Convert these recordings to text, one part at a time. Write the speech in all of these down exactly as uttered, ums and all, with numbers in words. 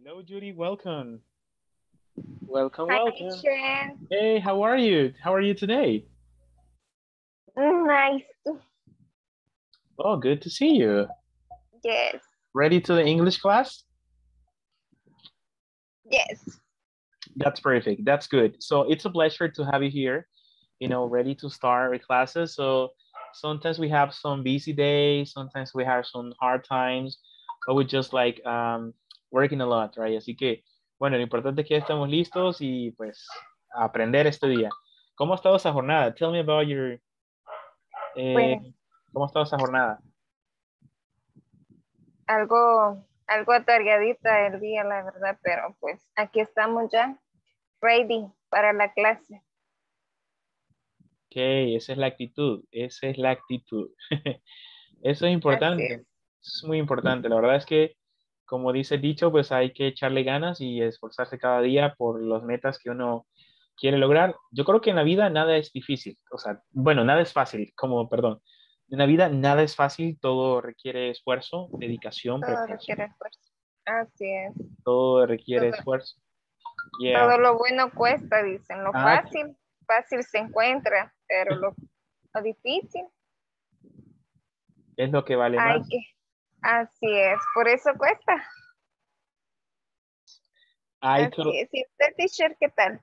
Hello, Judy. Welcome. Welcome, Hi, welcome. Sharon. Hey, how are you? How are you today? Nice. Oh, good to see you. Yes. Ready to the English class? Yes. That's perfect. That's good. So it's a pleasure to have you here, you know, ready to start our classes. So sometimes we have some busy days, sometimes we have some hard times, but we just like um, working a lot, right? Así que, bueno, lo importante es que estamos listos y pues aprender este día. ¿Cómo ha estado esa jornada? Tell me about your... Eh, pues, ¿Cómo ha estado esa jornada? Algo, algo atargadita el día, la verdad, pero pues aquí estamos ya, ready para la clase. Ok, esa es la actitud, esa es la actitud. Eso es importante, es. es muy importante. La verdad es que, como dice el dicho, pues hay que echarle ganas y esforzarse cada día por las metas que uno quiere lograr. Yo creo que en la vida nada es difícil, o sea, bueno, nada es fácil, como, perdón. En la vida nada es fácil, todo requiere esfuerzo, dedicación, todo requiere esfuerzo. Así es. Todo requiere todo, esfuerzo. Yeah. Todo lo bueno cuesta, dicen. Lo ah, fácil, fácil se encuentra, pero lo, lo difícil es lo que vale más. Que, así es, por eso cuesta. Ay, todo, es. ¿Y usted, teacher, qué tal?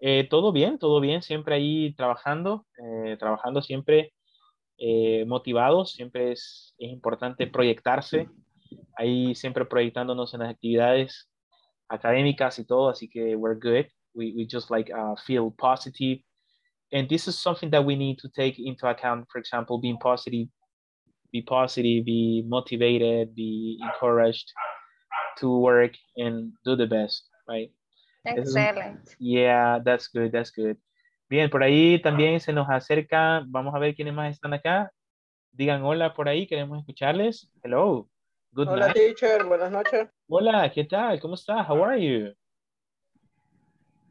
Eh, todo bien, todo bien, siempre ahí trabajando, eh, trabajando siempre. Eh, motivados, siempre es, es importante proyectarse, ahí siempre proyectándonos en las actividades académicas y todo, así que we're good, we, we just like uh, feel positive, and this is something that we need to take into account, for example, being positive, be positive, be motivated, be encouraged to work and do the best, right? Excellent. Yeah, that's good, that's good. Bien, por ahí también se nos acerca, vamos a ver quiénes más están acá. Digan hola por ahí, queremos escucharles. Hello. Good hola, night. Teacher, buenas noches. Hola, ¿qué tal? ¿Cómo estás? How are you?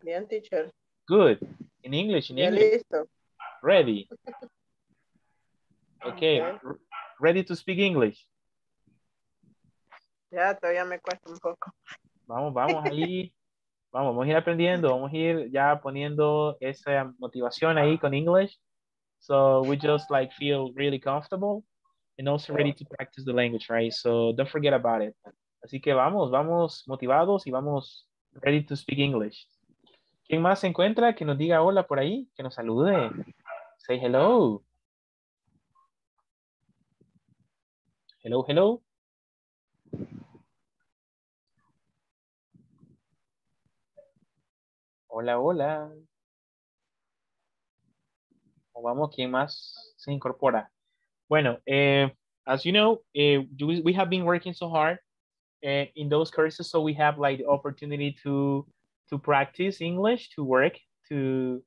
Bien, teacher. Good. In English, in Bien English. Listo. Ready. Okay. Okay. Ready to speak English. Ya, todavía me cuesta un poco. Vamos, vamos ahí. Vamos, vamos a ir aprendiendo, vamos a ir ya poniendo esa motivación ahí con English. So we just like feel really comfortable and also ready to practice the language, right? So don't forget about it. Así que vamos, vamos motivados y vamos ready to speak English. ¿Quién más se encuentra? Que nos diga hola por ahí, que nos salude. Say hello. Hello, hello. Hola, hola. Vamos, ¿quién más se incorpora? Bueno, eh, as you know, eh, we have been working so hard eh, in those courses, so we have like the opportunity to to practice English, to work, to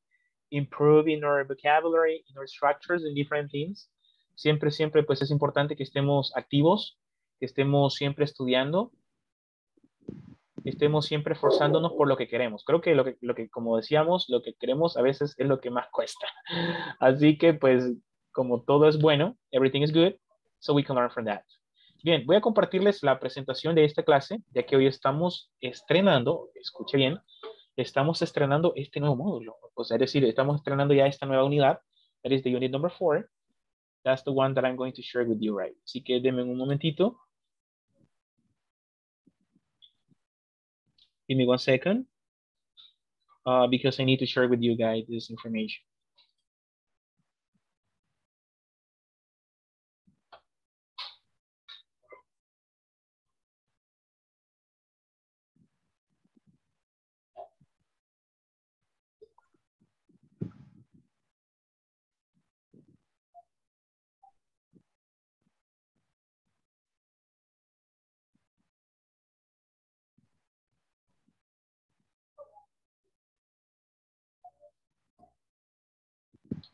improve in our vocabulary, in our structures, in different things. Siempre, siempre, pues es importante que estemos activos, que estemos siempre estudiando. Estemos siempre esforzándonos por lo que queremos. Creo que lo, que lo que, como decíamos, lo que queremos a veces es lo que más cuesta. Así que, pues, como todo es bueno, everything is good, so we can learn from that. Bien, voy a compartirles la presentación de esta clase, ya que hoy estamos estrenando, escuche bien, estamos estrenando este nuevo módulo. O sea, es decir, estamos estrenando ya esta nueva unidad. That is the unit number four. That's the one that I'm going to share with you, right? Así que denme un momentito. Give me one second, uh, because I need to share with you guys this information.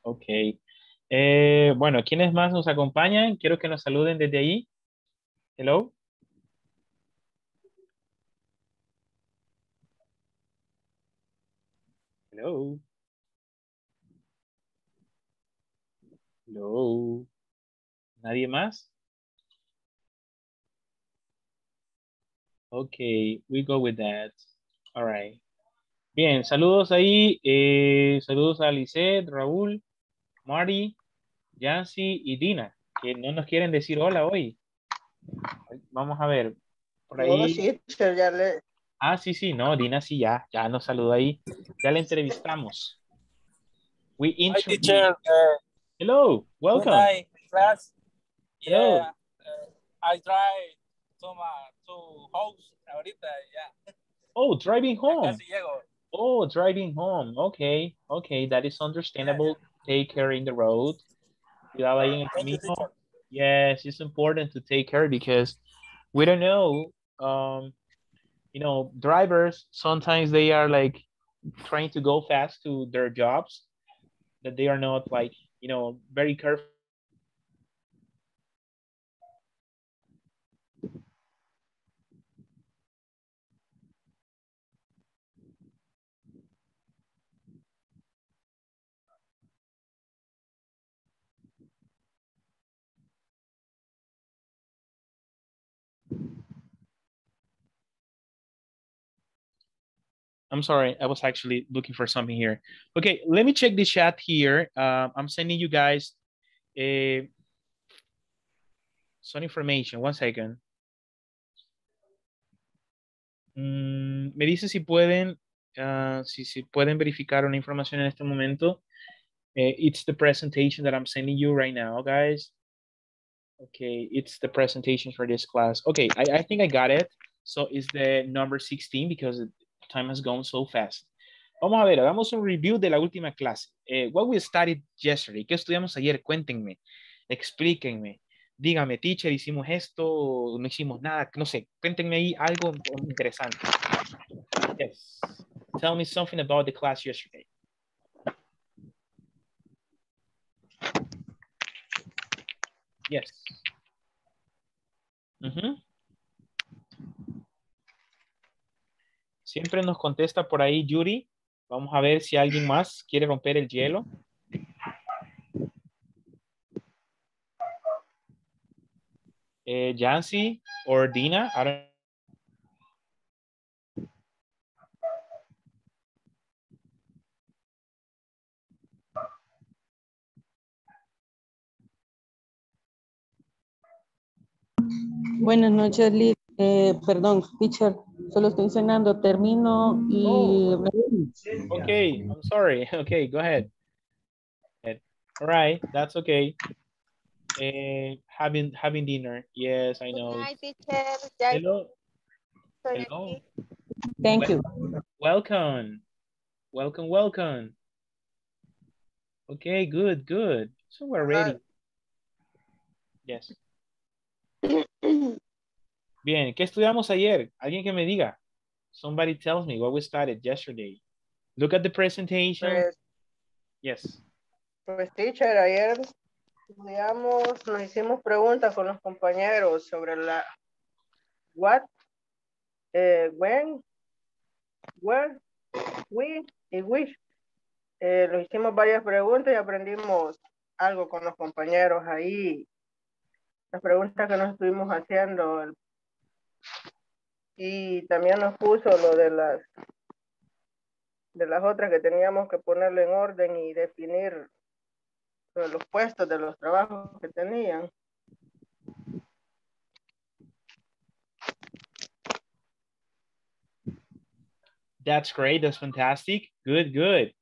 Ok. Eh, bueno, ¿quiénes más nos acompañan? Quiero que nos saluden desde ahí. Hello. Hello. Hello. ¿Nadie más? Okay, we go with that. All right. Bien, saludos ahí. Eh, saludos a Lisette, Raúl, Mari, Yancy y Dina, que no nos quieren decir hola hoy. Vamos a ver. Por ahí. Oh, sí, ya le... Ah, sí, sí, no, Dina sí, ya, ya nos saludó ahí. Ya la entrevistamos. We Hi, teacher. Uh, Hello, welcome. Good night, class. Hello. Yeah, uh, I drive to my to house ahorita, yeah. Oh, driving home. Oh, driving home. Okay, okay, that is understandable. Yeah, yeah. Take care in the road. Yes, it's important to take care because we don't know, um, you know, drivers, sometimes they are like trying to go fast to their jobs, that they are not like, you know, very careful. I'm sorry, I was actually looking for something here. Okay, let me check the chat here. Uh, I'm sending you guys uh, some information. One second. Mm, me dice si pueden, uh, si, si pueden verificar una información en este momento. Uh, it's the presentation that I'm sending you right now, guys. Okay, it's the presentation for this class. Okay, I, I think I got it. So it's the number sixteen because it, time has gone so fast. Vamos a ver, hagamos un review de la última clase. Eh, what we studied yesterday. ¿Qué estudiamos ayer? Cuéntenme, explíquenme. Díganme, teacher, hicimos esto, no hicimos nada, no sé. Cuéntenme ahí algo interesante. Yes. Tell me something about the class yesterday. Yes. Mm-hmm. Siempre nos contesta por ahí Judy. Vamos a ver si alguien más quiere romper el hielo. Eh, Jancy or Dina. I don't... Buenas noches, Liz. Eh, perdón, teacher. Solo estoy cenando, termino y... Oh. Okay, I'm sorry. Okay, go ahead. All right, that's okay. Uh, having having dinner. Yes, I know. Hi, teacher. Hello. Hello. Thank you. Welcome. Welcome, welcome. Okay, good, good. So we're ready. Yes. Bien, ¿qué estudiamos ayer? Alguien que me diga. Somebody tells me what we started yesterday. Look at the presentation. Pues, yes. Pues, teacher, ayer estudiamos, nos hicimos preguntas con los compañeros sobre la what, eh, when, where, we y which. Eh, nos hicimos varias preguntas y aprendimos algo con los compañeros ahí. Las preguntas que nos estuvimos haciendo el y también nos puso lo de las de las otras que teníamos que ponerlo en orden y definir los puestos de los trabajos que tenían. That's great, that's fantastic. Good, good.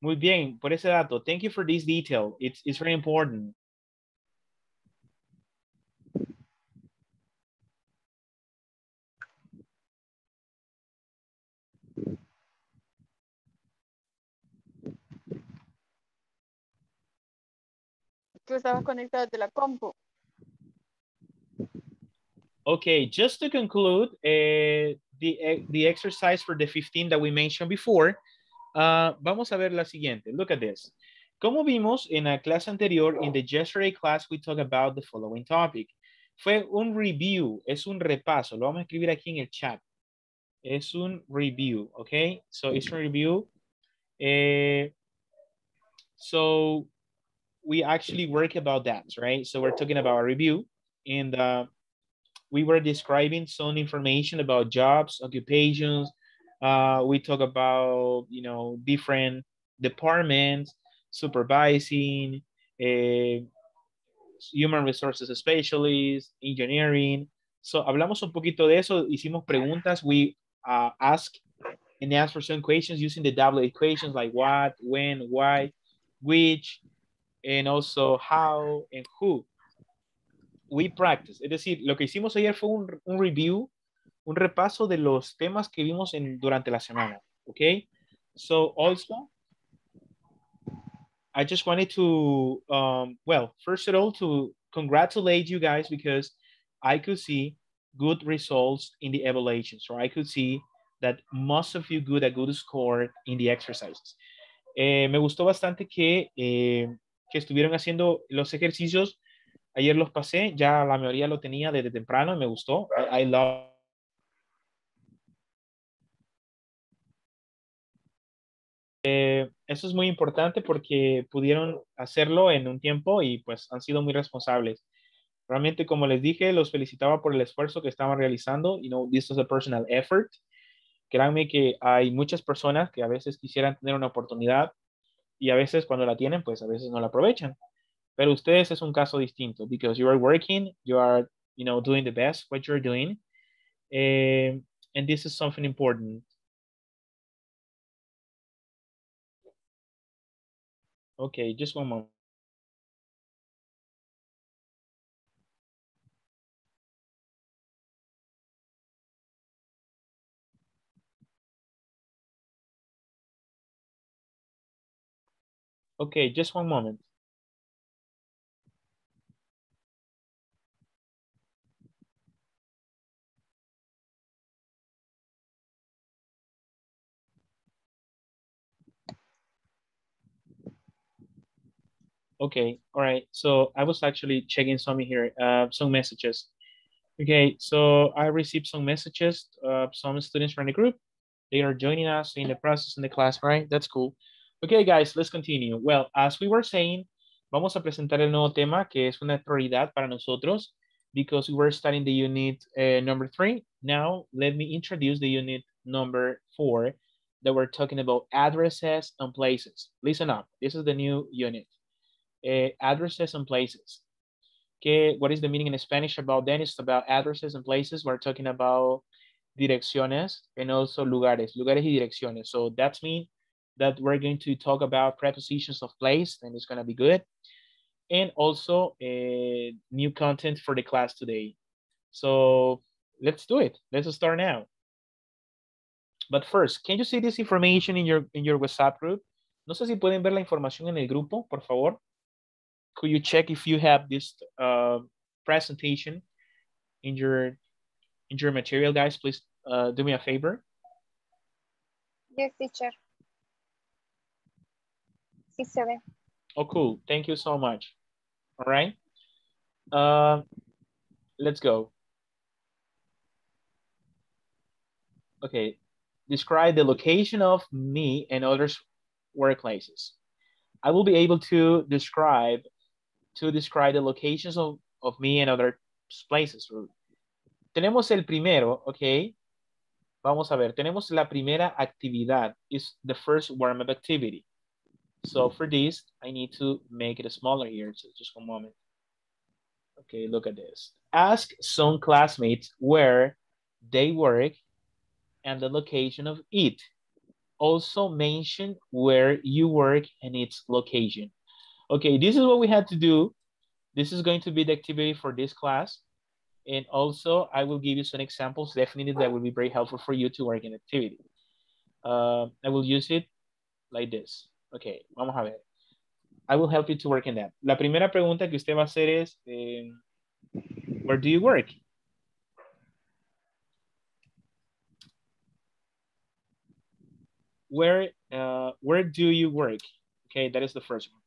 Muy bien, por ese dato. Thank you for this detail. It's it's very important. Estabas conectado de la compu. Okay, just to conclude, uh, the, the exercise for the fifteen that we mentioned before, uh, vamos a ver la siguiente. Look at this. Como vimos en la clase anterior, in the yesterday class, we talked about the following topic. Fue un review, es un repaso. Lo vamos a escribir aquí en el chat. Es un review, okay? So it's a review. Uh, so... we actually work about that, right? So we're talking about a review and uh, we were describing some information about jobs, occupations. Uh, we talk about, you know, different departments, supervising, uh, human resources specialists, engineering. So hablamos un poquito de eso, hicimos preguntas, we uh, ask and answer some questions using the double equations like what, when, why, which, and also how and who. We practice. Es decir, lo que hicimos ayer fue un, un review, un repaso de los temas que vimos en, durante la semana. Okay? So also, I just wanted to, um, well, first of all, to congratulate you guys because I could see good results in the evaluation. So I could see that most of you got a good score in the exercises. Eh, me gustó bastante que, eh, que estuvieron haciendo los ejercicios. Ayer los pasé, ya la mayoría lo tenía desde temprano y me gustó. I, I love. Eh, eso es muy importante porque pudieron hacerlo en un tiempo y pues han sido muy responsables. Realmente, como les dije, los felicitaba por el esfuerzo que estaban realizando. You know, this is a personal effort. Créanme que hay muchas personas que a veces quisieran tener una oportunidad y a veces cuando la tienen, pues a veces no la aprovechan. Pero ustedes es un caso distinto because you are working, you are, you know, doing the best what you're doing. Um, and this is something important. Okay, just one moment. Okay, just one moment. Okay, all right. So I was actually checking some here, uh, some messages. Okay, so I received some messages of uh, some students from the group. They are joining us in the process in the class, right? That's cool. Okay, guys, let's continue. Well, as we were saying, vamos a presentar el nuevo tema que es una prioridad para nosotros because we were studying the unit uh, number three. Now, let me introduce the unit number four that we're talking about addresses and places. Listen up, this is the new unit. Uh, addresses and places. Okay, what is the meaning in Spanish about that? It's about addresses and places. We're talking about direcciones and also lugares, lugares y direcciones. So that means that we're going to talk about prepositions of place and it's going to be good. And also uh, new content for the class today. So let's do it. Let's start now. But first, can you see this information in your, in your WhatsApp group? No sé si pueden ver la información en el grupo, por favor. Could you check if you have this uh, presentation in your in your material, guys? Please uh, do me a favor. Yes, teacher. Six, seven. Oh, cool. Thank you so much. All right. Uh, let's go. Okay. Describe the location of me and others' workplaces. I will be able to describe to describe the locations of, of me and other places. Tenemos el primero, okay? Vamos a ver, tenemos la primera actividad, is the first warm-up activity. So for this, I need to make it smaller here, so just one moment. Okay, look at this. Ask some classmates where they work and the location of it. Also mention where you work and its location. Okay, this is what we had to do. This is going to be the activity for this class. And also I will give you some examples, definitely that will be very helpful for you to work in activity. Uh, I will use it like this. Okay, vamos a ver. I will help you to work in that. La primera pregunta que usted va a hacer es, eh, where do you work? Where, uh, where do you work? Okay, that is the first one.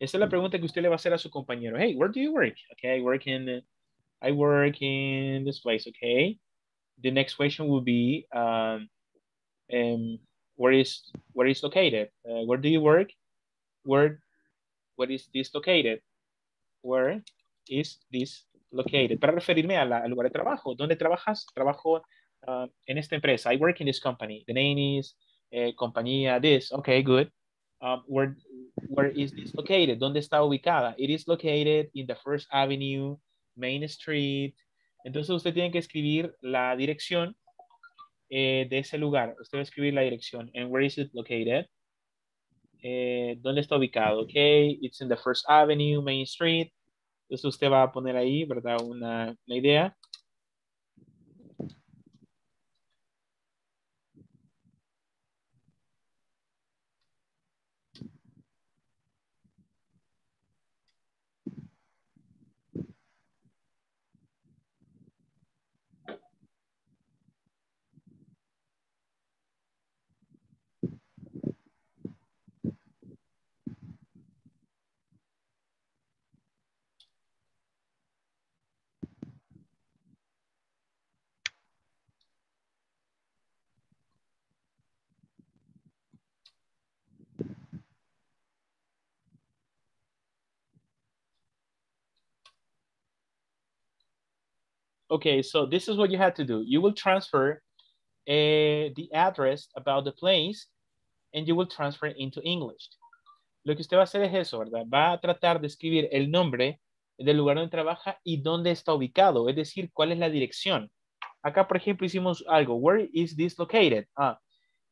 Esa es la pregunta que usted le va a hacer a su compañero. Hey, where do you work? Okay, I work in, I work in this place, okay? The next question will be, um, um, where is where is located? Uh, where do you work? Where, where is this located? Where is this located. Para referirme a la, al lugar de trabajo. ¿Dónde trabajas? Trabajo uh, en esta empresa. I work in this company. The name is eh, compañía this. Okay, good. Um, where, where is this located? ¿Dónde está ubicada? It is located in the First Avenue, Main Street. Entonces usted tiene que escribir la dirección eh, de ese lugar. Usted va a escribir la dirección. And where is it located? Eh, ¿Dónde está ubicado? Ok, it's in the First Avenue, Main Street. Entonces usted va a poner ahí, ¿verdad? Una, una idea. Okay, so this is what you had to do. You will transfer eh, the address about the place and you will transfer it into English. Lo que usted va a hacer es eso, ¿verdad? Va a tratar de escribir el nombre del lugar donde trabaja y dónde está ubicado, es decir, cuál es la dirección. Acá, por ejemplo, hicimos algo. Where is this located? Ah,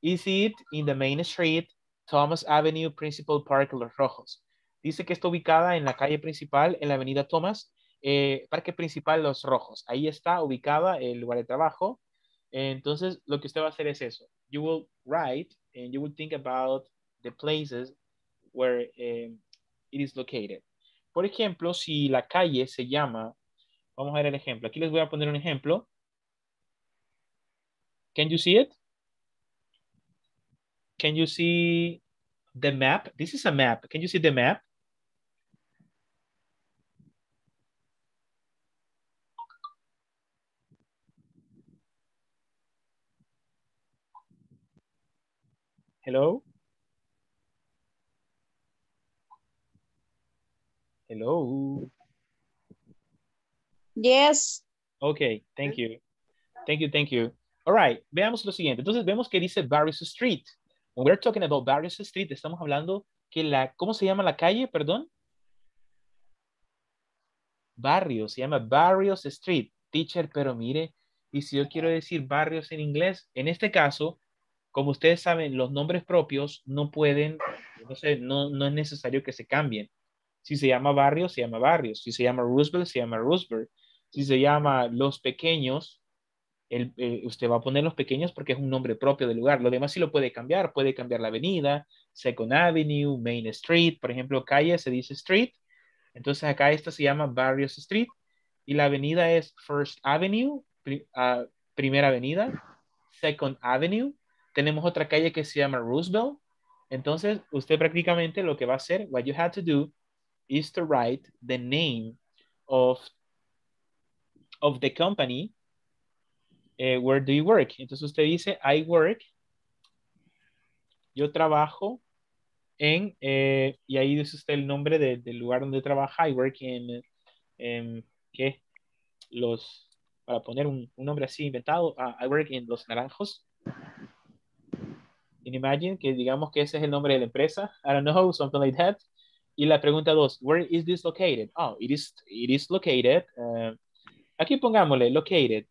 is it in the Main Street, Thomas Avenue, Principal Park, Los Rojos? Dice que está ubicada en la calle principal, en la avenida Thomas, Eh, Parque Principal Los Rojos. Ahí está ubicada el lugar de trabajo. Entonces, lo que usted va a hacer es eso. You will write and you will think about the places where eh, it is located. Por ejemplo, si la calle se llama, vamos a ver el ejemplo. Aquí les voy a poner un ejemplo. Can you see it? Can you see the map? This is a map. Can you see the map? Hello? Hello? Yes. Okay, thank you. Thank you, thank you. All right, veamos lo siguiente. Entonces vemos que dice Barrios Street. When we're talking about Barrios Street, estamos hablando que la, ¿cómo se llama la calle? Perdón. Barrios, se llama Barrios Street. Teacher, pero mire, y si yo quiero decir barrios en inglés, en este caso, como ustedes saben, los nombres propios no pueden, no, sé, no, no es necesario que se cambien. Si se llama barrio, se llama barrio. Si se llama Roosevelt, se llama Roosevelt. Si se llama Los Pequeños, el, eh, usted va a poner Los Pequeños porque es un nombre propio del lugar. Lo demás sí lo puede cambiar. Puede cambiar la avenida, Second Avenue, Main Street. Por ejemplo, calle se dice Street. Entonces acá esta se llama Barrios Street. Y la avenida es First Avenue, pri, uh, Primera Avenida, Second Avenue. Tenemos otra calle que se llama Roosevelt. Entonces, usted prácticamente lo que va a hacer, what you have to do is to write the name of, of the company. Eh, where do you work? Entonces, usted dice, I work. Yo trabajo en, eh, y ahí dice usted el nombre de, del lugar donde trabaja. I work in, en, ¿qué? Los, para poner un, un nombre así inventado, uh, I work in Los Naranjos. Imagine que digamos que ese es el nombre de la empresa. I don't know, something like that. Y la pregunta dos, where is this located? Oh, it is, it is located. Uh, aquí pongámosle, located.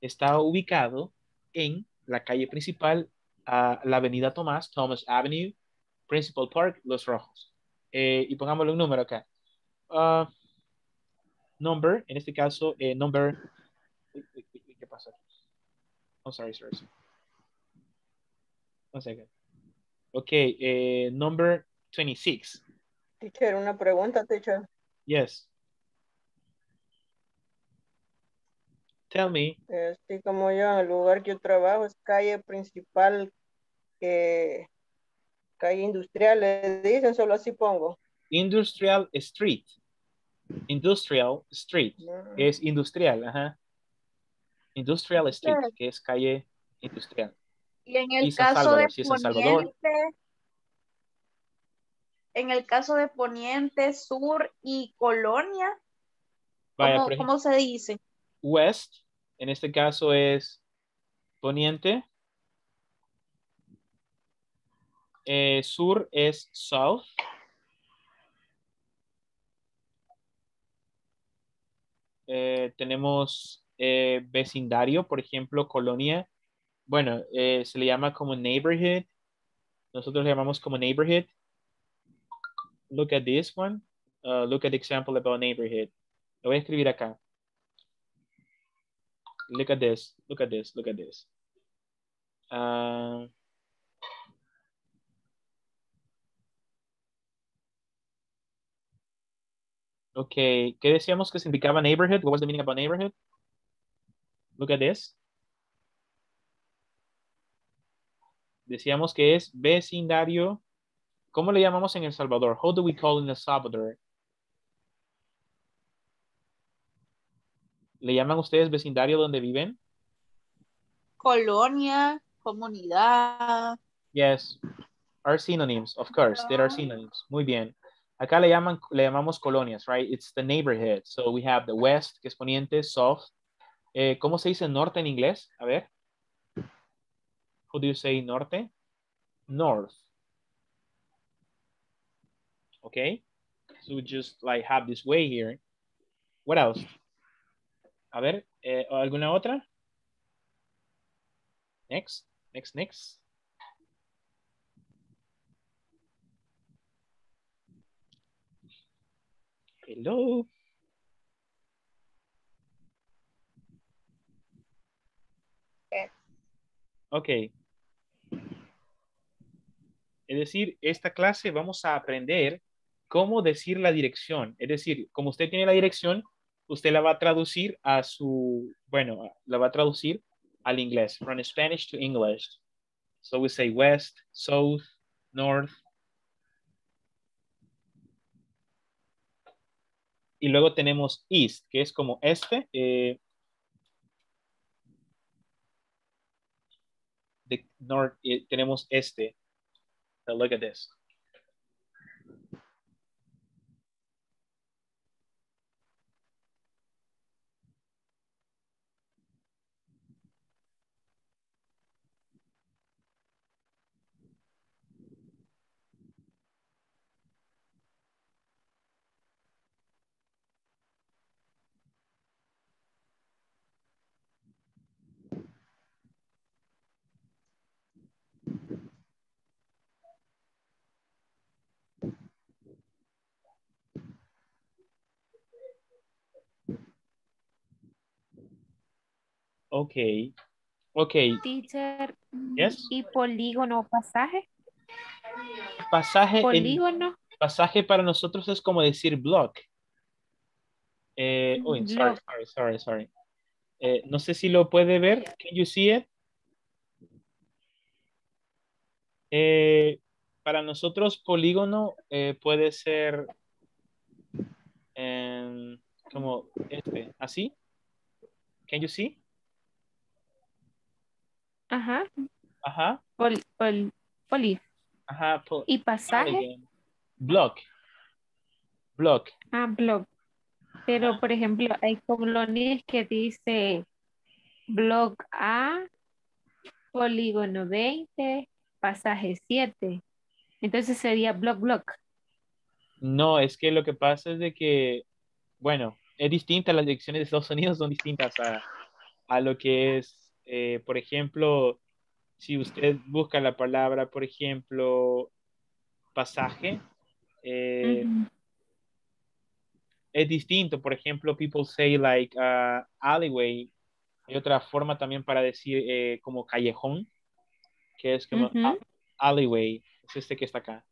Está ubicado en la calle principal, uh, la avenida Tomás, Thomas Avenue, Principal Park, Los Rojos. Eh, y pongámosle un número acá. Uh, number, en este caso, eh, number. ¿Qué pasa? Oh, sorry, sorry. sorry. Un segundo. Ok, eh, number twenty-six. Teacher, una pregunta, teacher. Yes. Tell me. Estoy como yo, el lugar que yo trabajo es calle principal, eh, calle industrial, le dicen, solo así pongo. Industrial Street. Industrial Street, no. Que es industrial, ajá. Industrial Street, yes. Que es calle industrial. Y en el caso de poniente, en el caso de poniente, sur y colonia. Vaya, ¿Cómo, ejemplo, ¿Cómo se dice? West, en este caso es poniente. Eh, sur es south. Eh, tenemos eh, vecindario, por ejemplo, colonia. Bueno, eh, se le llama como neighborhood. Nosotros le llamamos como neighborhood. Look at this one. Uh, look at the example about neighborhood. Lo voy a escribir acá. Look at this. Look at this. Look at this. Uh, ok. ¿Qué decíamos que significaba neighborhood? What was the meaning about neighborhood? Look at this. Decíamos que es vecindario. ¿Cómo le llamamos en El Salvador? How do we call in El Salvador? ¿Le llaman ustedes vecindario donde viven? Colonia, comunidad. Yes, are synonyms, of course, there are synonyms. Muy bien. Acá le llaman, le llamamos colonias, right? It's the neighborhood. So we have the west, que es poniente, south. Eh, ¿Cómo se dice norte en inglés? A ver. How do you say norte? North. Okay. So we just like have this way here. What else? A ver, eh, ¿alguna otra? Next, next, next. Hello. Ok. Es decir, esta clase vamos a aprender cómo decir la dirección. Es decir, como usted tiene la dirección, usted la va a traducir a su, bueno, la va a traducir al inglés, from Spanish to English. So we say west, south, north. Y luego tenemos east, que es como este. Eh, the north, eh, tenemos este. So look at this. Okay, okay. Teacher, yes. ¿Y polígono pasaje? Pasaje. Polígono. En, pasaje para nosotros es como decir block. Eh, oh, block. Sorry, sorry, sorry, sorry. Eh, no sé si lo puede ver. Can you see it? Eh, para nosotros polígono eh, puede ser eh, como este, así. Can you see? Ajá. Ajá. Pol, pol, poli. Ajá. Pol. ¿Y pasaje? Block. Block. Ah, block. Pero, ah. por ejemplo, hay colonias que dice block A, polígono veinte, pasaje siete. Entonces sería block, block. No, es que lo que pasa es de que, bueno, es distinta, las direcciones de Estados Unidos son distintas a, a lo que es. Eh, por ejemplo, si usted busca la palabra, por ejemplo, pasaje, eh, uh-huh. es distinto. Por ejemplo, people say like uh, alleyway. Hay otra forma también para decir eh, como callejón, que es como uh-huh. alleyway. Es este que está acá.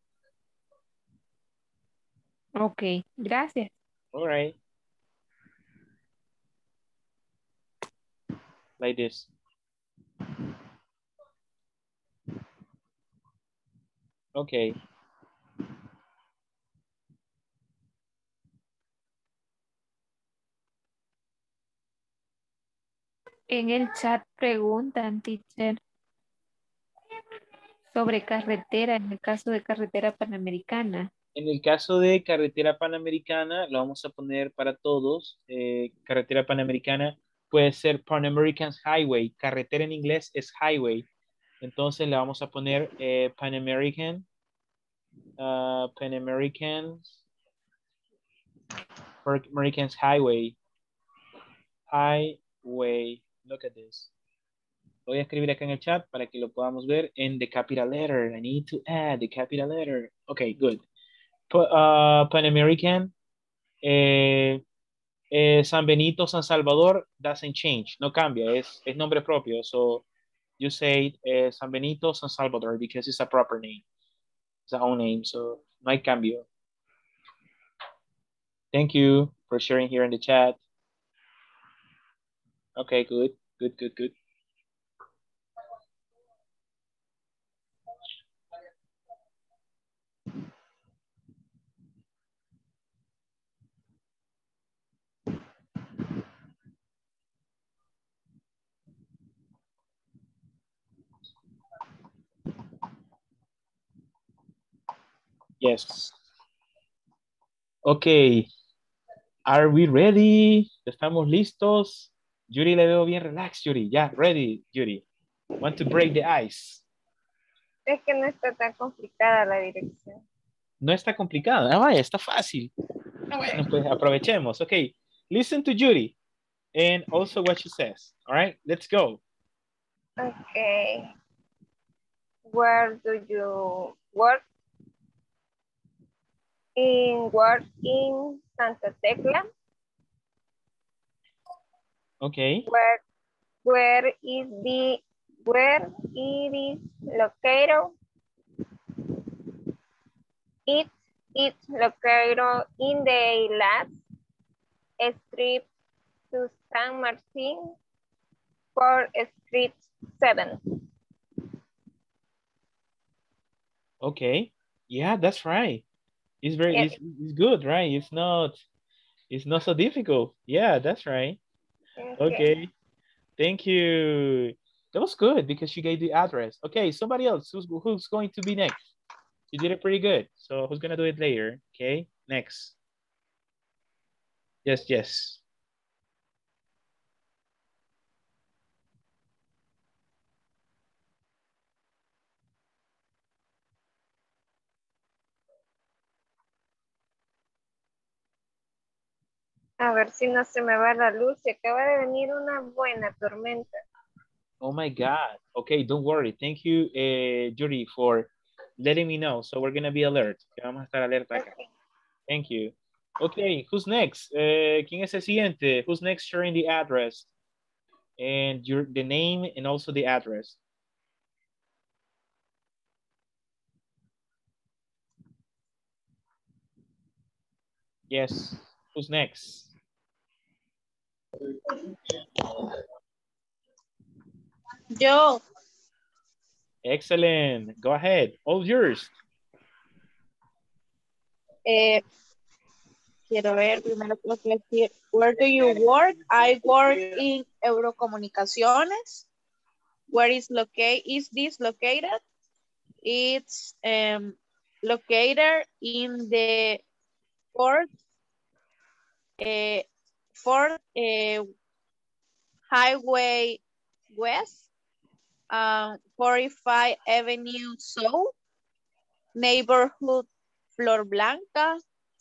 Ok, gracias. All right. Like this. Okay. En el chat preguntan, teacher, sobre carretera, en el caso de carretera panamericana. En el caso de carretera panamericana, lo vamos a poner para todos. Eh, carretera panamericana puede ser Pan American Highway. Carretera en inglés es highway. Entonces le vamos a poner eh, Pan American. Uh, Pan American. Americans Highway. Highway. Look at this. Lo voy a escribir acá en el chat para que lo podamos ver en the capital letter. I need to add the capital letter. Okay, good. Uh, Pan American. Eh, eh, San Benito, San Salvador doesn't change. No cambia. Es, es nombre propio. So you say eh, San Benito, San Salvador because it's a proper name. It's a own name. So no hay cambio. Thank you for sharing here in the chat. Okay, good, good, good, good. Yes. Okay. Are we ready? ¿Estamos listos? Judy, le veo bien relax, Judy. Ya, yeah, ready, Judy. Want to break the ice. Es que no está tan complicada la dirección. No está complicada. Ah, vaya, está fácil. Ah, bueno, pues aprovechemos. Okay, listen to Judy and also what she says. All right, let's go. Okay. Where do you work? In work in Santa Tecla. Okay. Where where is the where it is located? It is located in the last strip to San Martin for Street Seven. Okay. Yeah, that's right. It's very, yes. it's, it's good, right? It's not, it's not so difficult. Yeah, that's right. Okay. Okay. Thank you. That was good because you gave the address. Okay, somebody else, who's, who's going to be next? You did it pretty good. So who's gonna do it later? Okay, next. Yes, yes. A ver si no se me va la luz. Se acaba de venir una buena tormenta. Oh my God. Okay, don't worry. Thank you, eh, Judy, for letting me know. So we're going to be alert. Vamos a estar alerta acá. Okay. Thank you. Okay, who's next? Eh, ¿Quién es el siguiente? Who's next sharing the address? And your, the name and also the address. Yes. Who's next? Yo. Excellent. Go ahead. All yours. Eh, quiero ver primero lo que decir. Where do you work? I work in Eurocomunicaciones. Where is located? Is this located? It's um, located in the port. Uh, for uh, Highway West, um, forty-five Avenue South, neighborhood Flor Blanca,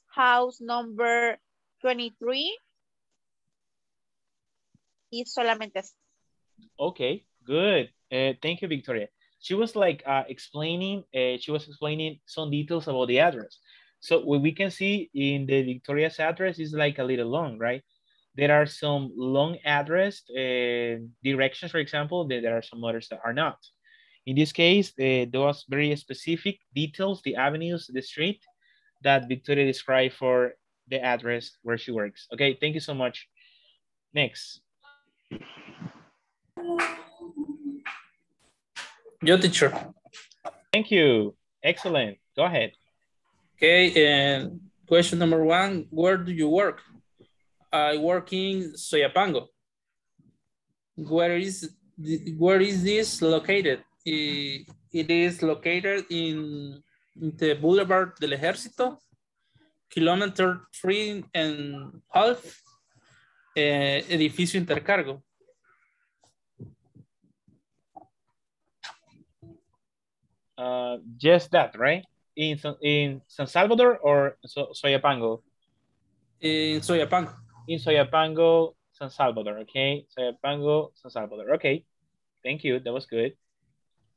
house number twenty-three. Y solamente así. Okay, good. Uh, thank you, Victoria. She was like uh, explaining, uh, she was explaining some details about the address. So what we can see in the Victoria's address is like a little long, right? There are some long address uh, directions, for example, that there are some others that are not. In this case, uh, there was very specific details, the avenues, the street that Victoria described for the address where she works. Okay, thank you so much. Next. Your teacher. Thank you, excellent, go ahead. Okay, and question number one, where do you work? I work in Soyapango. Where is, where is this located? It is located in the Boulevard del Ejército, kilometer three and half, eh, edificio Intercargo. Uh, just that, right? In, in San Salvador or so Soyapango? In Soyapango. In Soyapango, San Salvador, okay? Soyapango, San Salvador, okay. Thank you, that was good.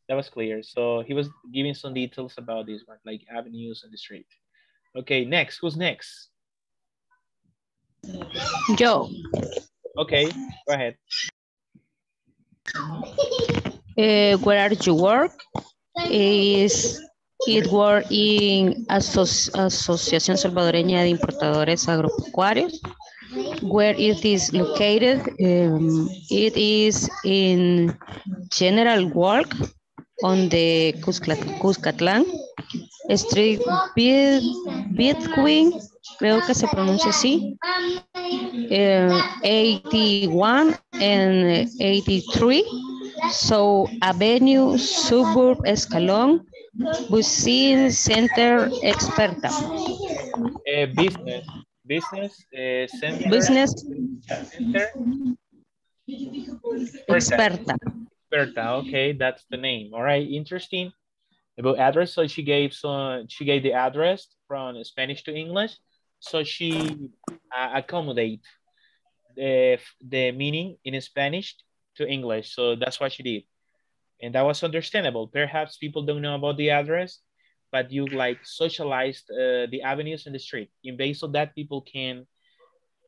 That was clear. So he was giving some details about this one, like avenues and the street. Okay, next, who's next? Joe. Okay, go ahead. Uh, where are you work? Is it work in Asoci Asociación Salvadoreña de Importadores Agropecuarios? Where it is located? Um, it is in general work on the Cuscatlán Street between, creo que se pronuncia así, uh, eighty-one and eighty-three. So Avenue, Suburb, Escalón, Busin Center, Experta. Uh, business, business, uh, center, business, center, Experta. Experta, okay, that's the name. All right, interesting. About address, so she gave so she gave the address from Spanish to English, so she uh, accommodate the the meaning in Spanish to English. So that's what she did, and that was understandable. Perhaps people don't know about the address, but you like socialized uh, the avenues and the street. And based on that, people can,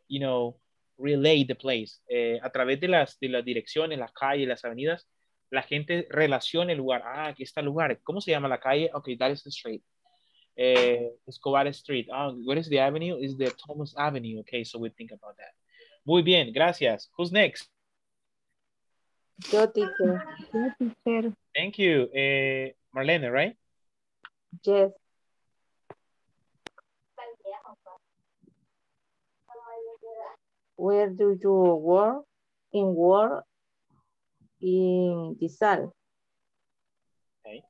you know, relate the place. Eh, a través de las de las direcciones, las calles, las avenidas, la gente relaciona el lugar. Ah, aquí está el lugar. ¿Cómo se llama la calle? Okay, that is the street. Eh, Escobar Street. Ah, oh, what is the avenue? Is the Thomas Avenue. Okay, so we think about that. Muy bien, gracias. Who's next? Yo, teacher. Yo, teacher. Thank you. Uh, Marlene, right? Yes. Where do you work? In work? In the Sal. Okay.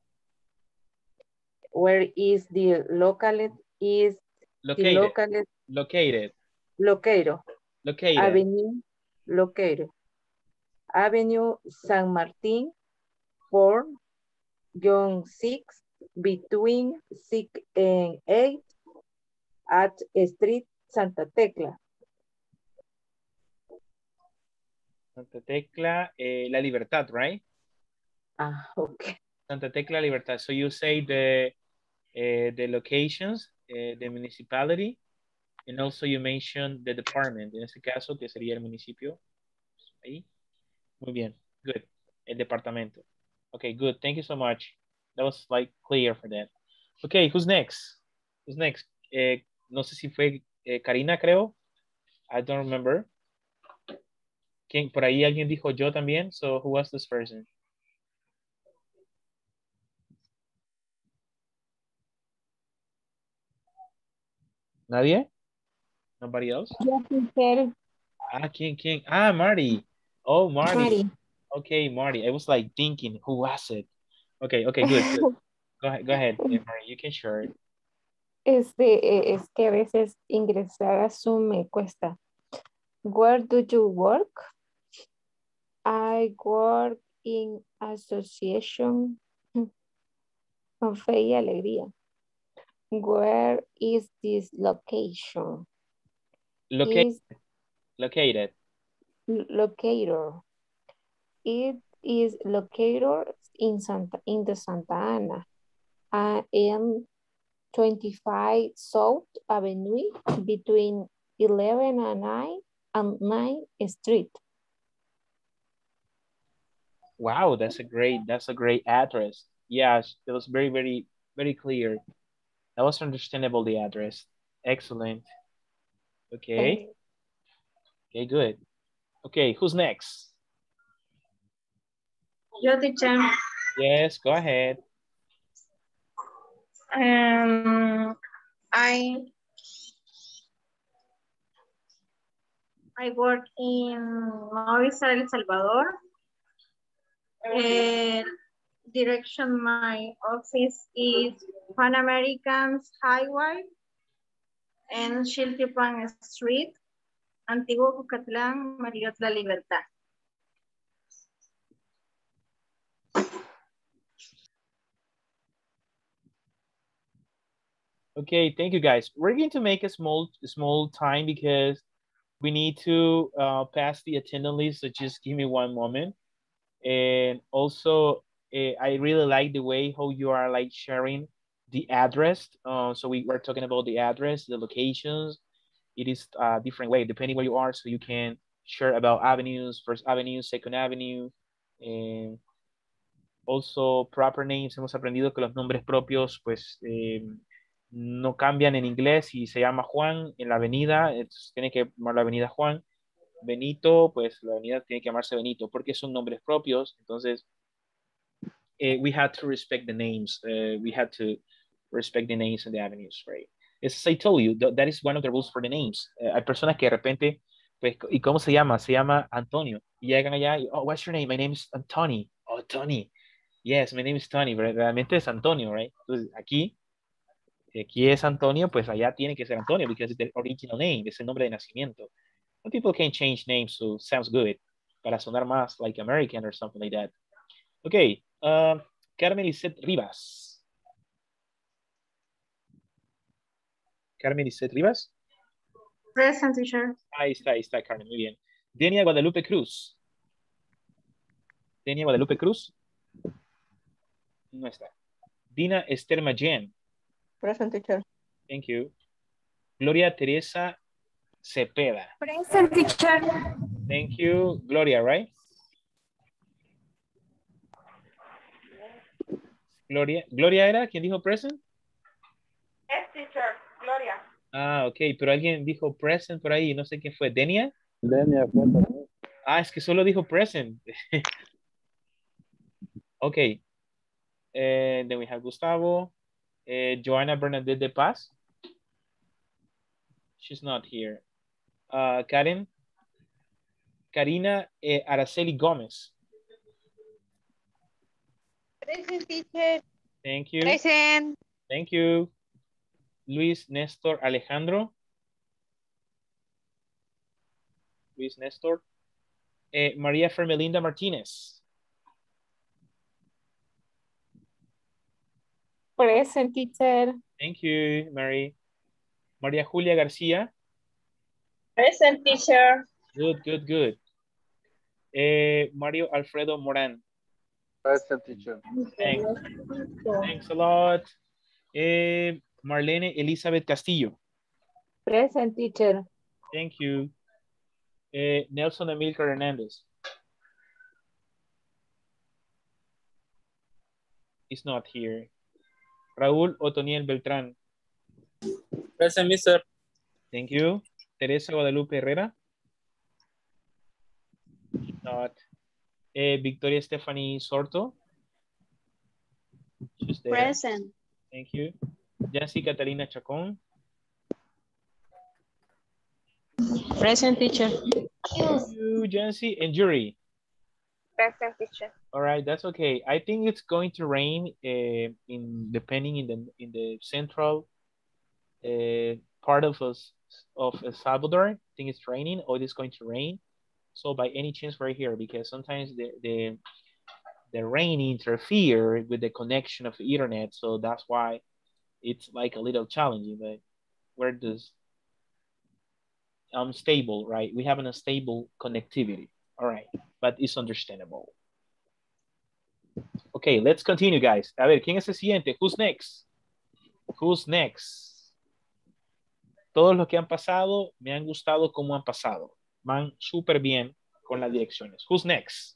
Where is the located? Is located. The located? Located. Located. Located. Avenue. Located. Avenue San Martín, four, six, between six and eight, at Street Santa Tecla. Santa Tecla, eh, La Libertad, right? Ah, okay. Santa Tecla, Libertad. So you say the, uh, the locations, uh, the municipality, and also you mentioned the department. En este caso, que sería el municipio. Ahí. Muy bien, good. El departamento. Okay, good. Thank you so much. That was like clear for that. Okay, who's next? Who's next? Eh, no sé si fue eh, Karina, creo. I don't remember. ¿Quién? Por ahí alguien dijo yo también. So who was this person? ¿Nadie? Nobody else? Yes, ah, ¿quién, quién? Ah, Marty. Oh, Marty. Marty. Okay, Marty. I was like thinking, who was it? Okay, okay, good. good. Go ahead, go ahead, yeah, Marty. You can share it. Este, es que a veces ingresar a Zoom me cuesta. Where do you work? I work in Asociación con Fe y Alegría. Where is this location? Loca is located. Locator. It is located in Santa in the Santa Ana. I am twenty-five South Avenue between eleven and nine and nine Street. Wow, that's a great that's a great address. Yes, it was very very very clear. That was understandable, the address. Excellent. Okay. Okay, good. Okay, who's next? Yo, teacher. Yes, go ahead. Um, I I work in Mauricio, El Salvador. Uh, direction my office is Pan American's Highway and Chiltipan Street, Antiguo Cuscatlán, Marriott La Libertad. Okay, thank you guys. We're going to make a small, small time because we need to uh, pass the attendance list, so just give me one moment. And also, uh, I really like the way how you are like sharing the address. Uh, so we were talking about the address, the locations. It is a different way depending where you are. So you can share about avenues, First Avenue, Second Avenue, and also proper names. Hemos aprendido que los nombres propios, pues, eh, no cambian en inglés. Si se llama Juan en la avenida, entonces tiene que llamar la avenida Juan. Benito, pues la avenida tiene que llamarse Benito porque son nombres propios. Entonces, eh, we had to respect the names. Uh, we had to respect the names and the avenues, right? As I told you, th that is one of the rules for the names. Uh, hay personas que de repente, pues, ¿y cómo se llama? Se llama Antonio. Y llegan allá y, oh, what's your name? My name is Antoni. Oh, Tony. Yes, my name is Tony. Pero realmente es Antonio, right? Entonces, aquí, aquí es Antonio, pues allá tiene que ser Antonio because it's the original name. Es el nombre de nacimiento. Some people can change names, so sounds good. Para sonar más like American or something like that. Okay, uh, Carmen Lisette Rivas. Carmen Lisette Rivas. Present, teacher. Ahí está, ahí está, Carmen, muy bien. Denia Guadalupe Cruz. Denia Guadalupe Cruz. No está. Dina Esther Mayen. Present, teacher. Thank you. Gloria Teresa Cepeda. Present, teacher. Thank you. Gloria, right? Gloria, Gloria era quien dijo present? Yes, teacher. Gloria. Ah, ok, pero alguien dijo present por ahí, no sé quién fue. ¿Denia? Denia, present. Ah, es que solo dijo present. Ok. Uh, then we have Gustavo. Uh, Joanna Bernadette de Paz. She's not here. Uh, Karen, Karina eh, Araceli Gomez. Present, teacher. Thank you. Present. Thank you. Luis Nestor Alejandro. Luis Nestor. Eh, Maria Fermelinda Martinez. Present, teacher. Thank you, Mary. Maria Julia Garcia. Present, teacher. Good, good, good. Uh, Mario Alfredo Moran. Present, teacher. Thanks. Thanks a lot. Uh, Marlene Elizabeth Castillo. Present, teacher. Thank you. Uh, Nelson Emilcar Hernandez. He's not here. Raúl Otoniel Beltrán. Present, mister. Thank you. Teresa Guadalupe Herrera. Not. Uh, Victoria Stephanie Sorto. She's there. Present. Thank you. Yancy Catalina Chacon. Present, teacher. Thank you, Yancy. And Jury. Present, teacher. All right, that's okay. I think it's going to rain uh, in depending in the in the central Uh, part of us of El Salvador. I think it's raining or it's going to rain. So by any chance we're here because sometimes the the the rain interfere with the connection of the internet. So that's why it's like a little challenging. But where does unstable, right? We have an unstable connectivity. All right, but it's understandable. Okay, let's continue, guys. A ver, ¿quién es el siguiente? Who's next? Who's next? Todos los que han pasado, me han gustado cómo han pasado. Van súper bien con las direcciones. Who's next?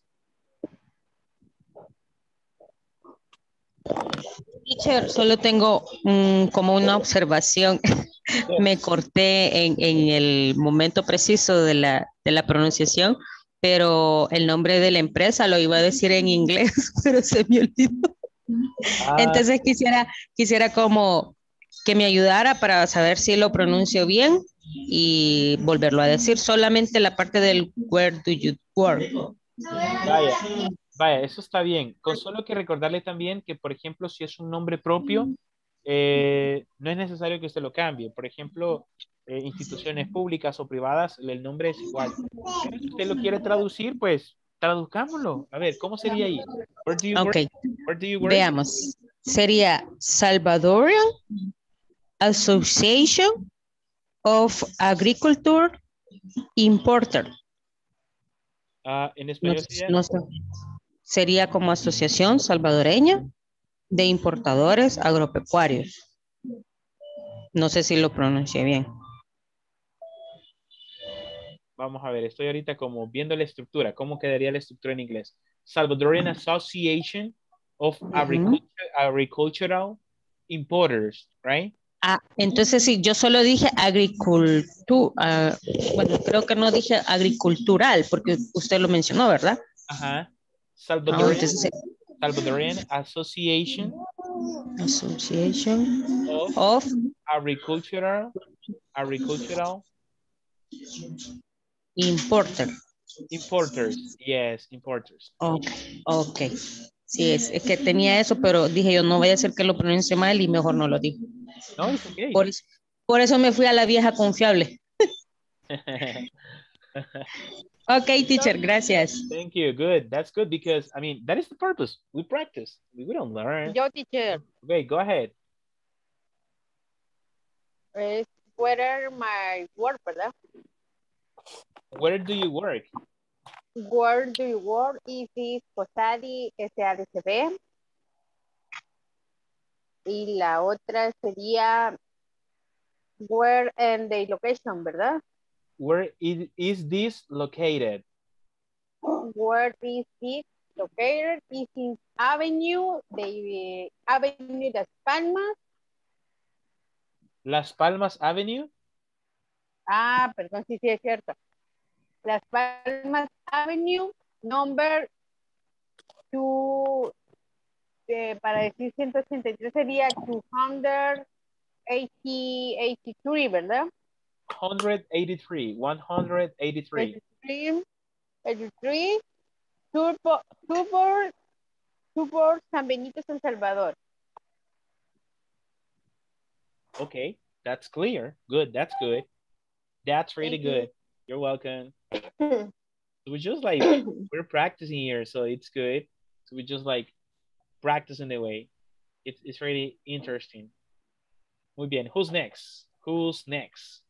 Teacher, solo tengo um, como una observación. Yes. Me corté en, en el momento preciso de la, de la pronunciación, pero el nombre de la empresa lo iba a decir en inglés, pero se me olvidó. Ah. Entonces quisiera, quisiera como... que me ayudara para saber si lo pronuncio bien y volverlo a decir. Solamente la parte del where do you work. Vaya, Vaya, eso está bien. Con solo que recordarle también que, por ejemplo, si es un nombre propio, eh, no es necesario que usted lo cambie. Por ejemplo, eh, instituciones públicas o privadas, el nombre es igual. Si usted lo quiere traducir, pues traduzcámoslo. A ver, ¿cómo sería ahí? Where do you work? Okay. Where do you work? Veamos. Sería Salvadorian Association of Agriculture Importer. Uh, en español no, sería... No, sería como Asociación Salvadoreña de Importadores Agropecuarios. No sé si lo pronuncié bien. Vamos a ver, estoy ahorita como viendo la estructura. ¿Cómo quedaría la estructura en inglés? Salvadoran Association of uh-huh. Agriculture, Agricultural Importers, right? Ah, entonces sí, yo solo dije agricultura, uh, bueno, creo que no dije agricultural, porque usted lo mencionó, ¿verdad? Ajá. Salvadoran, oh, entonces, Salvadoran Association, Association of, of Agricultural, Agricultural Importer. Importers, yes, importers. Ok, ok. Sí, es, es que tenía eso, pero dije yo, no vaya a ser que lo pronuncie mal y mejor no lo digo. No, it's okay. Por, por eso me fui a la vieja confiable. Ok, teacher, gracias. Thank you, good. That's good because, I mean, that is the purpose. We practice. We don't learn. Yo, teacher. Okay, go ahead. Uh, where is my work, ¿verdad? Where do you work? Where do you work? Is this Posadi S A D C B? Y la otra sería where and the location, ¿verdad? Where is, is this located? Where is this located? Is in Avenue, the uh, Avenue Las Palmas. Las Palmas Avenue? Ah, perdón, sí, sí, es cierto. Las Palmas Avenue, number two, eh, para decir ciento ochenta y tres sería two eighty-three, ¿verdad? one eighty-three, one eighty-three. one eighty-three, Turbo, Turbo, Turbo, San Benito, San Salvador. Okay, that's clear. Good, that's good. That's really good. You're welcome. So we just like, we're practicing here, so it's good. So we just like practicing the way. It's, it's really interesting. Muy bien. Who's next? Who's next?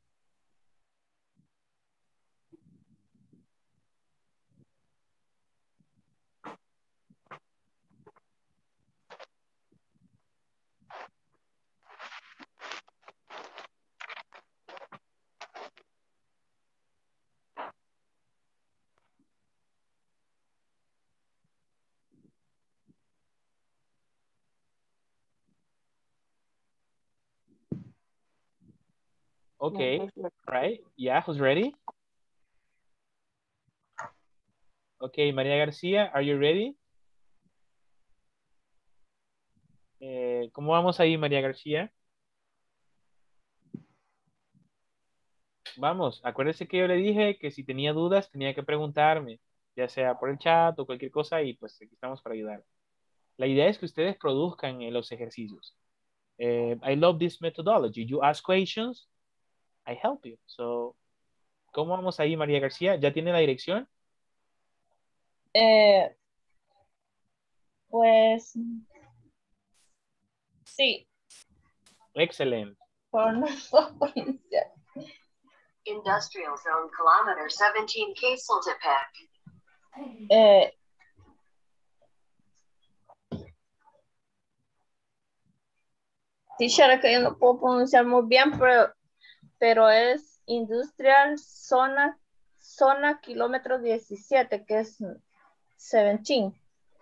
Okay, right. Yeah, who's ready? Okay, Maria Garcia, are you ready? Eh, ¿Cómo vamos ahí, Maria García? Vamos, acuérdese que yo le dije que si tenía dudas tenía que preguntarme, ya sea por el chat o cualquier cosa, y pues aquí estamos para ayudar. La idea es que ustedes produzcan eh, los ejercicios. Eh, I love this methodology. You ask questions, I help you. So, ¿cómo vamos ahí, María García? ¿Ya tiene la dirección? Eh, pues, sí. Excelente. Por nuestra provincia. Industrial Zone, kilometer seventeen, Quesaltepec. Eh, Teacher, que yo no puedo pronunciar muy bien, pero... pero es Industrial Zona, zona kilómetro diecisiete, que es diecisiete.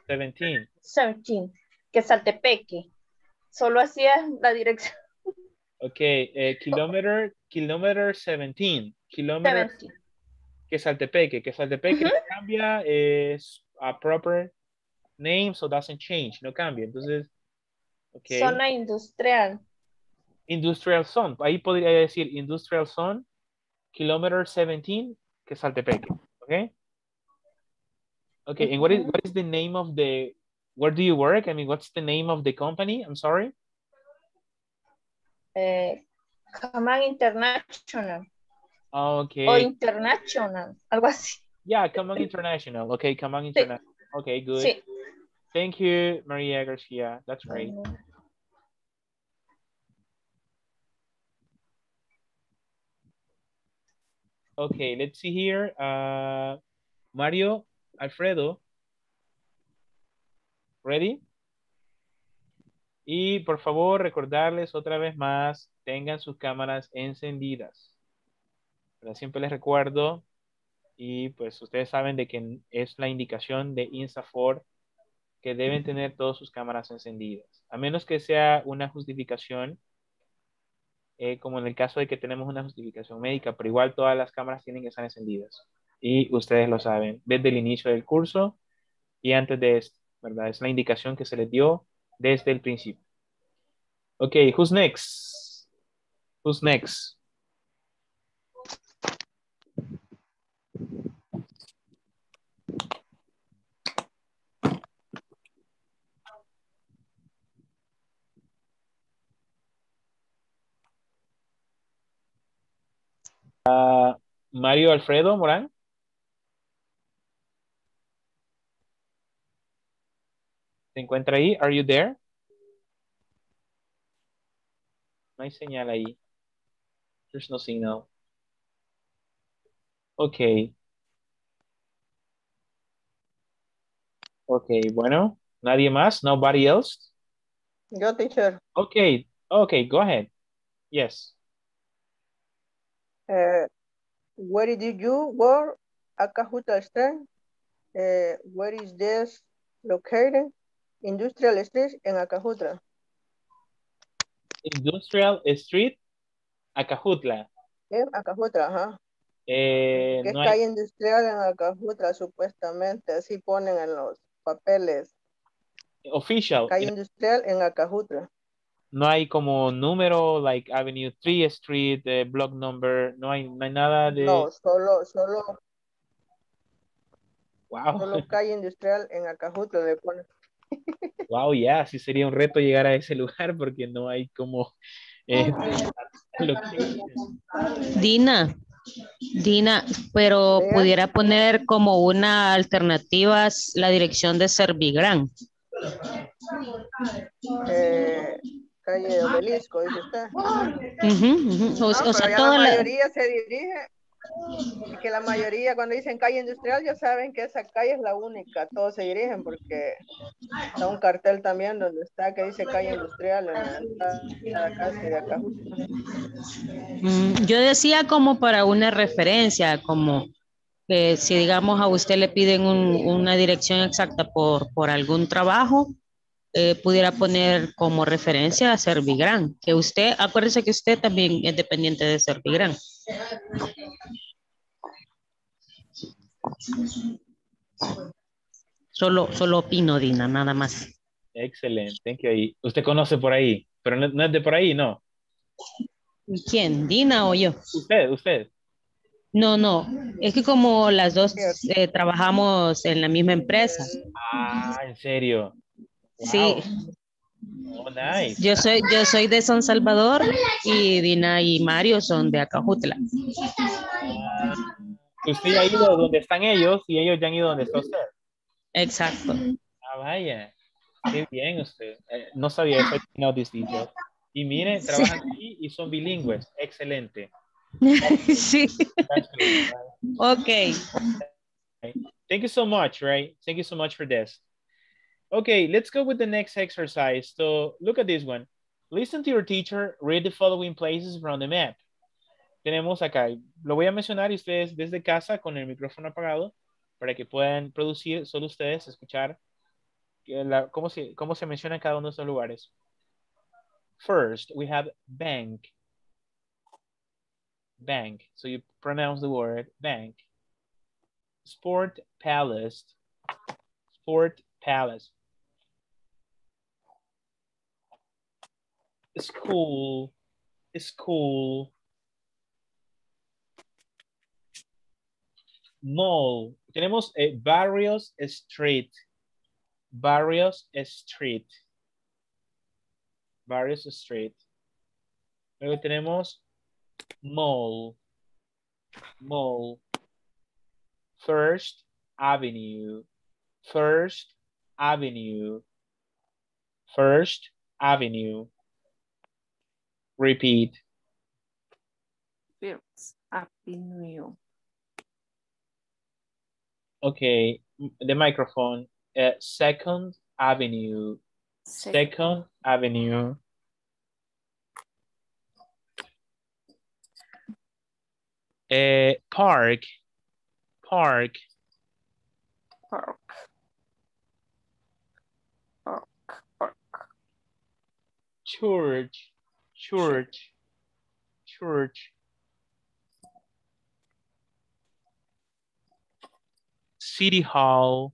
diecisiete. diecisiete, que es Saltepeque. Solo así es la dirección. Ok, eh, kilómetro, kilómetro diecisiete, kilómetro que es Saltepeque, que Saltepeque uh-huh. cambia, es a proper name, so doesn't change, no cambia. Entonces, ok. Zona industrial. Industrial Zone, ahí podría decir Industrial Zone, kilómetro diecisiete, que es Saltepeque, ¿ok? Okay, and what is what is the name of the, where do you work? I mean, what's the name of the company? I'm sorry. Uh, Kamang International. Okay. Or International, algo así. Yeah, Kamang International. Okay, Kamang International. Sí. Okay, good. Sí. Thank you, Maria Garcia. That's great. Mm-hmm. Okay, let's see here. Uh, Mario Alfredo. Ready? Y por favor, recordarles otra vez más, tengan sus cámaras encendidas. Pero siempre les recuerdo, y pues ustedes saben de que es la indicación de INSAFOR que deben tener todas sus cámaras encendidas. A menos que sea una justificación, eh, como en el caso de que tenemos una justificación médica, pero igual todas las cámaras tienen que estar encendidas. Y ustedes lo saben, desde el inicio del curso y antes de esto, ¿verdad? Es la indicación que se les dio desde el principio. Ok, who's next? Who's next? Uh, Mario Alfredo Moran. ¿Se encuentra ahí? Are you there? No hay señal ahí. There's no signal. Ok. Ok, bueno. ¿Nadie más? Nobody else? Yo, teacher. Ok, ok, go ahead. Yes. Uh, where did you work? Acajutla Street. Uh, where is this located? Industrial Street en Acajutla. Industrial Street, Acajutla. En Acajutla, ajá. Eh, ¿Qué no calle hay... industrial en Acajutla, supuestamente? Así ponen en los papeles. Official. Calle industrial en Acajutla. No hay como número, like Avenue three Street, eh, block number, no hay, no hay nada de... No, solo, solo... Wow. Solo calle industrial en Acajutla le ponen. Wow, ya, yeah, sí sería un reto llegar a ese lugar porque no hay como... Eh, lo que... Dina, Dina, pero ¿sí? Pudiera poner como una alternativa la dirección de Servigrán. Eh, calle Obelisco, dice usted. Uh-huh, uh-huh. O, no, o sea, toda la mayoría la... se dirige... que la mayoría cuando dicen calle industrial ya saben que esa calle es la única, todos se dirigen porque está un cartel también donde está que dice calle industrial en la, en la casa de acá. Yo decía como para una referencia, como que si digamos a usted le piden un, una dirección exacta por, por algún trabajo, eh, pudiera poner como referencia a Servigrán, que usted, acuérdese que usted también es dependiente de Servigrán. Solo, solo opino, Dina, nada más. Excelente, usted conoce por ahí, pero no, no es de por ahí, ¿no? ¿Quién? ¿Dina o yo? Usted, usted. No, no, es que como las dos eh, trabajamos en la misma empresa. Ah, ¿en serio? Wow. Sí. Oh, nice. Yo soy, yo soy de San Salvador y Dina y Mario son de Acajutla. Ah, usted ha ido donde están ellos y ellos ya han ido donde está usted. Exacto. Ah, vaya. Qué bien usted. Eh, no sabía eso. No, y miren, trabajan sí. Aquí y son bilingües. Excelente. Sí. Okay. Thank you so much, right? Thank you so much for this. Okay, let's go with the next exercise. So look at this one. Listen to your teacher, read the following places from the map. Tenemos acá, lo voy a mencionar y ustedes desde casa con el micrófono apagado para que puedan producir, solo ustedes escuchar la, cómo, se, cómo se menciona cada uno de estos lugares. First, we have bank. Bank, so you pronounce the word bank. Sport palace. Sport palace. School, school, mall. Tenemos eh, Barrios Street. Barrios Street. Barrios Street. Luego tenemos mall. Mall. First Avenue. First Avenue. First Avenue. Repeat. First Avenue. Okay, the microphone. Uh, Second Avenue. Second, Second Avenue. Uh, park. Park. Park. Park. Park. Church. Church. Church. City Hall.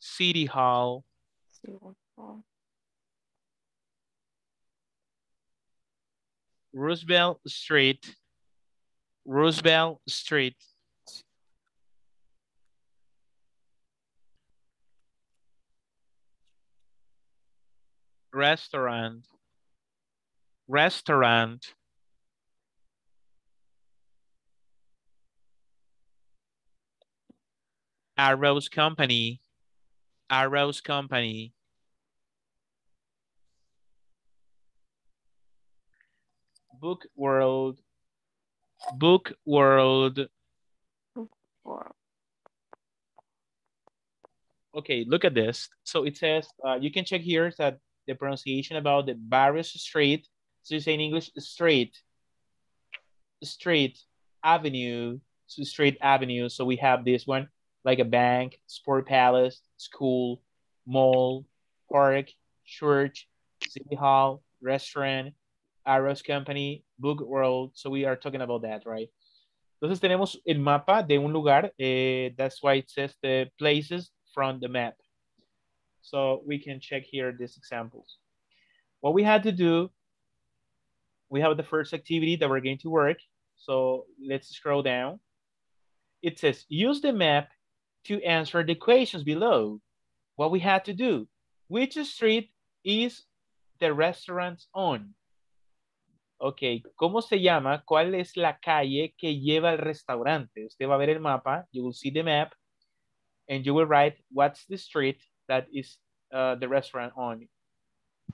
City Hall. City Hall. Roosevelt Street. Roosevelt Street. Restaurant. Restaurant. Arrows Company. Arrows Company. Book World. Book World. Book World. Okay, look at this. So it says, uh, you can check here that the pronunciation about the Barrios Street. So you say in English, street. Street. Avenue. So street avenue. So we have this one, like a bank, sport palace, school, mall, park, church, city hall, restaurant, Arrows Company, Book World. So we are talking about that, right? Entonces tenemos el mapa de un lugar. Eh, that's why it says the places from the map. So we can check here these examples. What we had to do, we have the first activity that we're going to work. So let's scroll down. It says, use the map to answer the questions below. What we had to do, which street is the restaurant on? Ok, ¿cómo se llama? ¿Cuál es la calle que lleva al restaurante? Usted va a ver el mapa, you will see the map, and you will write what's the street that is uh, the restaurant on.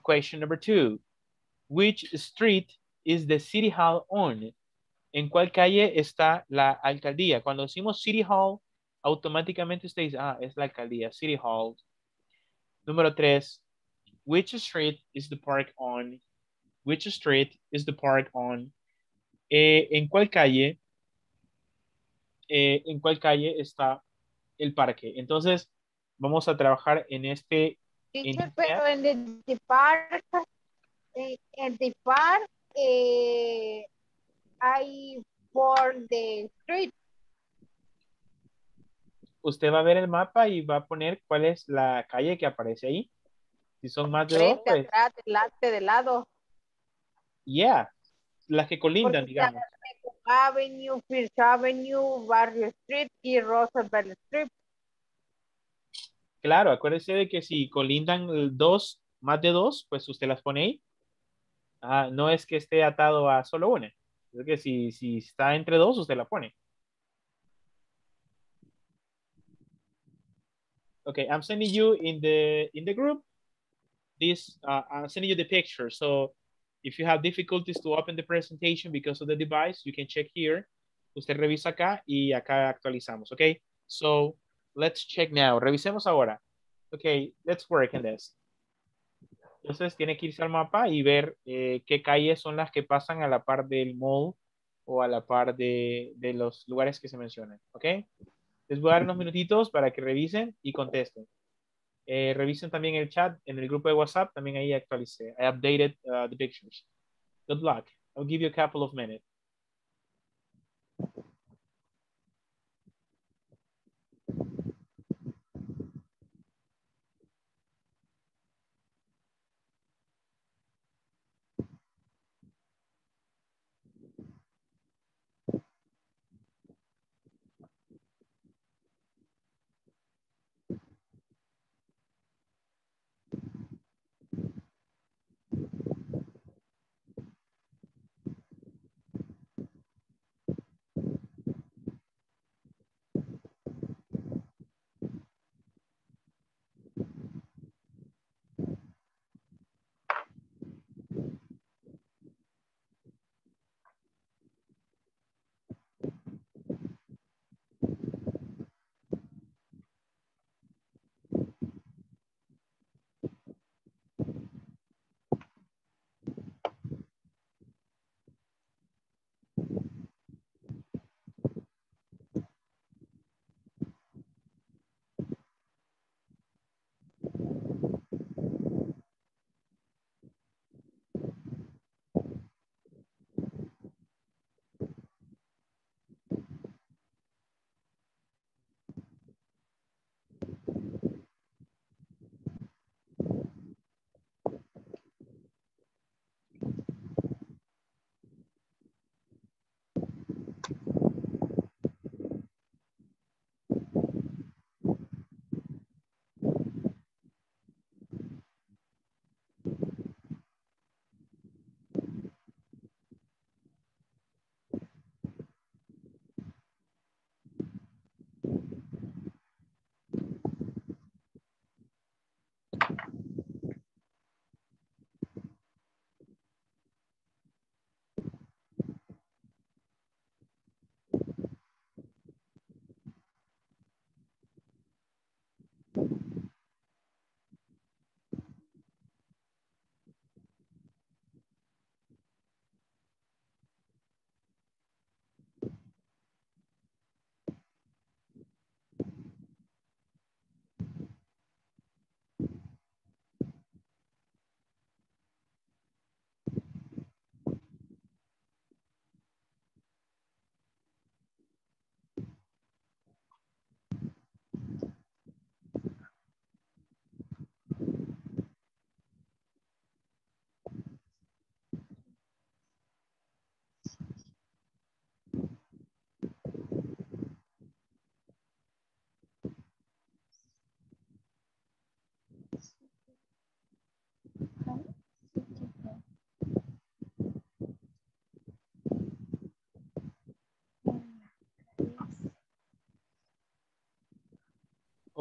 Question number two, which street is the city hall on? ¿En cuál calle está la alcaldía? Cuando decimos city hall, automáticamente usted dice, ah, es la alcaldía, City Hall. Número tres, which street is the park on? Which street is the park on? Eh, ¿En cuál calle? Eh, ¿En cuál calle está el parque? Entonces, vamos a trabajar en este... En pero en el de park, en el de park, eh, hay por the street. Usted va a ver el mapa y va a poner cuál es la calle que aparece ahí. Si son más de dos, pues... atrás, delante, de lado. Yeah, las que colindan, porque digamos. Second Avenue, First Avenue, Barrio Street y Roosevelt Street. Claro, acuérdese de que si colindan dos, más de dos, pues usted las pone ahí. Ah, no es que esté atado a solo una. Es que si, si está entre dos, usted la pone. Okay, I'm sending you in the in the group. This uh, I'm sending you the picture. So if you have difficulties to open the presentation because of the device, you can check here. Usted revisa acá y acá actualizamos. Okay. So let's check now. Revisemos ahora. Okay. Let's work on this. Entonces tiene que irse al mapa y ver eh, qué calles son las que pasan a la par del mall o a la par de, de los lugares que se mencionan. Okay. Les voy a dar unos minutitos para que revisen y contesten. Eh, revisen también el chat en el grupo de WhatsApp. También ahí actualicé. I updated uh, the pictures. Good luck. I'll give you a couple of minutes.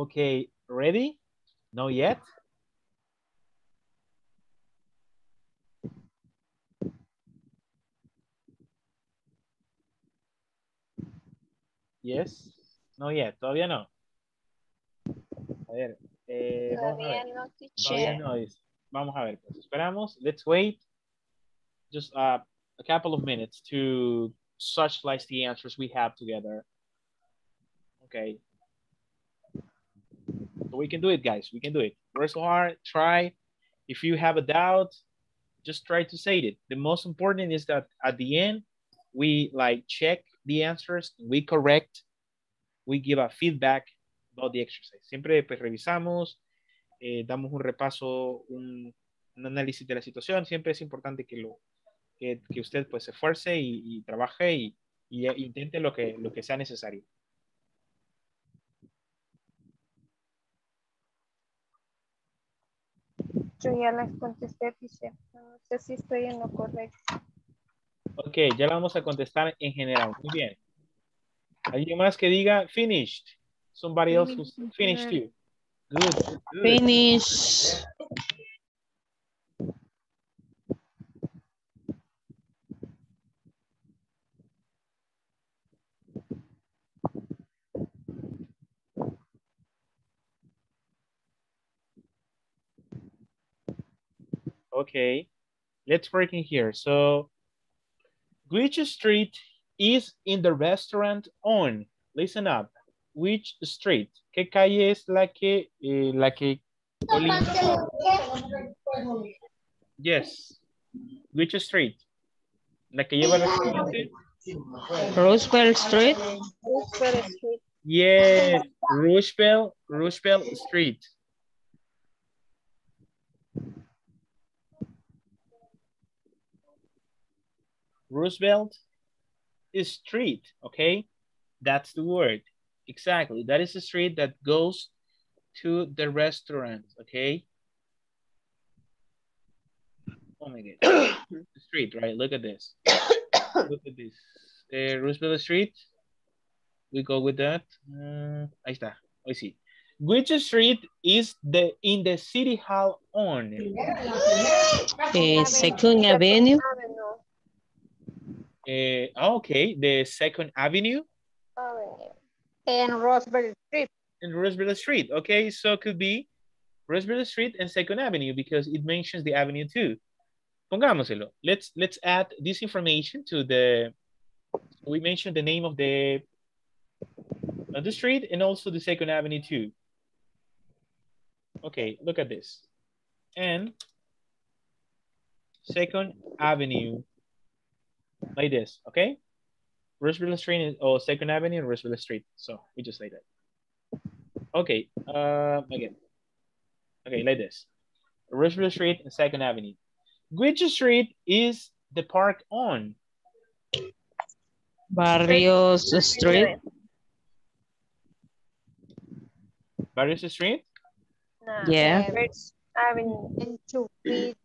Okay, ready? Not yet? Yes? No yet, todavía no. A ver, eh, todavía no, todavía no es. Vamos a ver, pues esperamos. Let's wait just uh, a couple of minutes to such like the answers we have together. Okay. So we can do it, guys. We can do it. Work so hard, try. If you have a doubt, just try to say it. The most important is that at the end, we like check the answers, we correct, we give a feedback about the exercise. Siempre pues revisamos. Eh, damos un repaso, un, un análisis de la situación. Siempre es importante que, lo, que, que usted pues, se esfuerce y, y trabaje y, y intente lo que, lo que sea necesario. Yo ya las contesté, Piché. No sé si estoy en lo correcto. Ok, ya la vamos a contestar en general. Muy bien. ¿Alguien más que diga finished? Somebody else who's finished too. Good, good. Finish. Okay, let's work in here. So, which street is in the restaurant on? Listen up. Which street? ¿Qué calle es la que eh, la que? Yes. Which street? La que lleva el restaurante. Roosevelt Street. Roosevelt Street. Yes. Roosevelt. Roosevelt Street. Roosevelt Street. Okay, that's the word. Exactly, that is the street that goes to the restaurant, okay? Oh my God, the street, right? Look at this, look at this. Uh, Roosevelt Street, we go with that. Uh, ahí está, I see. Which street is the in the city hall on? Uh, Second Avenue. Uh, okay, the Second Avenue. Avenue. And Roosevelt Street. And Roosevelt Street. Okay, so it could be Roosevelt Street and Second Avenue because it mentions the avenue too. Pongámoselo. Let's let's add this information to the. We mentioned the name of the of the street and also the Second Avenue too. Okay, look at this. And Second Avenue, like this. Okay. Roosevelt Street or Second Avenue and Roosevelt Street. So we just say that. Okay, uh, again. Okay, like this. Roosevelt Street and Second Avenue. Which street is the park on? Barrios Street. Barrios Street? No. Yeah. First Avenue. First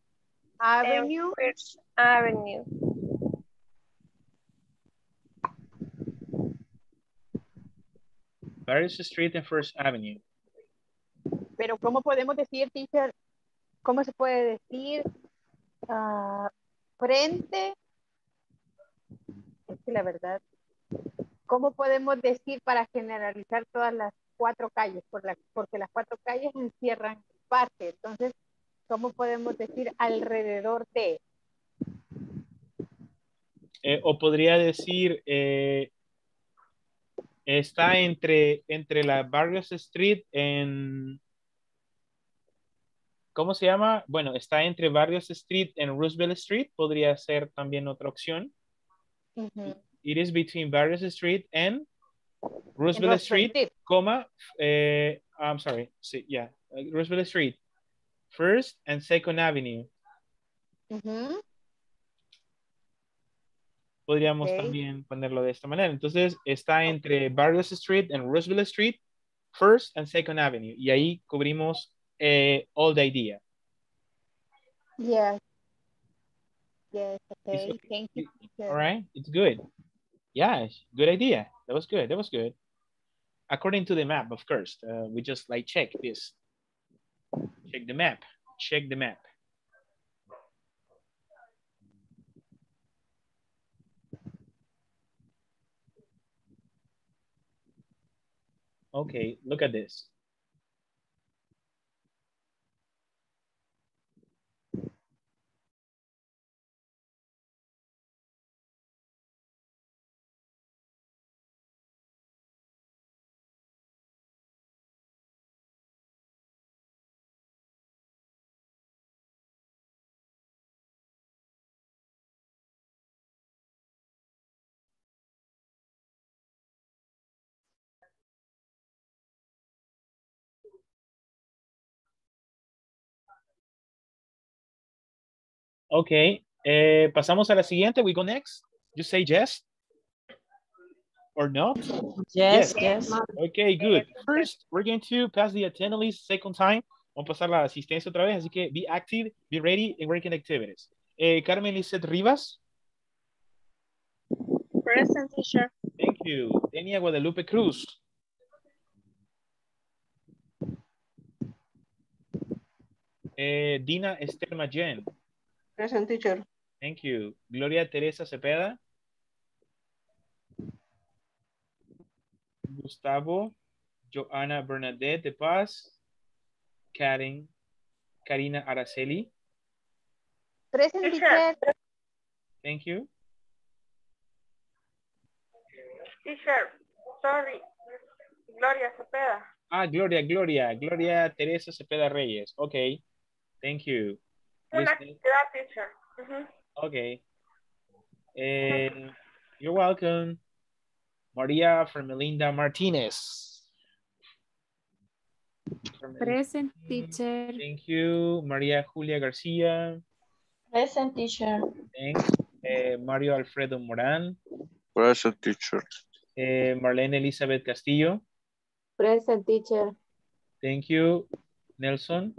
Avenue. First Avenue. Barrios Street and First Avenue. Pero cómo podemos decir, teacher, cómo se puede decir uh, frente. Es que la verdad, cómo podemos decir para generalizar todas las cuatro calles, por la, porque las cuatro calles encierran parte. Entonces, cómo podemos decir alrededor de. Eh, o podría decir. Eh... Está entre, entre la Barrios Street en... ¿Cómo se llama? Bueno, está entre Barrios Street and Roosevelt Street. Podría ser también otra opción. Uh-huh. It is between Barrios Street and Roosevelt and Street, Street, comma, eh, I'm sorry, sí, yeah, Roosevelt Street. First and Second Avenue. Uh-huh. Podríamos okay. también ponerlo de esta manera. Entonces, está entre Barrios Street and Roosevelt Street, First and Second Avenue. Y ahí cubrimos eh, all the idea. Yes. Yes, okay. okay. Thank you. All right, it's good. Yeah, good idea. That was good, that was good. according to the map, of course. Uh, we just like check this. Check the map, check the map. Okay, look at this. Okay, eh, pasamos a la siguiente. We go next. You say yes or no? Yes, yes, yes. Okay, good. First, we're going to pass the attendance second time. Vamos a pasar la asistencia otra vez. Así que be active, be ready, and work in activities. Eh, Carmen Lizeth Rivas. Present, teacher. Thank you. Denia Guadalupe Cruz. Eh, Dina Esther Mayen. Present, teacher. Thank you. Gloria Teresa Cepeda. Gustavo. Joanna Bernadette de Paz. Karen. Karina Araceli. Present, teacher. Thank you. Teacher, sorry. Gloria Cepeda. Ah, Gloria, Gloria. Gloria Teresa Cepeda Reyes. Okay. Thank you. Mm-hmm. Okay. And you're welcome. Maria Fermelinda Martinez. Present, teacher. Thank you. Maria Julia Garcia. Present, teacher. Thanks. Uh, Mario Alfredo Moran. Present, teacher. Uh, Marlene Elizabeth Castillo. Present, teacher. Thank you. Nelson.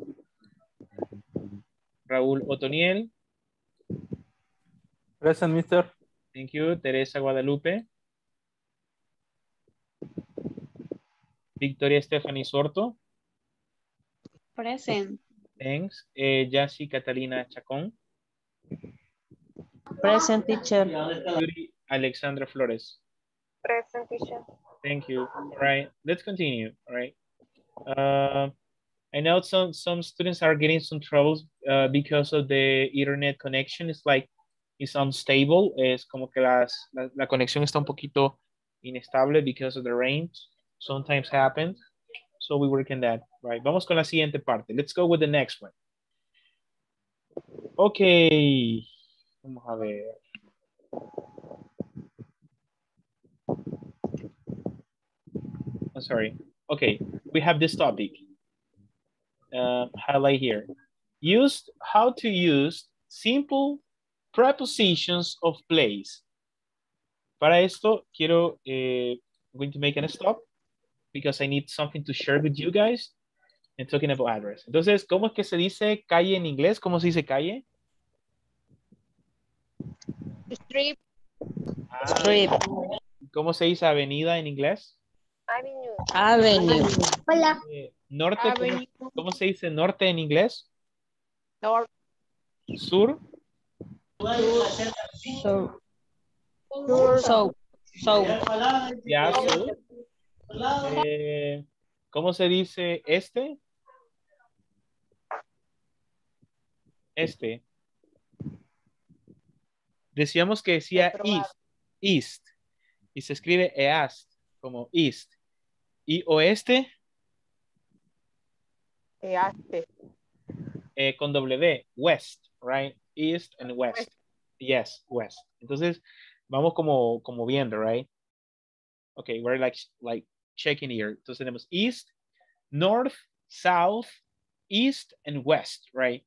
Raúl Otoniel. Present, mister. Thank you. Teresa Guadalupe. Victoria Stephanie Sorto. Present. Thanks. Eh, Yassi Catalina Chacón. Present, teacher. Judy Alexandra Flores. Present, teacher. Thank you. All right. Let's continue. All right. Uh, I know some, some students are getting some troubles uh, because of the internet connection. It's like, it's unstable. Es como que las, la, la conexión está un poquito inestable because of the rain. Sometimes happens. So we work in that, right? Vamos con la siguiente parte. Let's go with the next one. Okay. Vamos a ver. I'm sorry. Okay. We have this topic. Uh, highlight here. Used how to use simple prepositions of place. Para esto quiero eh, I'm going to make a stop because I need something to share with you guys and talking about address. Entonces, ¿cómo es que se dice calle en inglés? ¿Cómo se dice calle? Street. Ah, Street. ¿Cómo se dice avenida en inglés? Avenue. Avenue. Hola. Eh, norte, Avenue. ¿cómo, ¿cómo se dice norte en inglés? North. Sur. Sur. Sur. Sur. Sur. Ya, sur. Eh, ¿Cómo se dice este? Este. Decíamos que decía east. East. Y se escribe east, como east. ¿Y oeste? Easte. Eh, con W, west, right? East and west. west. Yes, west. Entonces, vamos como, como viendo, right? Okay, we're like, like checking here. Entonces tenemos east, north, south, east, and west, right?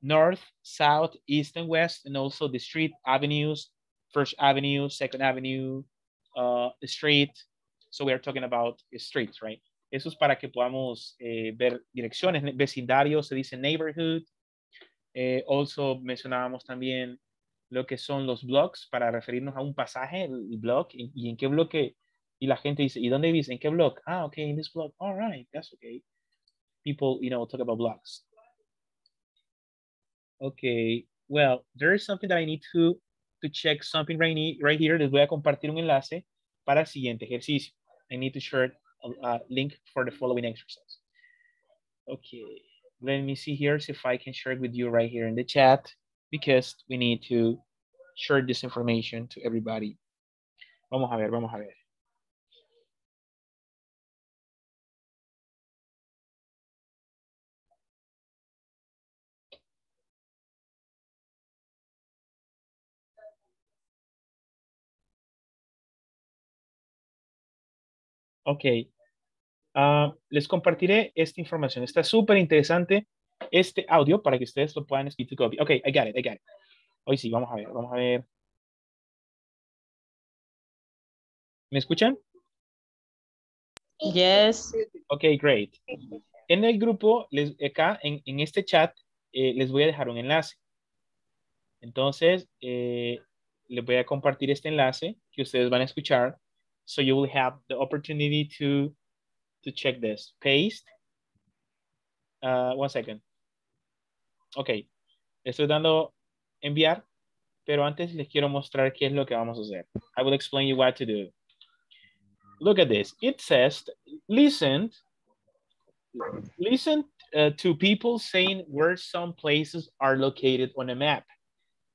North, south, east, and west, and also the street avenues, First Avenue, Second Avenue, uh, the street. So we are talking about streets, right? Eso es para que podamos eh, ver direcciones, vecindarios, se dice neighborhood. Eh, also mencionábamos también lo que son los blocks para referirnos a un pasaje, el block, y, y en qué bloque Y la gente dice, ¿y dónde vives? ¿En qué block? Ah, okay, in this block. All right, that's okay. People, you know, talk about blocks. Okay, well, there is something that I need to, to check something right, right here. Les voy a compartir un enlace para el siguiente ejercicio. I need to share a, a link for the following exercise. Okay, let me see here if I can share it with you right here in the chat, because we need to share this information to everybody. Vamos a ver, vamos a ver. Ok, uh, les compartiré esta información. Está súper interesante este audio para que ustedes lo puedan escribir. Ok, I got it, I got it. Hoy sí, vamos a ver, vamos a ver. ¿Me escuchan? Yes. Ok, great. En el grupo, les, acá en, en este chat, eh, les voy a dejar un enlace. Entonces, eh, les voy a compartir este enlace que ustedes van a escuchar. So you will have the opportunity to, to check this. Paste. Uh, one second. Ok. Estoy dando enviar, pero antes les quiero mostrar qué es lo que vamos a hacer. I will explain you what to do. Look at this. It says, listen, listen uh, to people saying where some places are located on a map.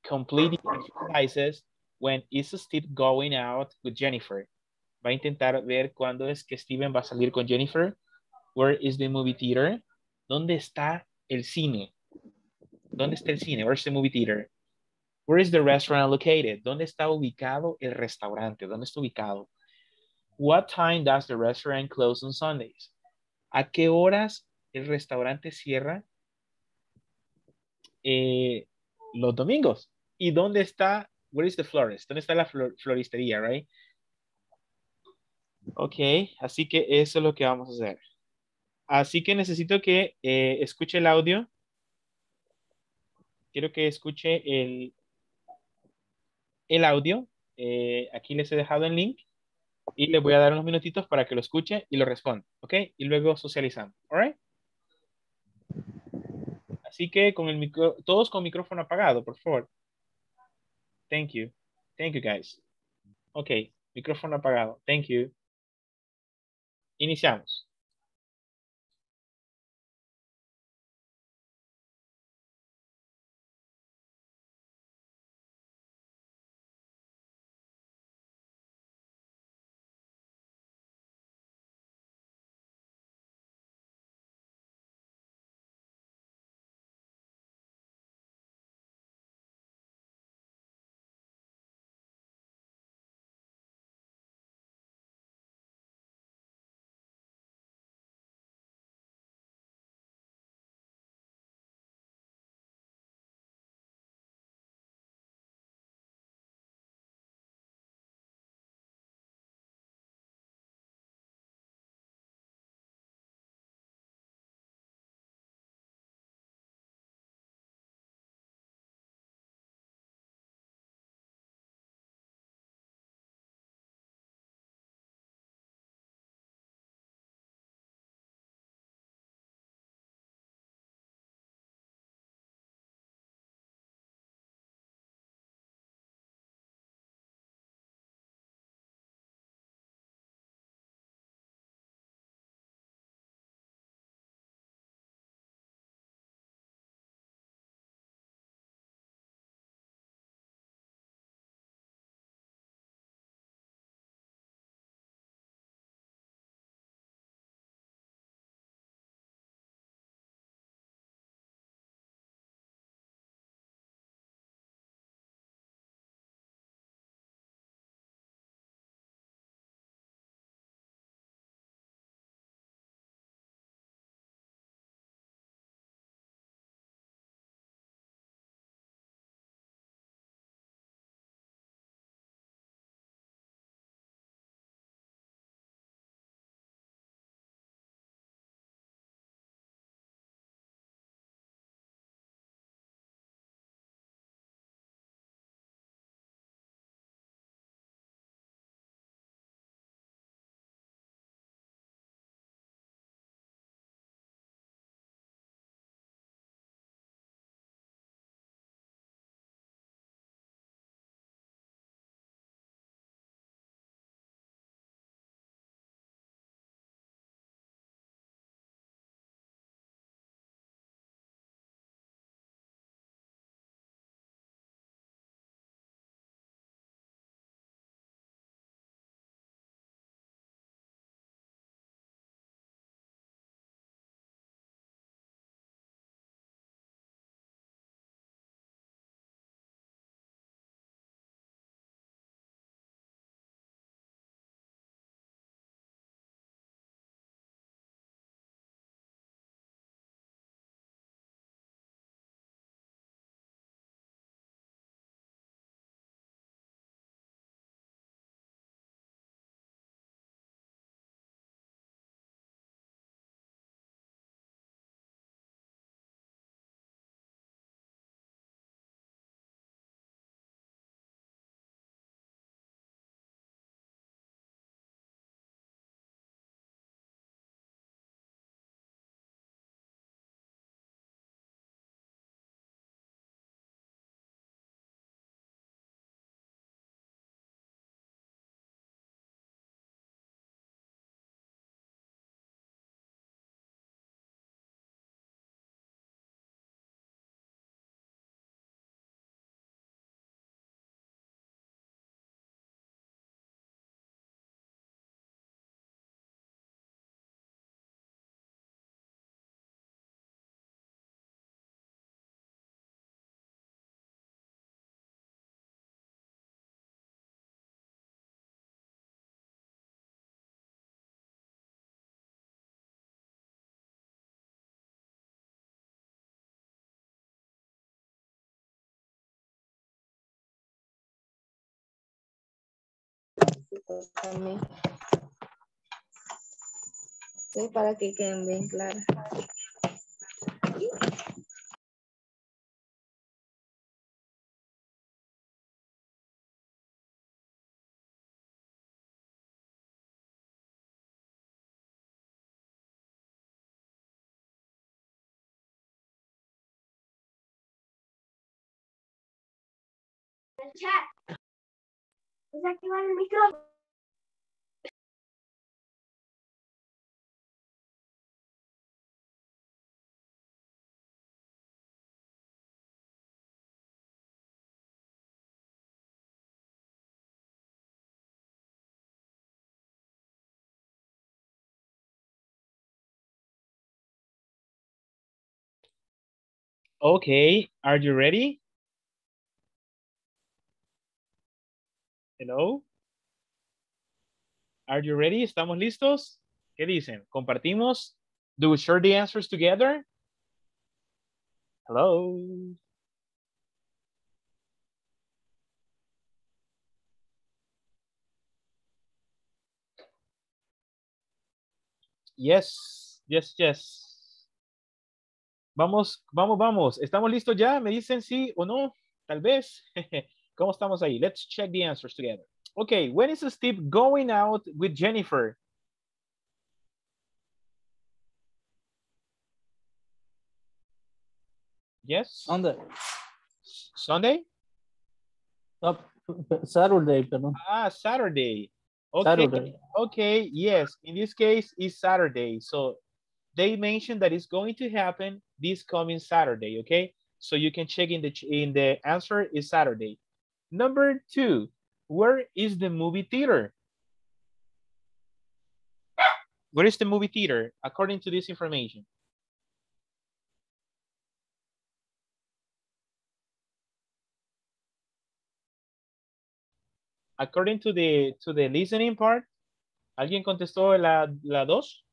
Completing exercises when is Steve going out with Jennifer. Va a intentar ver cuándo es que Steven va a salir con Jennifer. Where is the movie theater? ¿Dónde está el cine? ¿Dónde está el cine? Where's the movie theater? Where is the restaurant located? ¿Dónde está ubicado el restaurante? ¿Dónde está ubicado? What time does the restaurant close on Sundays? ¿A qué horas el restaurante cierra eh, los domingos? ¿Y dónde está? Where is the florist? ¿Dónde está la flor, floristería, right? Ok, así que eso es lo que vamos a hacer. Así que necesito que eh, escuche el audio. Quiero que escuche el, el audio. Eh, aquí les he dejado el link. Y les voy a dar unos minutitos para que lo escuche y lo responda. Ok, y luego socializamos. All right? Así que con el micro, todos con micrófono apagado, por favor. Thank you. Thank you, guys. Ok, micrófono apagado. Thank you. Iniciamos. fotos también. Sí, para que queden bien claras. Chat. Desactivar el micrófono. Okay, are you ready? Hello. Are you ready? ¿Estamos listos? ¿Qué dicen? ¿Compartimos? Do we share the answers together? Hello. Yes, yes, yes. Vamos, vamos, vamos. ¿Estamos listos ya? ¿Me dicen sí o no? Tal vez. ¿Cómo estamos ahí? Let's check the answers together. Okay, when is Steve going out with Jennifer? Yes? Sunday. Sunday? Oh, Saturday, perdón. Ah, Saturday. Okay. Saturday. Okay, yes. In this case, it's Saturday. So they mentioned that it's going to happen this coming Saturday, okay? So you can check in the, in the answer is Saturday. Number two, where is the movie theater? Where is the movie theater, according to this information? According to the, to the listening part, ¿alguien contestó la, la dos?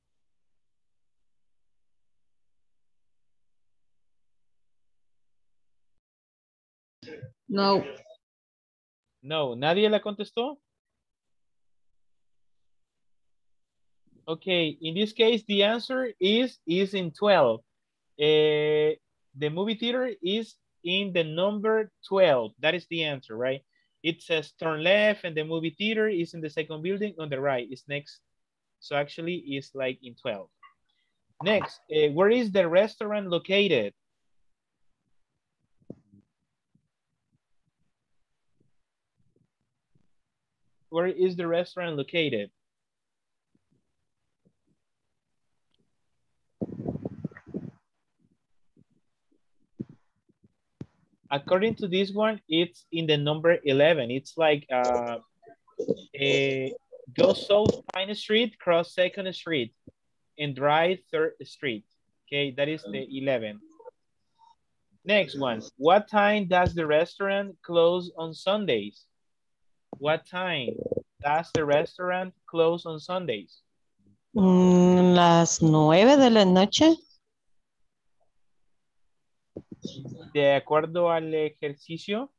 No. No, nadie la contestó. Okay, in this case, the answer is, is in twelve. Uh, the movie theater is in the number twelve. That is the answer, right? It says turn left and the movie theater is in the second building on the right. It's next. So actually it's like in twelve. Next, uh, where is the restaurant located? Where is the restaurant located? According to this one, it's in the number eleven. It's like uh, a go south Pine Street, cross Second Street, and drive Third Street. Okay, that is the eleven. Next one, what time does the restaurant close on Sundays? What time does the restaurant close on Sundays? Mm, las nueve de la noche. De acuerdo al ejercicio.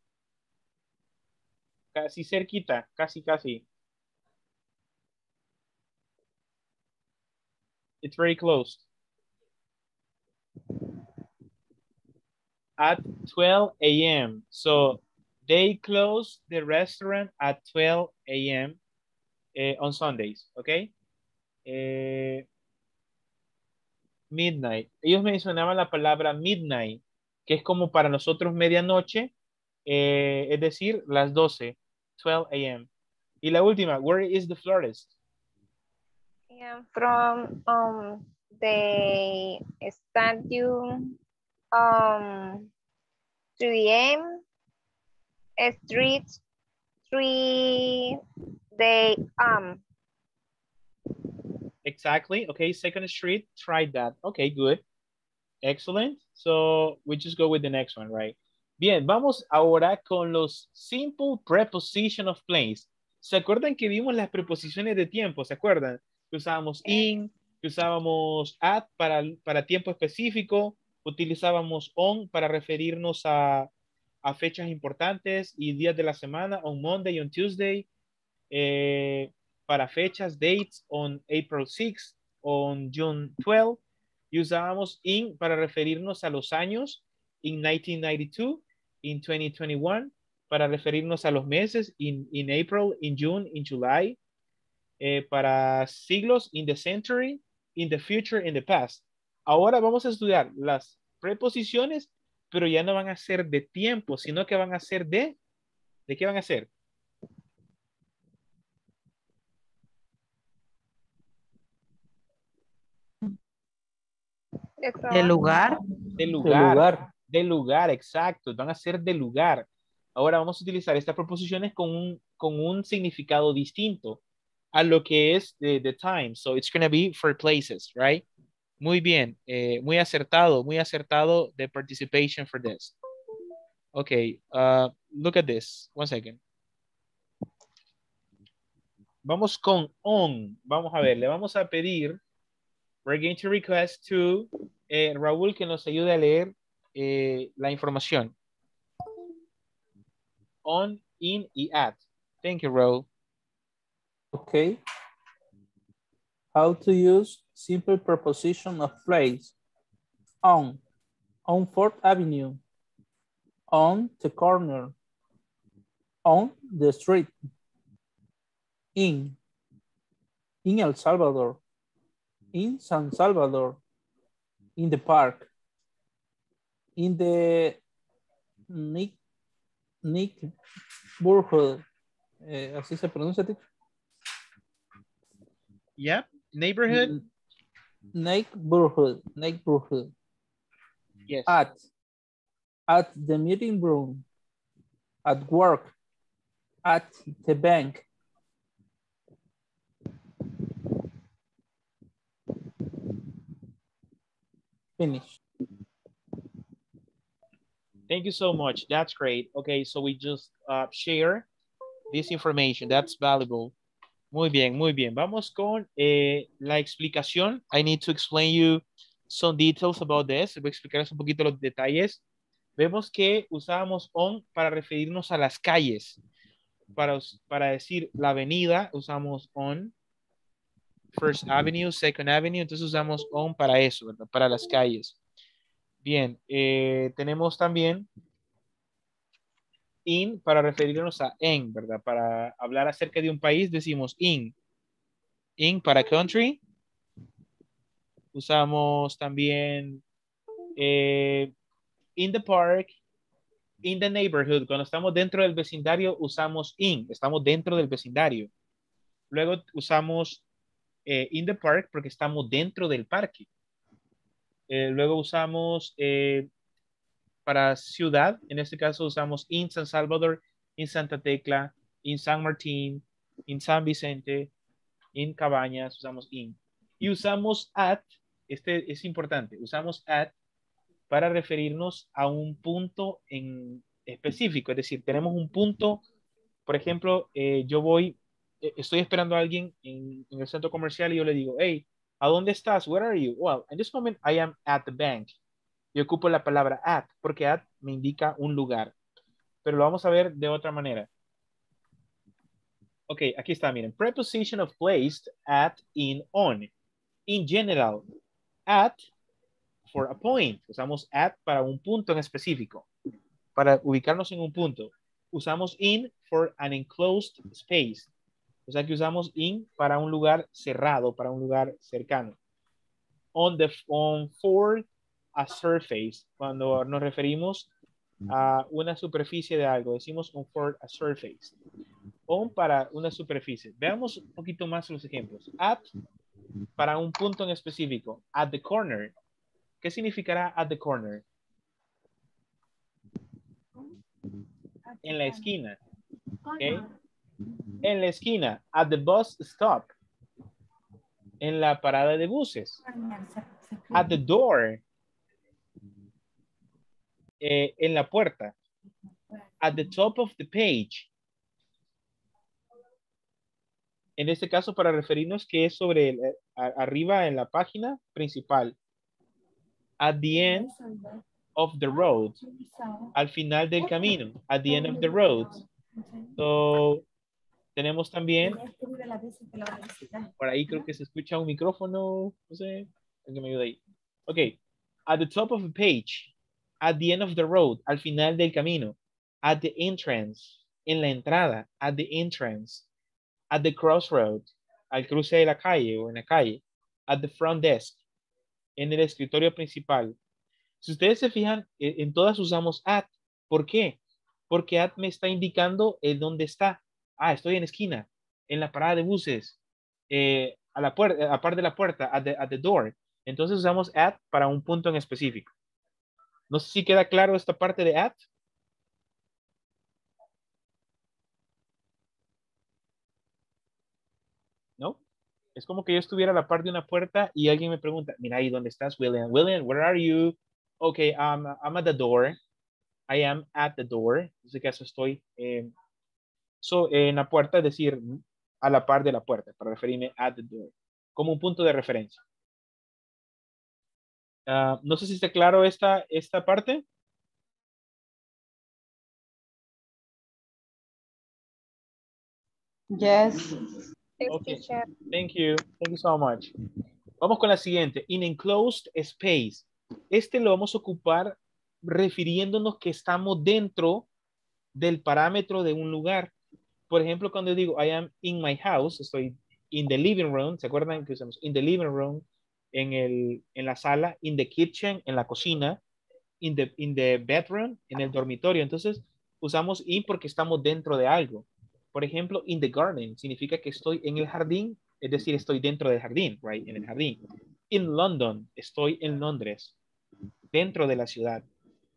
Casi cerquita, casi, casi. It's very close. At twelve A M So they close the restaurant at twelve A M Uh, on Sundays, okay? Uh, midnight. Ellos mencionaban la palabra midnight, que es como para nosotros medianoche, eh, es decir, las doce, twelve A M Y la última, where is the florist? Yeah, from um, the stadium um, three A M Street three day um exactly. Okay, Second Street, try that. Okay, good, excellent. So we just go with the next one, right? Bien, vamos ahora con los simple preposition of place. ¿Se acuerdan que vimos las preposiciones de tiempo? ¿Se acuerdan? Que usábamos in, que usábamos at para, para tiempo específico, utilizábamos on para referirnos a a fechas importantes y días de la semana, on Monday, on Tuesday, eh, para fechas, dates, on April sixth, on June twelfth, y usábamos in para referirnos a los años, in nineteen ninety-two, in twenty twenty-one, para referirnos a los meses, in, in April, in June, in July, eh, para siglos, in the century, in the future, in the past. Ahora vamos a estudiar las preposiciones, pero ya no van a ser de tiempo, sino que van a ser de, ¿de qué van a ser? ¿De lugar? De lugar. De lugar. De lugar, exacto. Van a ser de lugar. Ahora vamos a utilizar estas preposiciones con un, con un significado distinto a lo que es the, the time. So it's going to be for places, right? Muy bien. Eh, muy acertado. Muy acertado the participation for this. Okay. Uh, look at this. One second. Vamos con on. Vamos a ver. Le vamos a pedir. We're going to request to eh, Raúl que nos ayude a leer eh, la información. On, in y at. Thank you, Raúl. Okay. How to use simple preposition of place. On, on Fourth Avenue. On the corner. On the street. In, in El Salvador. In San Salvador, in the park, in the Nick, Nick neighborhood, eh, así se pronuncia, teacher? Yeah, neighborhood. Neighborhood, neighborhood. Yes. At, at the meeting room, at work, at the bank. Finish. Thank you so much. That's great. Okay, so we just uh, share this information. That's valuable. Muy bien, muy bien. Vamos con eh, la explicación. I need to explain you some details about this. Voy a explicarles un poquito los detalles. Vemos que usábamos on para referirnos a las calles. Para, para decir la avenida, usamos on. First Avenue, Second Avenue, entonces usamos on para eso, ¿verdad? Para las calles. Bien, eh, tenemos también in para referirnos a en, ¿verdad? Para hablar acerca de un país decimos in. In para country. Usamos también eh, in the park, in the neighborhood. Cuando estamos dentro del vecindario usamos in, estamos dentro del vecindario. Luego usamos Eh, in the park, porque estamos dentro del parque. Eh, luego usamos eh, para ciudad, en este caso usamos in San Salvador, in Santa Tecla, in San Martín, in San Vicente, in Cabañas, usamos in. Y usamos at, este es importante, usamos at para referirnos a un punto en específico, es decir, tenemos un punto, por ejemplo, eh, yo voy estoy esperando a alguien en, en el centro comercial y yo le digo, hey, ¿a dónde estás? Where are you? Well, in this moment, I am at the bank. Yo ocupo la palabra at, porque at me indica un lugar. Pero lo vamos a ver de otra manera. Ok, aquí está, miren. Preposition of placed, at, in, on. In general, at, for a point. Usamos at para un punto en específico. Para ubicarnos en un punto. Usamos in for an enclosed space. O sea que usamos in para un lugar cerrado, para un lugar cercano. On the on for a surface, cuando nos referimos a una superficie de algo, decimos on for a surface. On para una superficie. Veamos un poquito más los ejemplos. At para un punto en específico. At the corner. ¿Qué significará at the corner? En la esquina. Okay. En la esquina, at the bus stop, en la parada de buses, at the door, eh, en la puerta, at the top of the page. En este caso, para referirnos que es sobre el, a, arriba en la página principal, at the end of the road, al final del camino, at the end of the road. So, Tenemos también, por ahí creo que se escucha un micrófono, no sé, alguien me ayuda ahí. Ok, at the top of the page, at the end of the road, al final del camino, at the entrance, en la entrada, at the entrance, at the crossroad, al cruce de la calle o en la calle, at the front desk, en el escritorio principal. Si ustedes se fijan, en todas usamos at. ¿Por qué? Porque at me está indicando el dónde está. Ah, estoy en la esquina, en la parada de buses, eh, a la puerta, a par de la puerta, at the, at the door. Entonces usamos at para un punto en específico. No sé si queda claro esta parte de at. ¿No? Es como que yo estuviera a la par de una puerta y alguien me pregunta, mira ahí, ¿dónde estás, William? William, where are you? Okay, um, I'm at the door. I am at the door. En ese caso estoy... Eh, So, en la puerta, es decir, a la par de la puerta, para referirme at the door, como un punto de referencia. Uh, no sé si está claro esta, esta parte. Yes. Okay. Thank you. Thank you so much. Vamos con la siguiente. In enclosed space. Este lo vamos a ocupar refiriéndonos que estamos dentro del parámetro de un lugar. Por ejemplo, cuando yo digo I am in my house, estoy in the living room, ¿se acuerdan que usamos in the living room, en, el, en la sala, in the kitchen, en la cocina, in the, in the bedroom, en el dormitorio? Entonces, usamos in porque estamos dentro de algo. Por ejemplo, in the garden, significa que estoy en el jardín, es decir, estoy dentro del jardín, right, en el jardín. In London, estoy en Londres, dentro de la ciudad.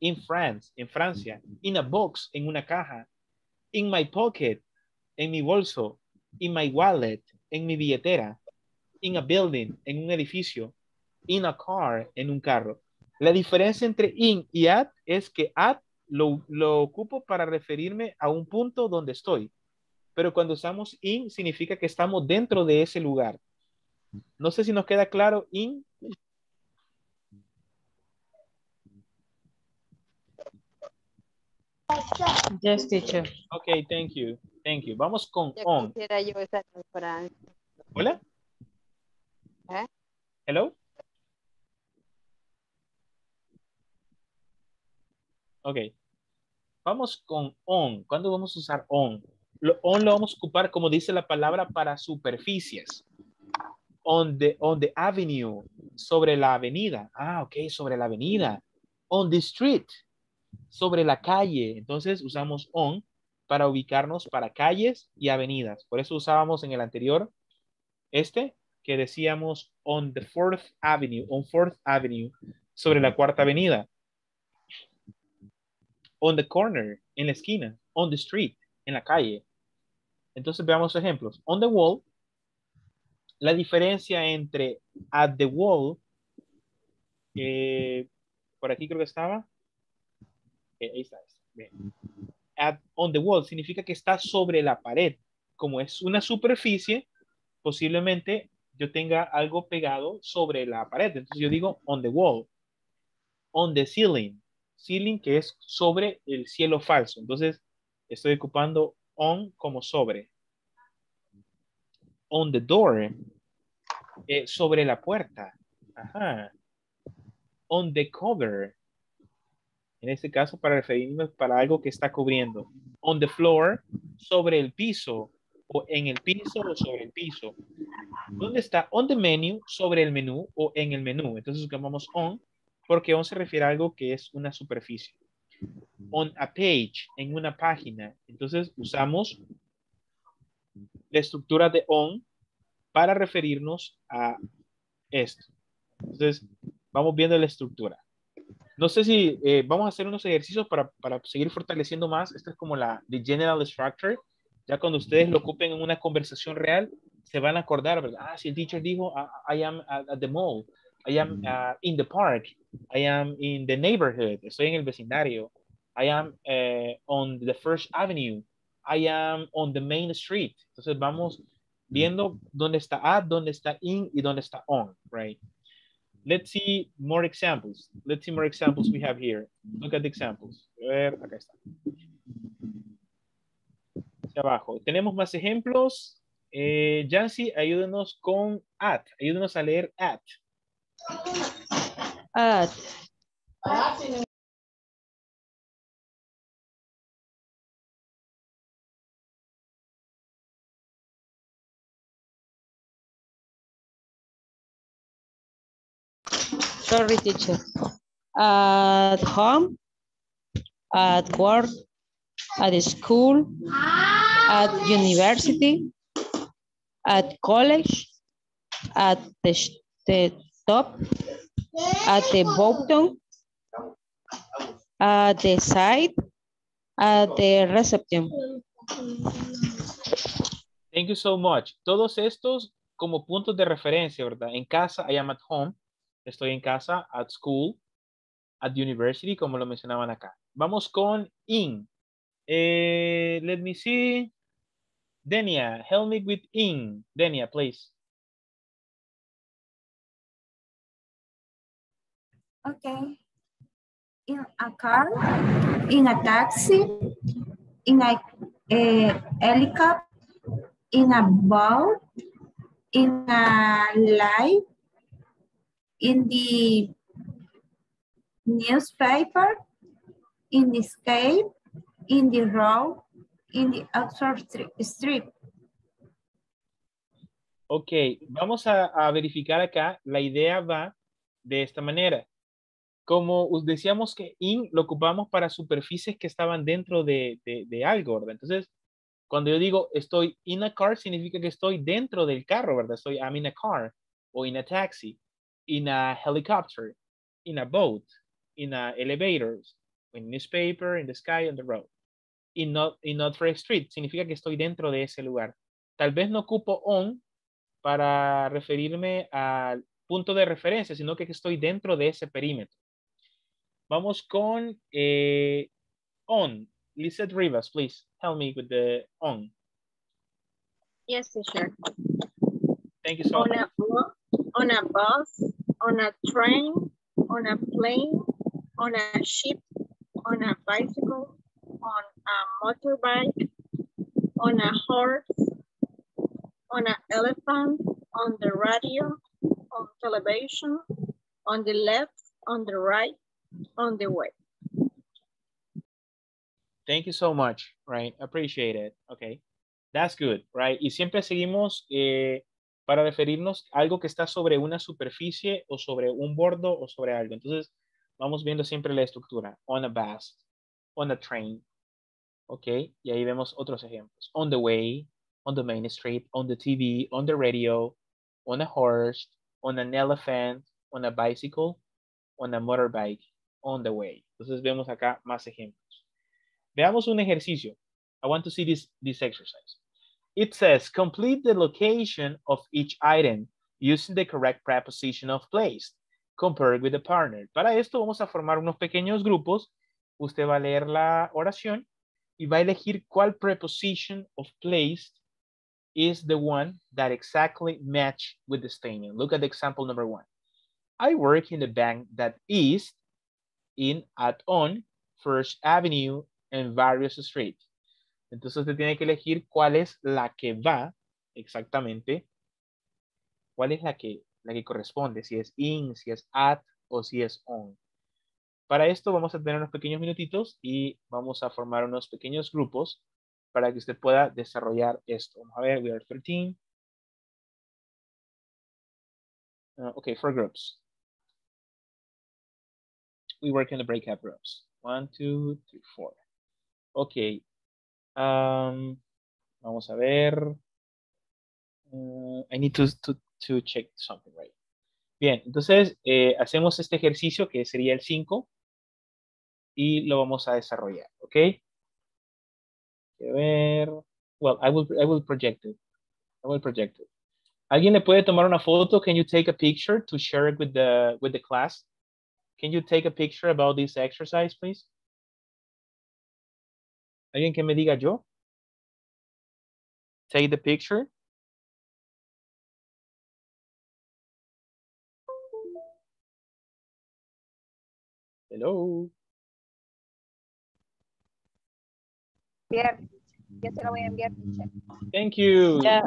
In France, en Francia. In a box, en una caja. In my pocket, en mi bolso. In my wallet, en mi billetera. In a building, en un edificio. In a car, en un carro. La diferencia entre in y at es que at lo, lo ocupo para referirme a un punto donde estoy. Pero cuando usamos in, significa que estamos dentro de ese lugar. No sé si nos queda claro in. Yes, teacher. Ok, thank you. Thank you. Vamos con yo on. Quisiera yo esa temporada. Hola. ¿Eh? Hello. Ok. Vamos con on. ¿Cuándo vamos a usar on? Lo, on lo vamos a ocupar, como dice la palabra, para superficies. On the, on the avenue. Sobre la avenida. Ah, ok, sobre la avenida. On the street. Sobre la calle. Entonces usamos on para ubicarnos para calles y avenidas. Por eso usábamos en el anterior este que decíamos on the fourth avenue, on fourth avenue, sobre la cuarta avenida. On the corner, en la esquina. On the street, en la calle. Entonces veamos ejemplos. On the wall, la diferencia entre at the wall, eh, por aquí creo que estaba. Okay, ahí está, bien. At, on the wall significa que está sobre la pared. Como es una superficie, posiblemente yo tenga algo pegado sobre la pared. Entonces yo digo on the wall. On the ceiling. Ceiling que es sobre el cielo falso. Entonces estoy ocupando on como sobre. On the door. Eh, sobre la puerta. Ajá. On the cover. En este caso, para referirnos para algo que está cubriendo. On the floor, sobre el piso, o en el piso, o sobre el piso. ¿Dónde está? On the menu, sobre el menú, o en el menú. Entonces, llamamos on, porque on se refiere a algo que es una superficie. On a page, en una página. Entonces, usamos la estructura de on para referirnos a esto. Entonces, vamos viendo la estructura. No sé si eh, vamos a hacer unos ejercicios para, para seguir fortaleciendo más. Esta es como la the general structure. Ya cuando ustedes lo ocupen en una conversación real, se van a acordar, ¿verdad? Ah, si el teacher dijo, I, I am at, at the mall. I am uh, in the park. I am in the neighborhood. Estoy en el vecindario. I am uh, on the First Avenue. I am on the main street. Entonces vamos viendo dónde está at, dónde está in y dónde está on, right? Let's see more examples. Let's see more examples we have here. Look at the examples. A ver, acá está. hacia abajo. Tenemos más ejemplos. Eh, Yancy, ayúdenos con at. Ayúdenos a leer at. At. At. Sorry, teacher. At home, at work, at school, at university, at college, at the, the top, at the bottom, at the side, at the reception. Thank you so much. Todos estos como puntos de referencia, ¿verdad? En casa, I am at home. Estoy en casa, at school, at university, como lo mencionaban acá. Vamos con in. Eh, let me see. Denia, help me with in. Denia, please. Okay. In a car, in a taxi, in a, a helicopter, in a boat, in a light, in the newspaper, in the state, in the road, in the outdoor strip. Ok, vamos a, a verificar acá. La idea va de esta manera. Como os decíamos que in lo ocupamos para superficies que estaban dentro de, de, de algo, ¿verdad? Entonces, cuando yo digo estoy in a car, significa que estoy dentro del carro, ¿verdad? Estoy I'm in a car, o in a taxi, in a helicopter, in a boat, in a elevators, in newspaper, in the sky, on the road. In not, in not for a street, significa que estoy dentro de ese lugar. Tal vez no ocupo on para referirme al punto de referencia, sino que estoy dentro de ese perímetro. Vamos con eh, on. Lizeth Rivas, please, help me with the on. Yes, sure. Thank you so on much. A, on a bus, on a train, on a plane, on a ship, on a bicycle, on a motorbike, on a horse, on an elephant, on the radio, on television, on the left, on the right, on the way. Thank you so much, right? Appreciate it. Okay, that's good, right? Y siempre seguimos eh, para referirnos a algo que está sobre una superficie o sobre un bordo o sobre algo. Entonces, vamos viendo siempre la estructura. On a bus, on a train. Ok, y ahí vemos otros ejemplos. On the way, on the main street, on the T V, on the radio, on a horse, on an elephant, on a bicycle, on a motorbike, on the way. Entonces vemos acá más ejemplos. Veamos un ejercicio. I want to see this, this exercise. It says, complete the location of each item using the correct preposition of place, compared with the partner. Para esto vamos a formar unos pequeños grupos. Usted va a leer la oración y va a elegir cuál preposition of place is the one that exactly match with the statement. Look at the example number one. I work in the bank that is in at on First Avenue and Barrios Street. Entonces usted tiene que elegir cuál es la que va exactamente. Cuál es la que, la que corresponde, si es in, si es at o si es on. Para esto vamos a tener unos pequeños minutitos y vamos a formar unos pequeños grupos para que usted pueda desarrollar esto. Vamos a ver, we are thirteen. Uh, okay, four groups. We work in the breakout groups. One, two, three, four. Okay. Um, vamos a ver. Uh, I need to, to, to check something, right? Bien, entonces eh, hacemos este ejercicio que sería el cinco. Y lo vamos a desarrollar, ¿ok? A ver. Well, I will, I will project it. I will project it. ¿Alguien le puede tomar una foto? Can you take a picture to share it with the, with the class? Can you take a picture about this exercise, please? ¿Alguien que me diga yo? Take the picture. Hello. Yeah. Ya se lo voy a enviar, teacher. Thank you. Ya,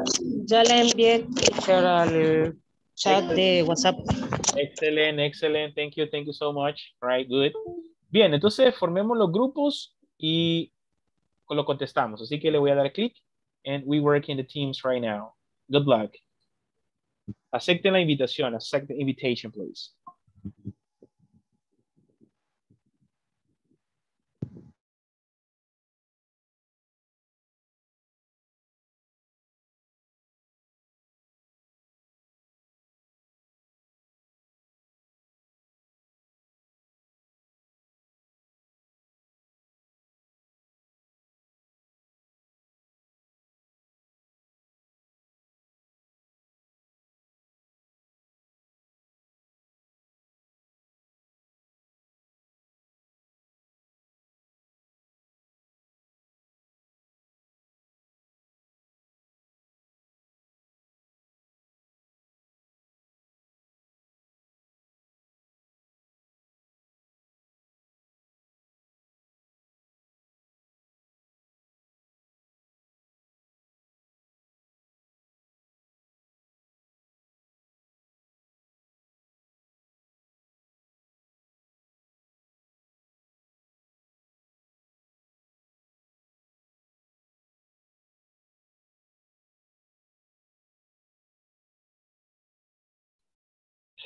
ya le envié, teacher, al chat de WhatsApp. Excelente, excelente. Thank you, thank you so much. Right, good. Bien, entonces formemos los grupos y lo contestamos. Así que le voy a dar clic. And we work in the teams right now. Good luck. Acepten la invitación. Accept the invitation, please.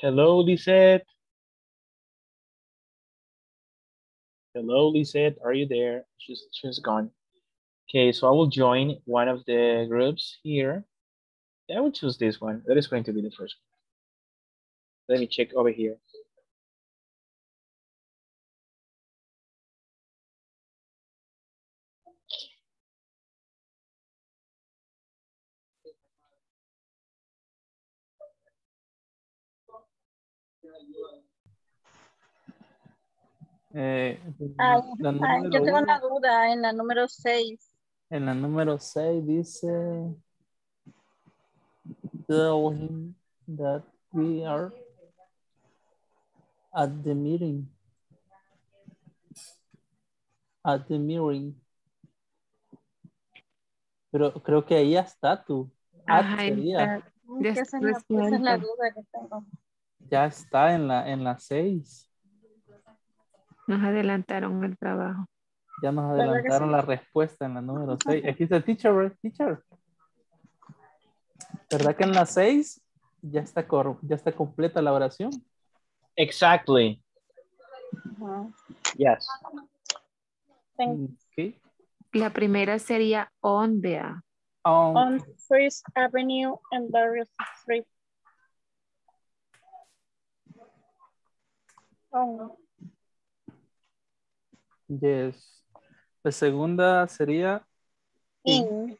Hello, Lisette. Hello, Lisette. Are you there? She's, she's gone. Okay, so I will join one of the groups here. I will choose this one. That is going to be the first one. Let me check over here. Eh, ay, ay, yo tengo una duda en la número seis. En la número seis dice tell him that we are at the meeting. At the meeting. Pero creo que ahí está tú. Ajá, está. Esa es la, esa es la duda que tengo. Ya está en la, en la seis. Nos adelantaron el trabajo. Ya nos adelantaron la, sí, la respuesta en la número seis. Aquí está teacher, teacher. ¿Verdad que en la seis ya está, ya está completa la oración? Exactly. Uh-huh. Yes. Okay. La primera sería on the on, on First Avenue and Barrios Street. Oh. Yes. La segunda sería in.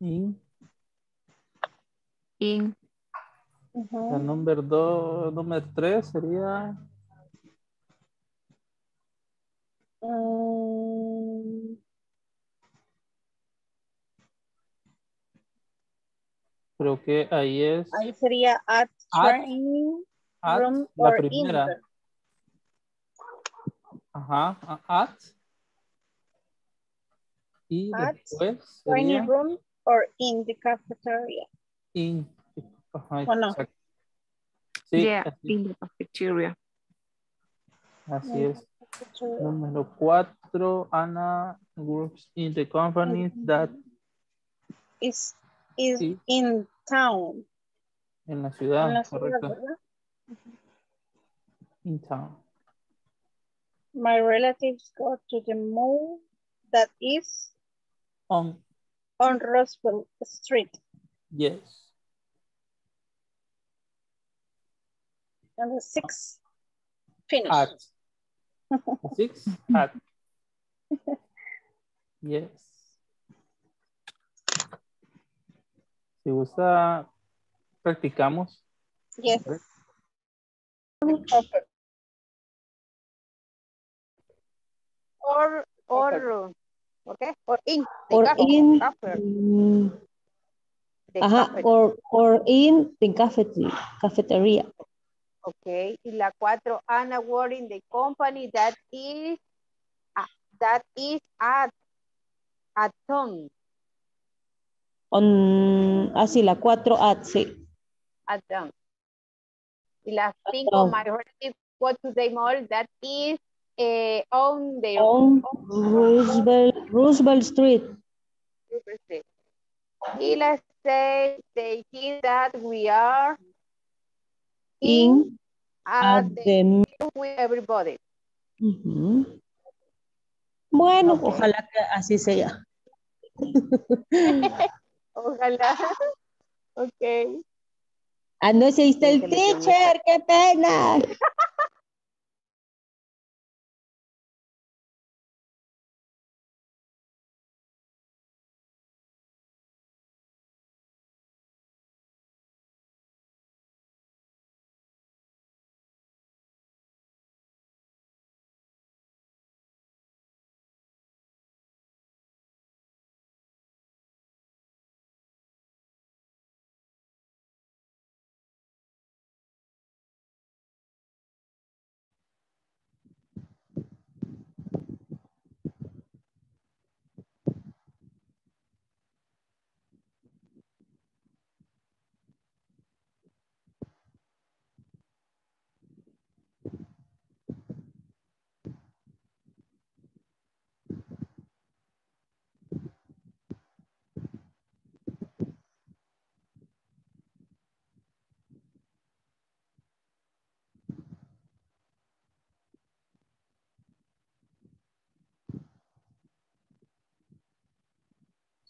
In. In. Uh-huh. La número dos, número tres sería um. Creo que ahí es. Ahí sería at, at, training, at room la or primera. In. Ajá, at. Y at después sería dining room or in the cafeteria. In. Ajá, oh, no. Sí, yeah, así. In the cafeteria. Así in es. Cafeteria. Número cuatro, Ana, works in the company mm-hmm. that is, is sí. in town. En la ciudad, en la ciudad correcto. Uh-huh. In town. My relatives go to the mall that is on on Roosevelt Street. Yes. And the six finish. At. Six at. Yes. Si gusta, practicamos. Yes. Okay. Or, or, okay, or in, the or in, the ajá, or, or in the cafeteria, cafeteria. Okay, y la cuatro, Ana work in the company that is, uh, that is at, at home. On, así, la cuatro at, sí. At them. Y las cinco, my relatives go to the mall that is eh, on the on Roosevelt, Roosevelt Street. Roosevelt Street. Y las seis, they think that we are in, in at, at the meeting with everybody. Uh-huh. Bueno, okay. Ojalá que así sea. Ojalá. Ok. Anoche está el teacher, qué pena.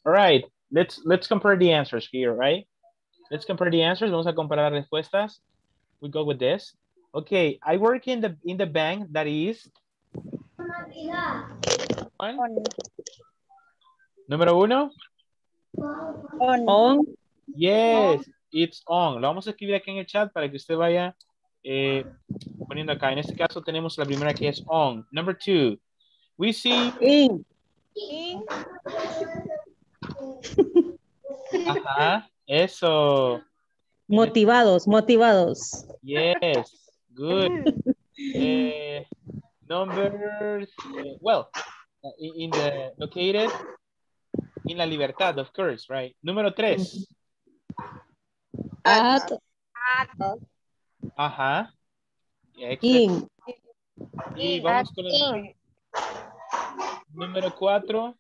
All right, let's, let's compare the answers here, right? Let's compare the answers. Vamos a comparar las respuestas. We go with this. Okay, I work in the in the bank that is. On. On. Número uno. On. On. Yes, on. It's on. Lo vamos a escribir aquí en el chat para que usted vaya eh, poniendo acá. En este caso tenemos la primera que es on. Number two. We see. In. In. Ajá, eso. Motivados, motivados. Yes, good. Eh, number, eh, well, in the located in La Libertad, of course, right? Número tres. At. Ajá. In. Y vamos con el número cuatro.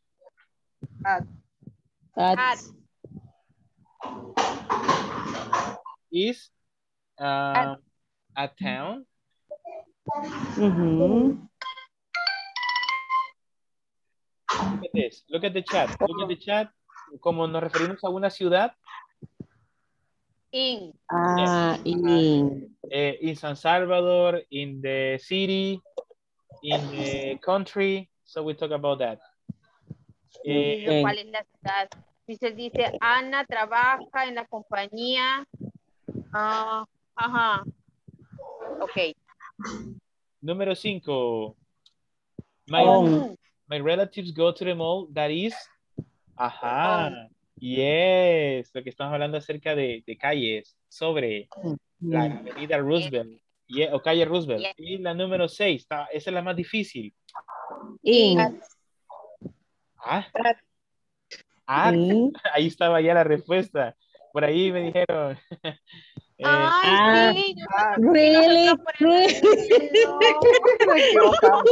At. At is uh, a town. Mm-hmm. Look at this. Look at the chat. Look at the chat. Como nos referimos a una ciudad. In. Ah, in. Uh, in San Salvador, in the city, in the country. So we talk about that. Eh, ¿Cuál es la ciudad? Dice, dice, Ana trabaja en la compañía. Uh, ajá. Ok. Número cinco. My, oh. my relatives go to the mall. That is. Ajá. Oh. Yes. Lo que estamos hablando acerca de, de calles. Sobre mm-hmm. la avenida Roosevelt. Yeah, o calle Roosevelt. Yeah. Y la número seis. Está, esa es la más difícil. Y... Ah, ah sí. Ahí estaba ya la respuesta. Por ahí me dijeron. eh, Ay, sí. Ah, really? really? No.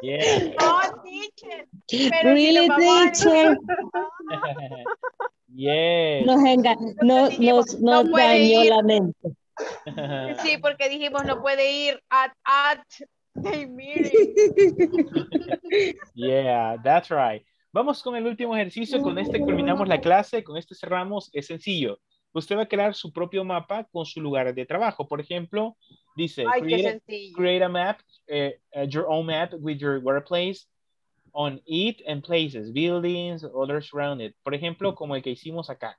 Yeah. Oh, teacher. Pero really, teacher. Yes. Nos engañó, nos, nos, nos no dañó ir. La mente. Sí, porque dijimos no puede ir at, at. Yeah, that's right. Vamos con el último ejercicio. Con este culminamos la clase. Con este cerramos. Es sencillo. Usted va a crear su propio mapa con su lugar de trabajo. Por ejemplo, dice, ay, create, create a map, uh, your own map with your workplace on it and places, buildings, others surrounded. Por ejemplo, como el que hicimos acá.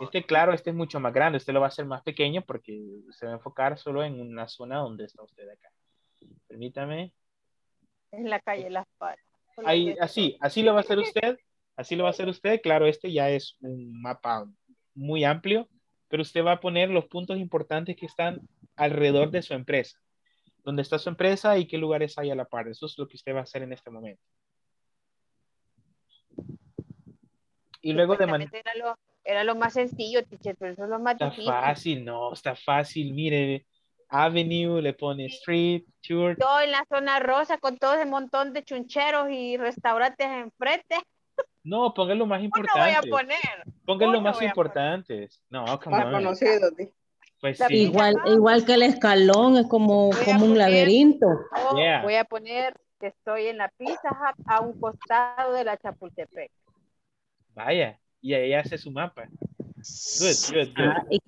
Este, claro, este es mucho más grande. Este lo va a hacer más pequeño porque se va a enfocar solo en una zona donde está usted acá. Permítame. En la calle Las Palmas. Ahí, así, así lo va a hacer usted. Así lo va a hacer usted. Claro, este ya es un mapa muy amplio, pero usted va a poner los puntos importantes que están alrededor de su empresa. Dónde está su empresa y qué lugares hay a la par. Eso es lo que usted va a hacer en este momento. Y luego de manera... Era lo, era lo más sencillo, teacher, pero eso es lo más está difícil. Está fácil, no, está fácil. Mire, Avenue, le pone Street, Church. Yo en la zona rosa con todo ese montón de chuncheros y restaurantes enfrente. No, pongan lo más importante. No voy a poner. Pongan lo más importante. No, come on. Conocido, pues sí. Igual, igual que el escalón, es como, como un poner, laberinto. Oh, yeah. Voy a poner que estoy en la Pizza Hut a un costado de la Chapultepec. Vaya, y ahí hace su mapa. Good, good, good. Ah, y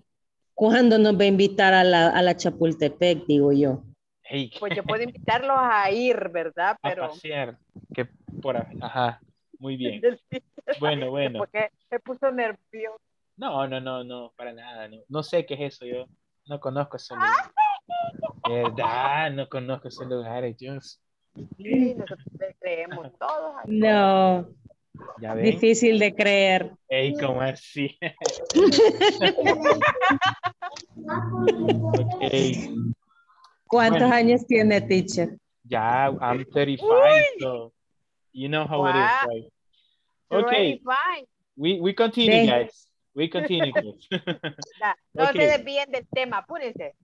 ¿cuándo nos va a invitar a la, a la Chapultepec, digo yo? Hey. Pues yo puedo invitarlos a ir, ¿verdad? Pero... a pasear. Que por... Ajá. Muy bien. Bueno, bueno. Porque se puso nervioso. No, no, no, no, para nada. No, no sé qué es eso, yo no conozco ese lugar. ¿Verdad? No conozco ese lugar, ellos. Sí, nosotros le creemos todos. Aquí. No. ¿Ya ven? Difícil de creer. Ey, ¿cómo así? Okay. ¿Cuántos bueno. años tiene, teacher? Ya, I'm thirty-five, so... You know how wow. it is, right? Okay, fine. We, we continue, guys. We continue. No se desvíen del tema, apúrense.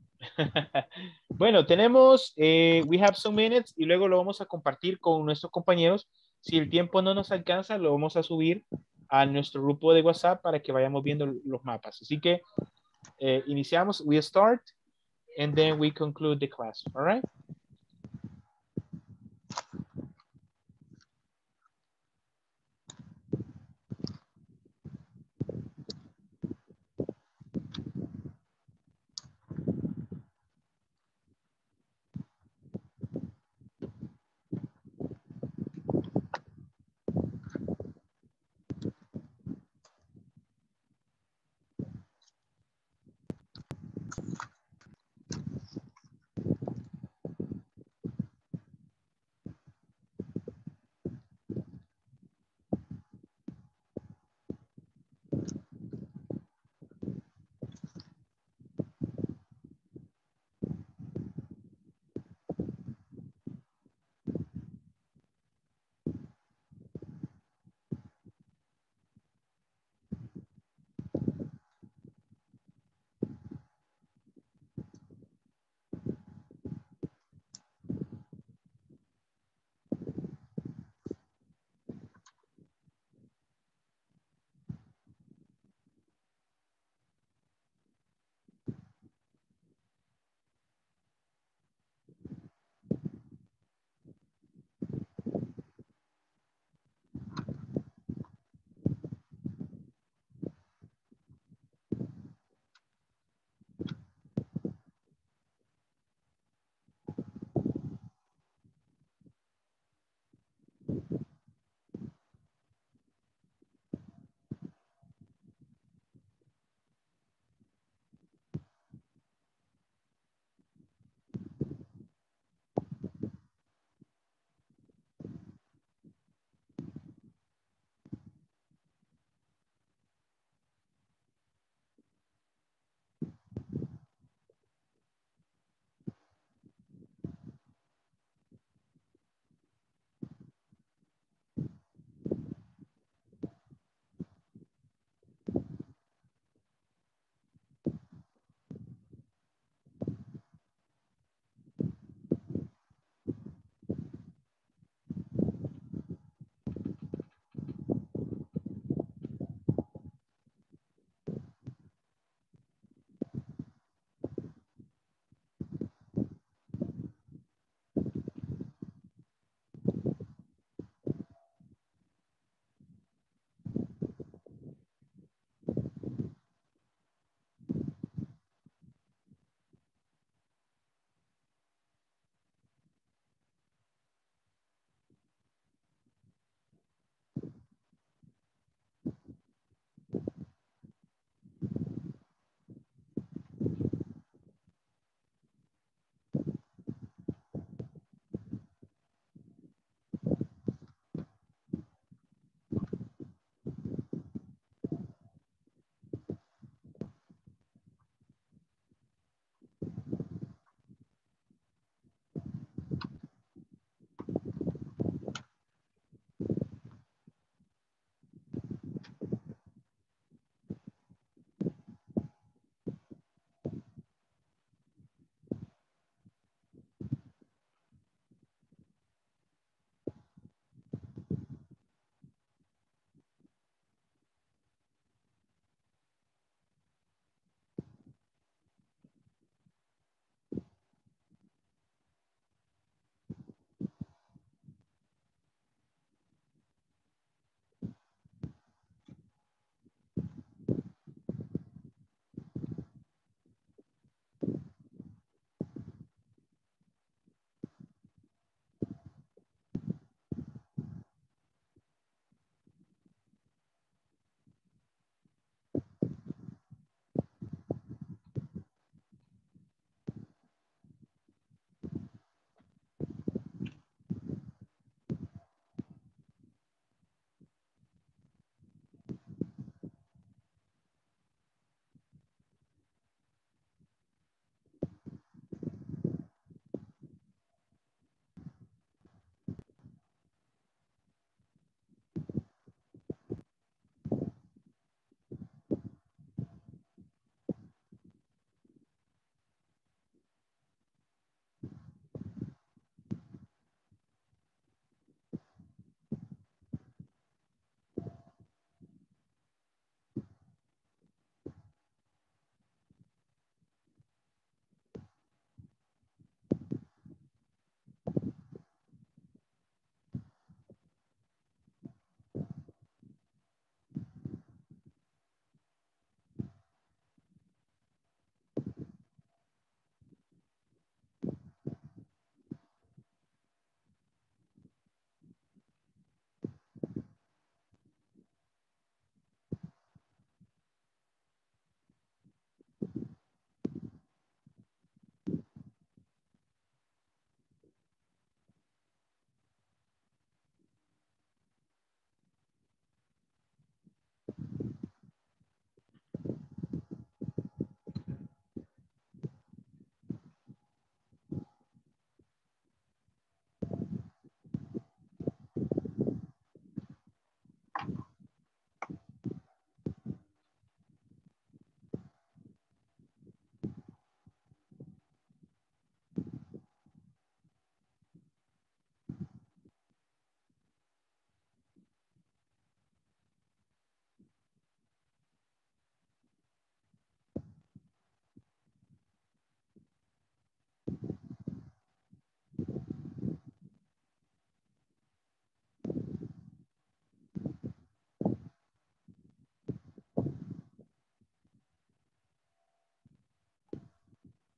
Bueno, tenemos, eh, we have some minutes y luego lo vamos a compartir con nuestros compañeros. Si el tiempo no nos alcanza, lo vamos a subir a nuestro grupo de WhatsApp para que vayamos viendo los mapas. Así que eh, iniciamos, we start, and then we conclude the class, all right?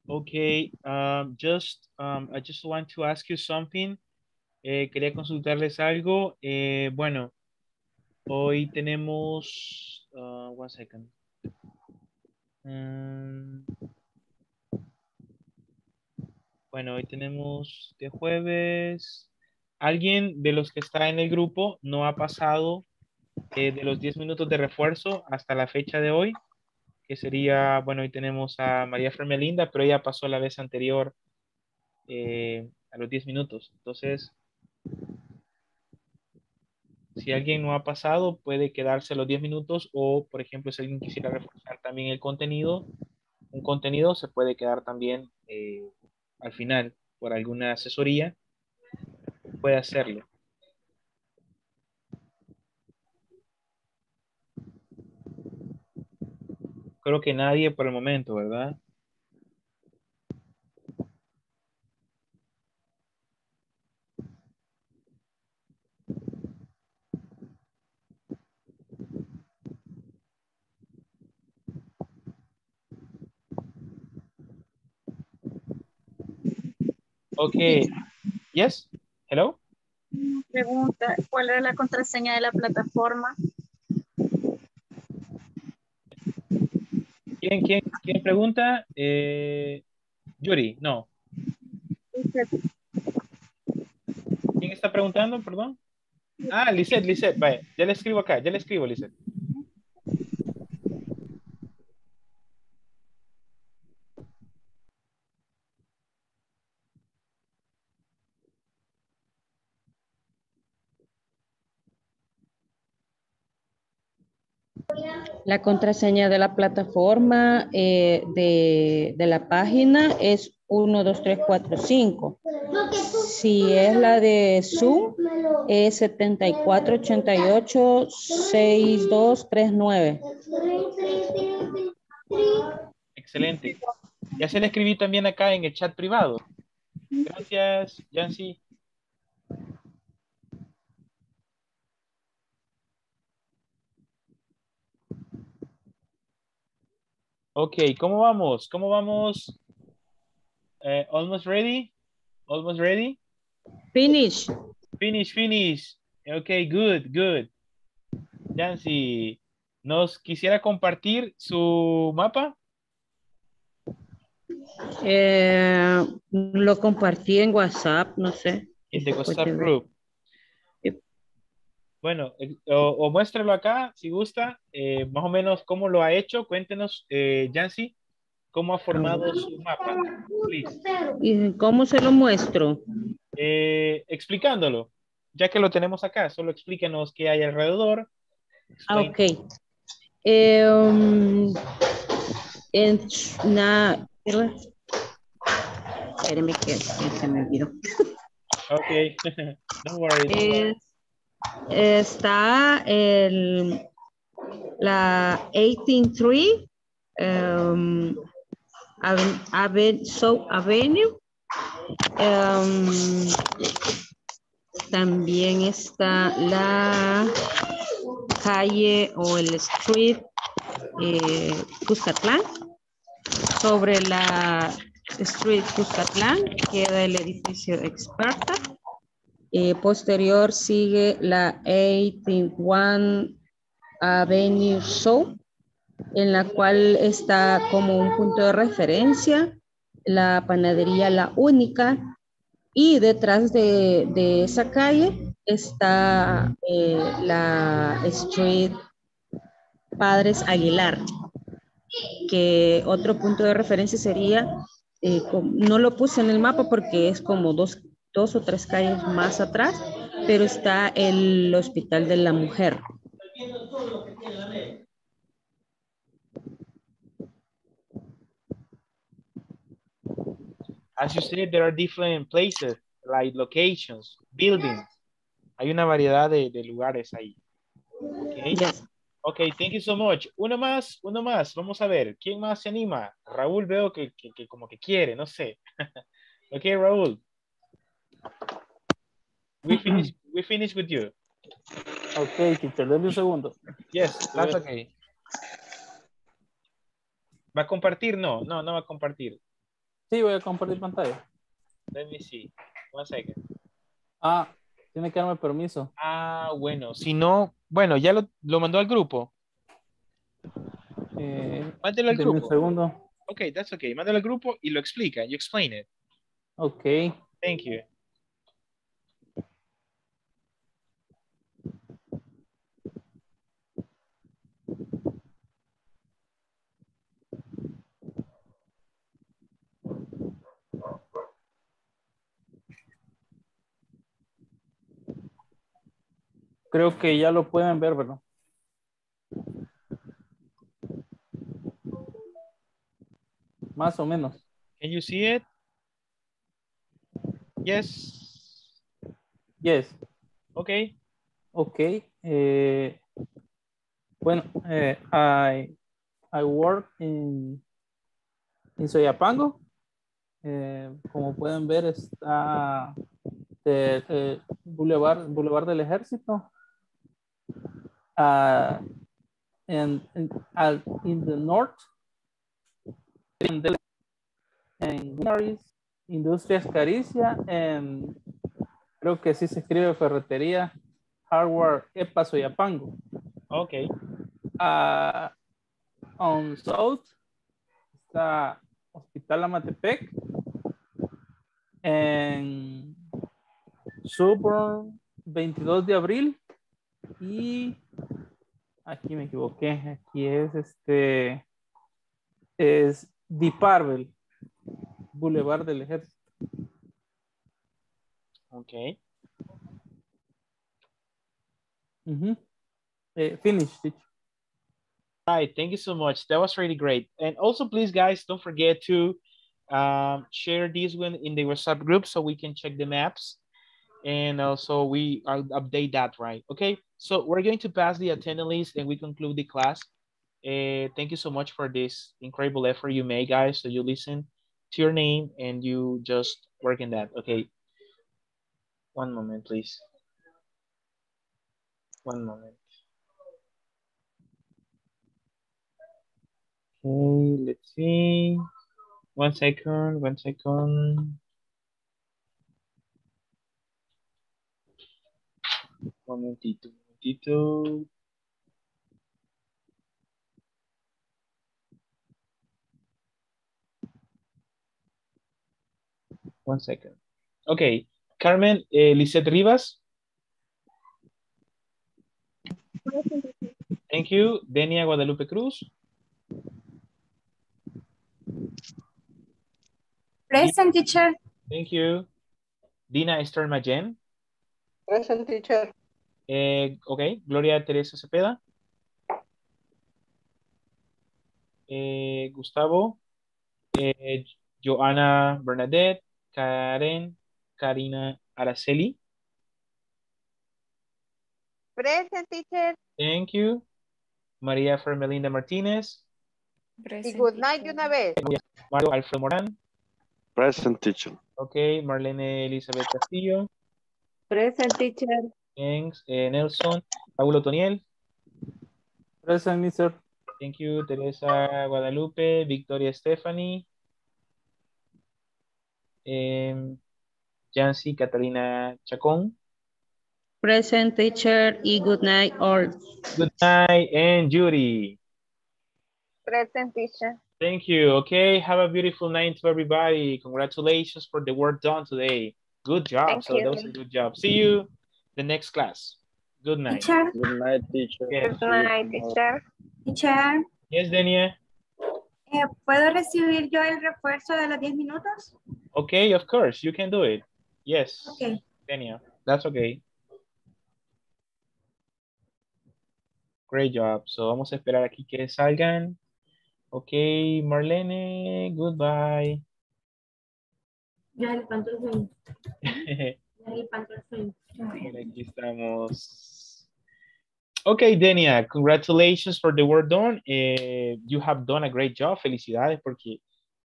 Okay, um, just, um, I just want to ask you something. Eh, quería consultarles algo. Eh, bueno, hoy tenemos, uh, one second. Um, bueno, hoy tenemos de jueves. Alguien de los que está en el grupo no ha pasado eh, de los diez minutos de refuerzo hasta la fecha de hoy. Que sería, bueno, hoy tenemos a María Fermelinda, pero ella pasó la vez anterior eh, a los diez minutos. Entonces, si alguien no ha pasado, puede quedarse los diez minutos o, por ejemplo, si alguien quisiera reforzar también el contenido, un contenido se puede quedar también eh, al final por alguna asesoría, puede hacerlo. Creo que nadie por el momento, ¿verdad? Okay. Yes. Hello. Pregunta, ¿cuál era la contraseña de la plataforma? ¿Quién, quién, quién pregunta? Eh, Yuri, no. ¿Quién está preguntando, perdón? Ah, Lisette, Lisette, vaya. Ya le escribo acá, ya le escribo, Lisette. La contraseña de la plataforma eh, de, de la página es uno, dos, tres, cuatro, cinco. Si es la de Zoom, es setenta y cuatro ochenta y ocho sesenta y dos treinta y nueve. Excelente. Ya se le escribí también acá en el chat privado. Gracias, Yancy. Okay, ¿cómo vamos? ¿Cómo vamos? Eh, almost ready? Almost ready? Finish. Finish, finish. Okay, good, good. Yancy, ¿nos quisiera compartir su mapa? Eh, lo compartí en WhatsApp, no sé. En el WhatsApp group. Yep. Bueno, o, o muéstralo acá, si gusta, eh, más o menos cómo lo ha hecho. Cuéntenos, eh, Yancy, cómo ha formado su mapa. Please. ¿Y cómo se lo muestro? Eh, explicándolo, ya que lo tenemos acá. Solo explíquenos qué hay alrededor. Ah, ok. Eh, um, en, na, espérame que se me olvidó. Ok, no worries. Eh, Está el, la eighteen three um, Aven, Aven, South Avenue. Um, también está la calle o el street eh, Cuscatlán. Sobre la street Cuscatlán queda el edificio Experta. Eh, posterior sigue la eighty-one Avenue Show, en la cual está como un punto de referencia la panadería La Única, y detrás de, de esa calle está eh, la Street Padres Aguilar, que otro punto de referencia sería, eh, con, no lo puse en el mapa porque es como dos dos o tres calles más atrás, pero está el Hospital de la Mujer. As you see, there are different places, like locations, buildings. Hay una variedad de, de lugares ahí. Okay. Yes. Okay, thank you so much. Uno más, uno más. Vamos a ver, ¿quién más se anima? Raúl veo que, que, que como que quiere, no sé. Okay, Raúl. We finish, we finish with you. Okay, teacher, dame un segundo. Yes, that's okay. ¿Va a compartir? No, no, no va a compartir. Sí, voy a compartir pantalla. Let me see. One second. Ah, tiene que darme permiso. Ah, bueno. Si no, bueno, ya lo, lo mandó al grupo. Eh, Mándelo al grupo. Un segundo. Ok, that's okay. Mándelo al grupo y lo explica. You explain it. Ok. Thank you. Creo que ya lo pueden ver, ¿verdad? Más o menos. Can you see it? Yes. Yes. Okay. Okay. Eh, bueno, eh, I I work in in Soyapango. Eh, como pueden ver está el, el Boulevard Boulevard del Ejército. Uh, and, and uh, in the north, in the and Industrias Caricia, and creo que sí se escribe Ferretería Hardware Epa Soyapango. Okay. Uh, on south está Hospital Amatepec, and suburb veintidós de abril. Y aquí me equivoqué, aquí es este, es Di Parvel, Boulevard del Ejército. Ok. Mm-hmm. eh, finish, teacher. All right, thank you so much. That was really great. And also, please, guys, don't forget to um, share this one in the WhatsApp group so we can check the maps. And also we I'll update that, right? Okay, so we're going to pass the attendance list and we conclude the class. Uh, thank you so much for this incredible effort you made, guys. So you listen to your name and you just work in that. Okay, one moment, please. One moment. Okay, let's see. One second, one second. Un momentito, un momentito. One second. Okay, Carmen, eh, Lisette Rivas. Thank you. Denia Guadalupe Cruz. Present, teacher. Thank you. Dina Esther Mayen. Present, teacher. Eh, ok, Gloria Teresa Cepeda. Eh, Gustavo. Eh, Joanna Bernadette. Karen. Karina Araceli. Present, teacher. Thank you. María Fermelinda Martínez. Present. Y good night de una vez. Mario Alfredo Moran. Present, teacher. Ok, Marlene Elizabeth Castillo. Present, teacher. Thanks, eh, Nelson. Paulo Toniel. Present, mister. Thank you, Teresa Guadalupe. Victoria Stephanie. Eh, Jancy Catalina Chacón. Present, teacher, y good night all. Good night, and Judy. Present, teacher. Thank you. Okay, have a beautiful night to everybody. Congratulations for the work done today. Good job. Thank so you. That was a good job. See you the next class. Good night. Teacher. Good night, teacher. Yes. Good night, teacher. Teacher. Yes, Denia. Eh, ¿Puedo recibir yo el refuerzo de los diez minutos? Okay, of course. You can do it. Yes. Okay. Denia, that's okay. Great job. So vamos a esperar aquí que salgan. Okay, Marlene, goodbye. Ya le canto el sueño. Ya le canto el sueño. Aquí estamos. Okay, Denia, congratulations for the work done. Eh, you have done a great job. Felicidades porque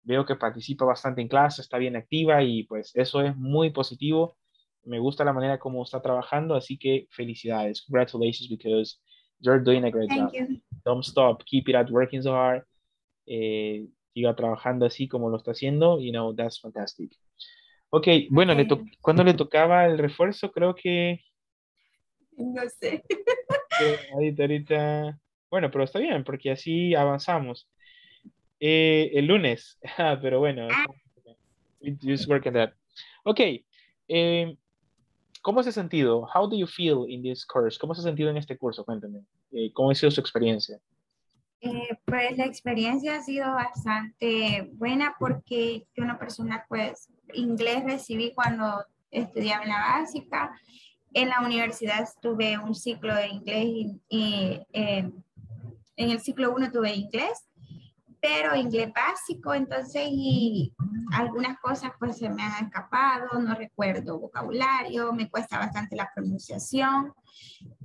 veo que participa bastante en clase, está bien activa y pues eso es muy positivo. Me gusta la manera como está trabajando, así que felicidades. Congratulations because you're doing a great Thank job. You. Don't stop. Keep it at working so hard. Eh, siga trabajando así como lo está haciendo, you know, that's fantastic. Ok, bueno, le to ¿cuándo le tocaba el refuerzo? Creo que... No sé. Ahorita, ahorita... Bueno, pero está bien, porque así avanzamos. Eh, el lunes, pero bueno. We just work on that. Ok. Eh, ¿Cómo se ha sentido? How do you feel in this course? ¿Cómo se ha sentido en este curso? Cuéntame. Eh, ¿Cómo ha sido su experiencia? Eh, pues la experiencia ha sido bastante buena porque yo una persona, pues, inglés recibí cuando estudiaba en la básica. En la universidad tuve un ciclo de inglés y, y eh, en el ciclo uno tuve inglés, pero inglés básico, entonces, y algunas cosas pues se me han escapado, no recuerdo vocabulario, me cuesta bastante la pronunciación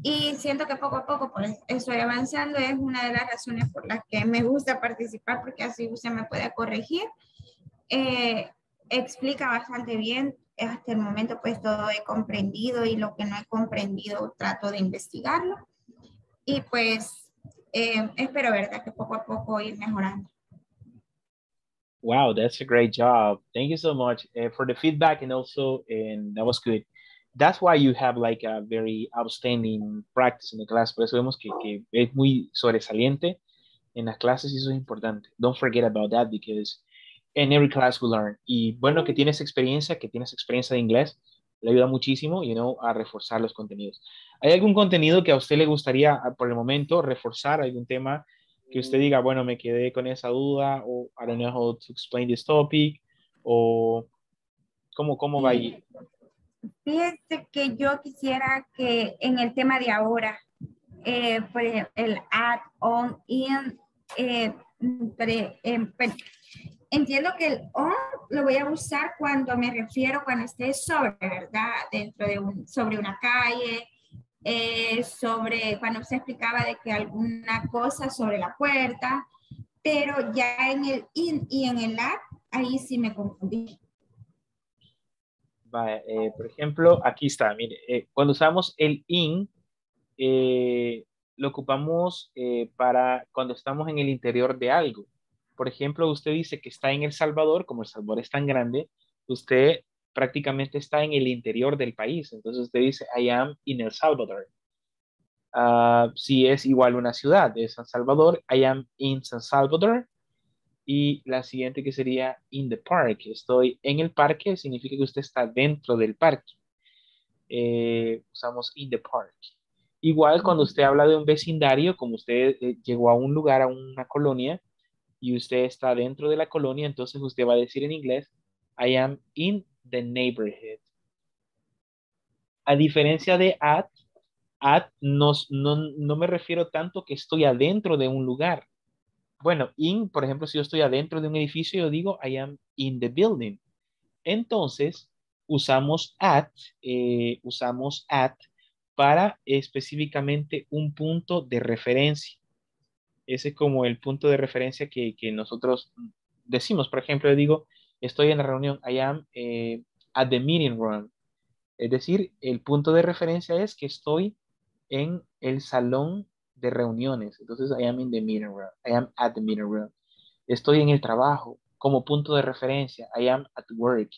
y siento que poco a poco pues estoy avanzando. Es una de las razones por las que me gusta participar, porque así usted me puede corregir. Eh, explica bastante bien. Hasta el momento pues todo he comprendido, y lo que no he comprendido trato de investigarlo y pues eh, espero, verdad, que poco a poco ir mejorando. Wow, that's a great job. Thank you so much uh, for the feedback, and also and that was good. That's why you have like a very outstanding practice in the class. Por eso vemos que, que es muy sobresaliente en las clases y eso es importante. Don't forget about that, because in every class we learn. Y bueno, que tienes experiencia, que tienes experiencia de inglés, le ayuda muchísimo, you know, a reforzar los contenidos. ¿Hay algún contenido que a usted le gustaría, por el momento, reforzar? ¿Algún tema que usted diga, bueno, me quedé con esa duda, o I don't know how to explain this topic, o cómo, cómo va ahí? Fíjese que yo quisiera que en el tema de ahora, eh, por ejemplo, el add on in, eh, pre, eh, pre, entiendo que el on lo voy a usar cuando me refiero, cuando esté sobre, ¿verdad? Dentro de un, sobre una calle, eh, sobre, cuando usted explicaba de que alguna cosa sobre la puerta, pero ya en el in y en el at, ahí sí me confundí. Vale, eh, por ejemplo, aquí está, mire, eh, cuando usamos el in, eh, lo ocupamos eh, para cuando estamos en el interior de algo. Por ejemplo, usted dice que está en El Salvador, como El Salvador es tan grande, usted prácticamente está en el interior del país. Entonces usted dice, I am in El Salvador. Uh, si es igual una ciudad, es San Salvador, I am in San Salvador. Y la siguiente que sería in the park. Estoy en el parque, significa que usted está dentro del parque. Eh, usamos in the park. Igual cuando usted habla de un vecindario, como usted eh, llegó a un lugar, a una colonia, y usted está dentro de la colonia, entonces usted va a decir en inglés, I am in the neighborhood. A diferencia de at, at no, no, no me refiero tanto que estoy adentro de un lugar. Bueno, in, por ejemplo, si yo estoy adentro de un edificio, yo digo, I am in the building. Entonces, usamos at, eh, usamos at para específicamente un punto de referencia. Ese es como el punto de referencia que, que nosotros decimos. Por ejemplo, yo digo, estoy en la reunión, I am eh, at the meeting room. Es decir, el punto de referencia es que estoy en el salón de reuniones. Entonces, I am in the meeting room. I am at the meeting room. Estoy en el trabajo como punto de referencia. I am at work.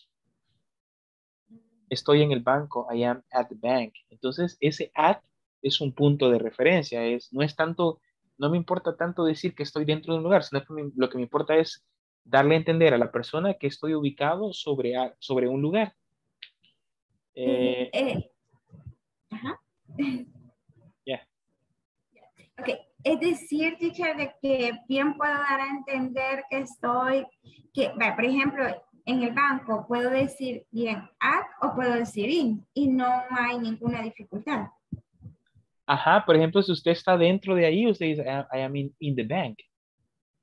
Estoy en el banco. I am at the bank. Entonces, ese at es un punto de referencia. Es, no es tanto... No me importa tanto decir que estoy dentro de un lugar, sino que me, lo que me importa es darle a entender a la persona que estoy ubicado sobre, sobre un lugar. Eh, eh, ajá. Yeah. Okay. Es decir, teacher, de que bien puedo dar a entender que estoy, que, bueno, por ejemplo, en el banco puedo decir bien at o puedo decir in y no hay ninguna dificultad. Ajá, por ejemplo, si usted está dentro de ahí, usted dice, I am in, in the bank.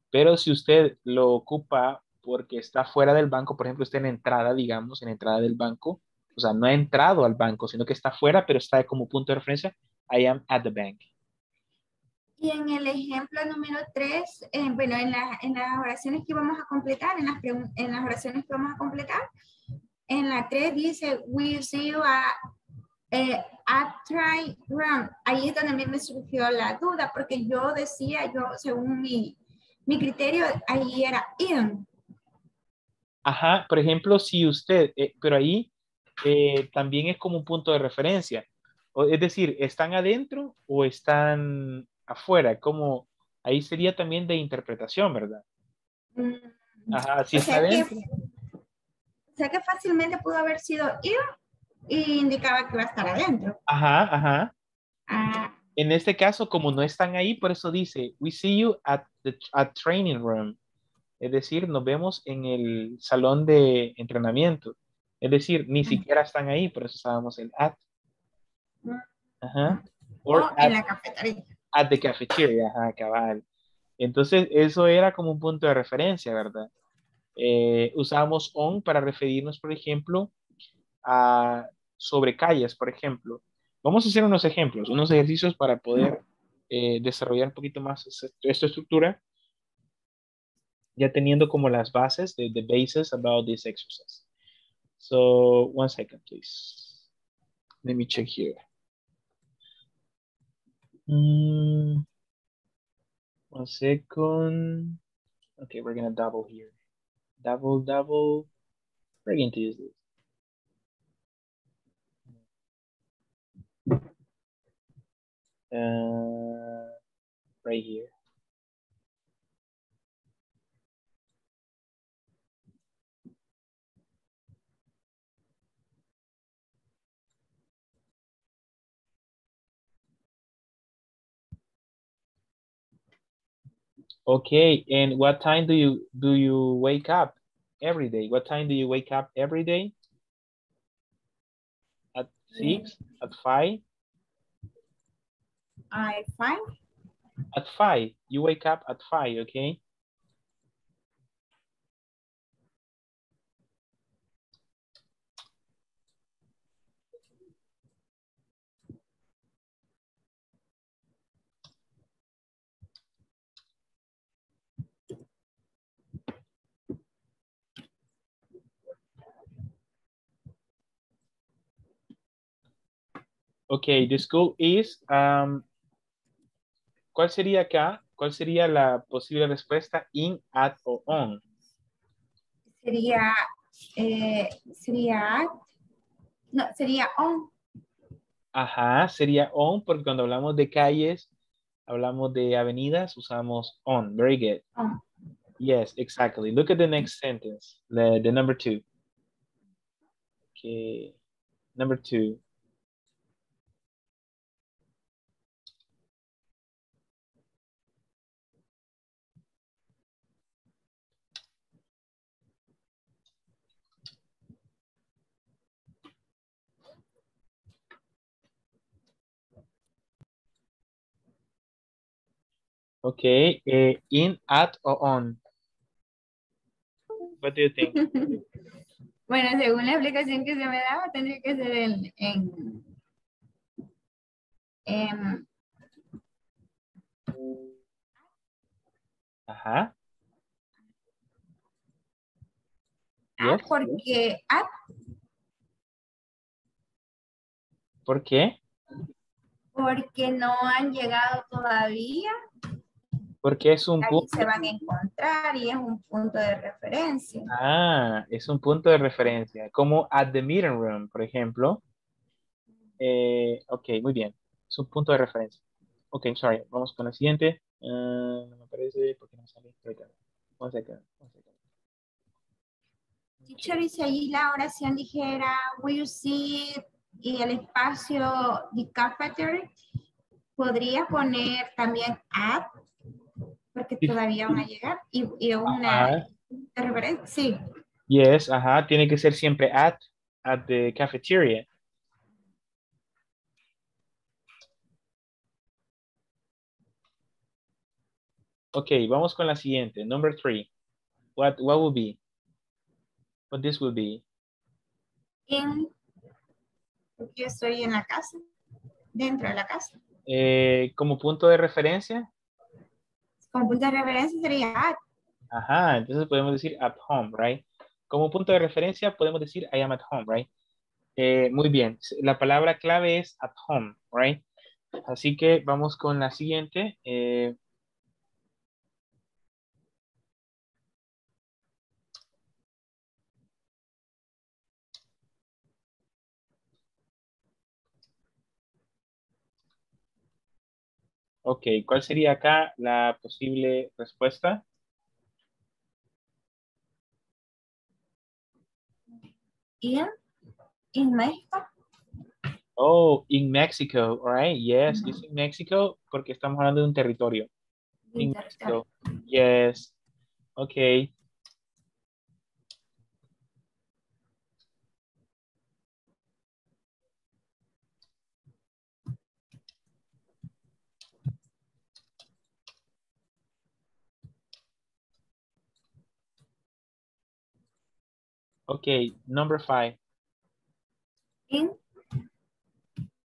Pero si usted lo ocupa porque está fuera del banco, por ejemplo, usted en entrada, digamos, en entrada del banco, o sea, no ha entrado al banco, sino que está fuera, pero está como punto de referencia, I am at the bank. Y en el ejemplo número tres, eh, bueno, en, la, en las oraciones que vamos a completar, en las, en las oraciones que vamos a completar, en la tres dice, we see you at... Eh, at try run, ahí es donde a mí me surgió la duda, porque yo decía, yo según mi, Mi criterio ahí era in. Ajá, por ejemplo, si usted, eh, pero ahí eh, también es como un punto de referencia. O, es decir, ¿están adentro o están afuera? Como, ahí sería también de interpretación, ¿verdad? Ajá, si o está sea adentro. Que, o sea que fácilmente pudo haber sido ir y indicaba que va a estar adentro. Ajá, ajá. Ah. En este caso, como no están ahí, por eso dice, we see you at the at training room. Es decir, nos vemos en el salón de entrenamiento. Es decir, ni siquiera están ahí, por eso usábamos el at. Ajá. O at, en la cafetería. At the cafeteria, ajá, cabal. Entonces, eso era como un punto de referencia, ¿verdad? Eh, usábamos on para referirnos, por ejemplo, a sobre calles, por ejemplo. Vamos a hacer unos ejemplos, unos ejercicios para poder eh, desarrollar un poquito más esta estructura, ya teniendo como las bases, the, the bases about this exercise. So, one second, please. Let me check here. Mm, one second. Okay, we're going to double here. Double, double. We're going to use this. Uh, right here. Okay, and what time do you do you wake up every day? What time do you wake up every day? At six? At five? At five? At five. You wake up at five, okay? Okay, the school is, um, ¿cuál sería acá? ¿Cuál sería la posible respuesta in, at o on? Sería, eh, sería at, no, sería on. Ajá, sería on porque cuando hablamos de calles, hablamos de avenidas, usamos on. Very good. On. Yes, exactly. Look at the next sentence, the, the number two. Okay, number two. Okay, uh, in, at, or on. What do you think? Bueno, según la explicación que se me daba, tendría que ser el, en, en... Ajá. Ah, yes. Porque... At, ¿por qué? Porque no han llegado todavía. Porque es un ahí punto. Se van a encontrar y es un punto de referencia. Ah, es un punto de referencia. Como at the meeting room, por ejemplo. Eh, ok, muy bien. Es un punto de referencia. Ok, sorry. Vamos con la siguiente. Uh, no me parece porque no sale. Vamos acá. Teacher, y si ahí la oración dijera, will you see, y el espacio, the cafeteria, podría poner también at, porque todavía van a llegar y, y una referencia, sí. Yes, ajá, tiene que ser siempre at, at the cafeteria. Ok, vamos con la siguiente, number three. What, what will be? What this will be? In, yo estoy en la casa, dentro de la casa. Eh, como punto de referencia. Como punto de referencia sería at. Ajá, entonces podemos decir at home, right? Como punto de referencia podemos decir I am at home, right? Eh, muy bien, la palabra clave es at home, right? Así que vamos con la siguiente. Eh, Ok, ¿cuál sería acá la posible respuesta? In, in Mexico. Oh, in Mexico, right? Yes, mm-hmm. It's in Mexico porque estamos hablando de un territorio. In, in Mexico. Mexico. Yes. Okay. Okay, number five. In?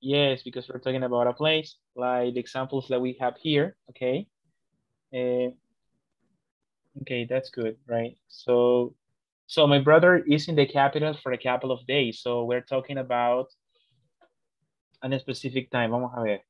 Yes, because we're talking about a place, like the examples that we have here, okay? Uh, okay, that's good, right? So, so my brother is in the capital for a couple of days, so we're talking about a specific time. Vamos a ver.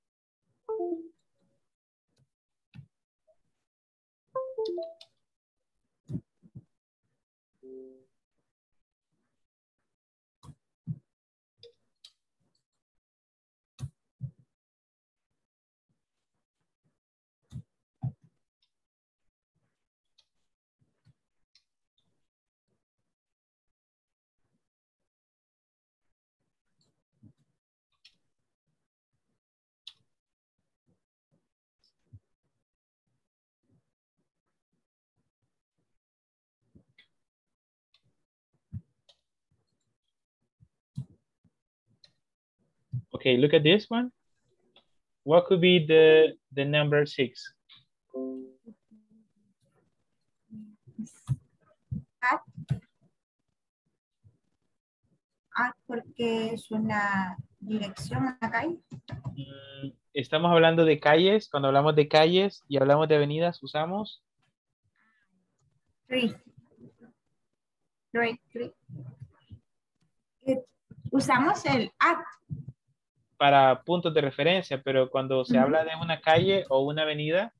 Okay, look at this one. What could be the, the number six? At. At porque es una dirección a calle. Estamos hablando de calles. Cuando hablamos de calles y hablamos de avenidas, usamos. Street. Street, street. Usamos el at. Para puntos de referencia, pero cuando se habla de una calle o una avenida.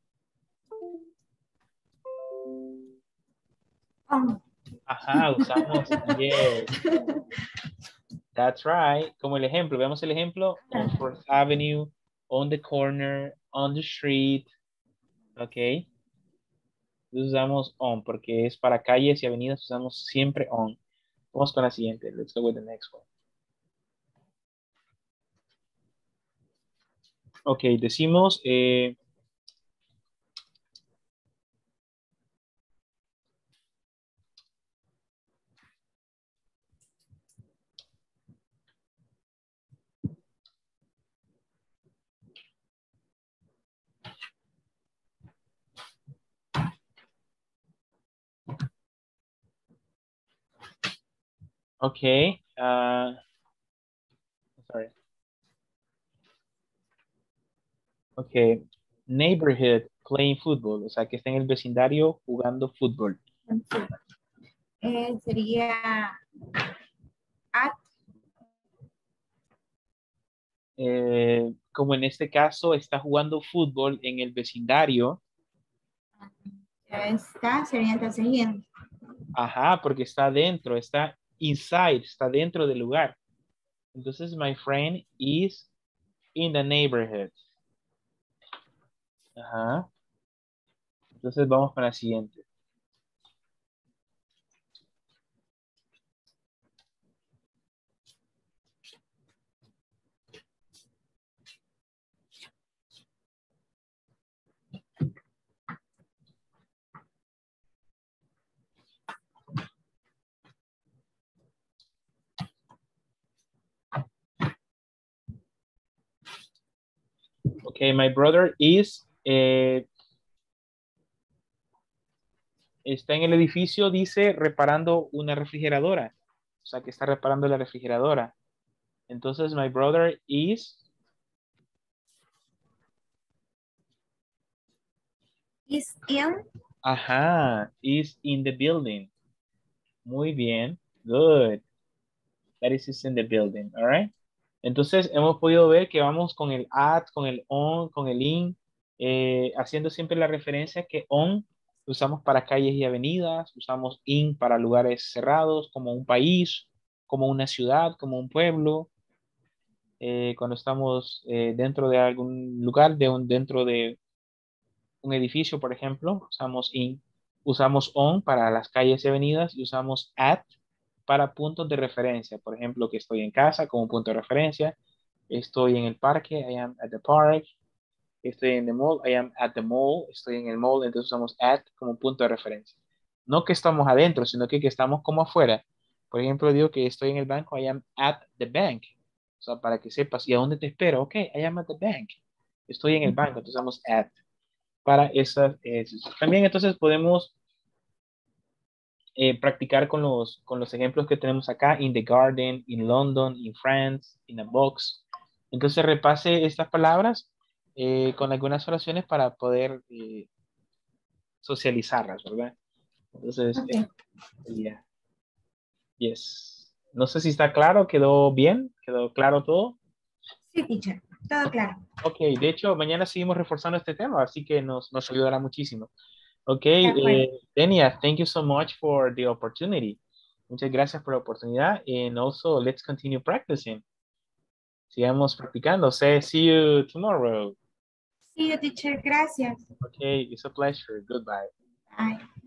Ajá, usamos. Yes. That's right. Como el ejemplo, veamos el ejemplo. On First Avenue, on the corner, on the street. Ok. Usamos on porque es para calles y avenidas, usamos siempre on. Vamos con la siguiente. Let's go with the next one. Ok, decimos eh, ok, uh, sorry. Okay, neighborhood playing football, o sea que está en el vecindario jugando fútbol. Eh, sería at. Eh, como en este caso está jugando fútbol en el vecindario. Está, sería está siguiendo. Ajá, porque está dentro, está inside, está dentro del lugar. Entonces, my friend is in the neighborhood. Ajá. Entonces vamos para la siguiente. Okay, my brother is Eh, está en el edificio, dice, reparando una refrigeradora. O sea, que está reparando la refrigeradora. Entonces, my brother is... Is in... Ajá, is in the building. Muy bien, good. That is, is in the building, all right? Entonces, hemos podido ver que vamos con el at, con el on, con el in. Eh, haciendo siempre la referencia que on usamos para calles y avenidas, usamos in para lugares cerrados como un país, como una ciudad, como un pueblo, eh, cuando estamos eh, dentro de algún lugar, de un, dentro de un edificio, por ejemplo, usamos in, usamos on para las calles y avenidas y usamos at para puntos de referencia. Por ejemplo, que estoy en casa como punto de referencia, estoy en el parque, I am at the park, estoy en the mall, I am at the mall, estoy en el mall, entonces usamos at como punto de referencia. No que estamos adentro, sino que, que estamos como afuera. Por ejemplo, digo que estoy en el banco, I am at the bank. O sea, para que sepas, ¿y a dónde te espero? Ok, I am at the bank. Estoy en el banco, entonces usamos at. Para esas, esas. También entonces podemos eh, practicar con los, con los ejemplos que tenemos acá. In the garden, in London, in France, in a box. Entonces repase estas palabras eh, con algunas oraciones para poder eh, socializarlas, ¿verdad? Entonces, okay. eh, yeah. Yes. No sé si está claro, ¿quedó bien? ¿Quedó claro todo? Sí, teacher, todo claro. Ok, de hecho, mañana seguimos reforzando este tema, así que nos, nos ayudará muchísimo. Ok, eh, Denia, thank you so much for the opportunity. Muchas gracias por la oportunidad. And also, let's continue practicing. Sigamos practicando. Say, see you tomorrow. See you, teacher, gracias. Ok, it's a pleasure. Goodbye. Bye.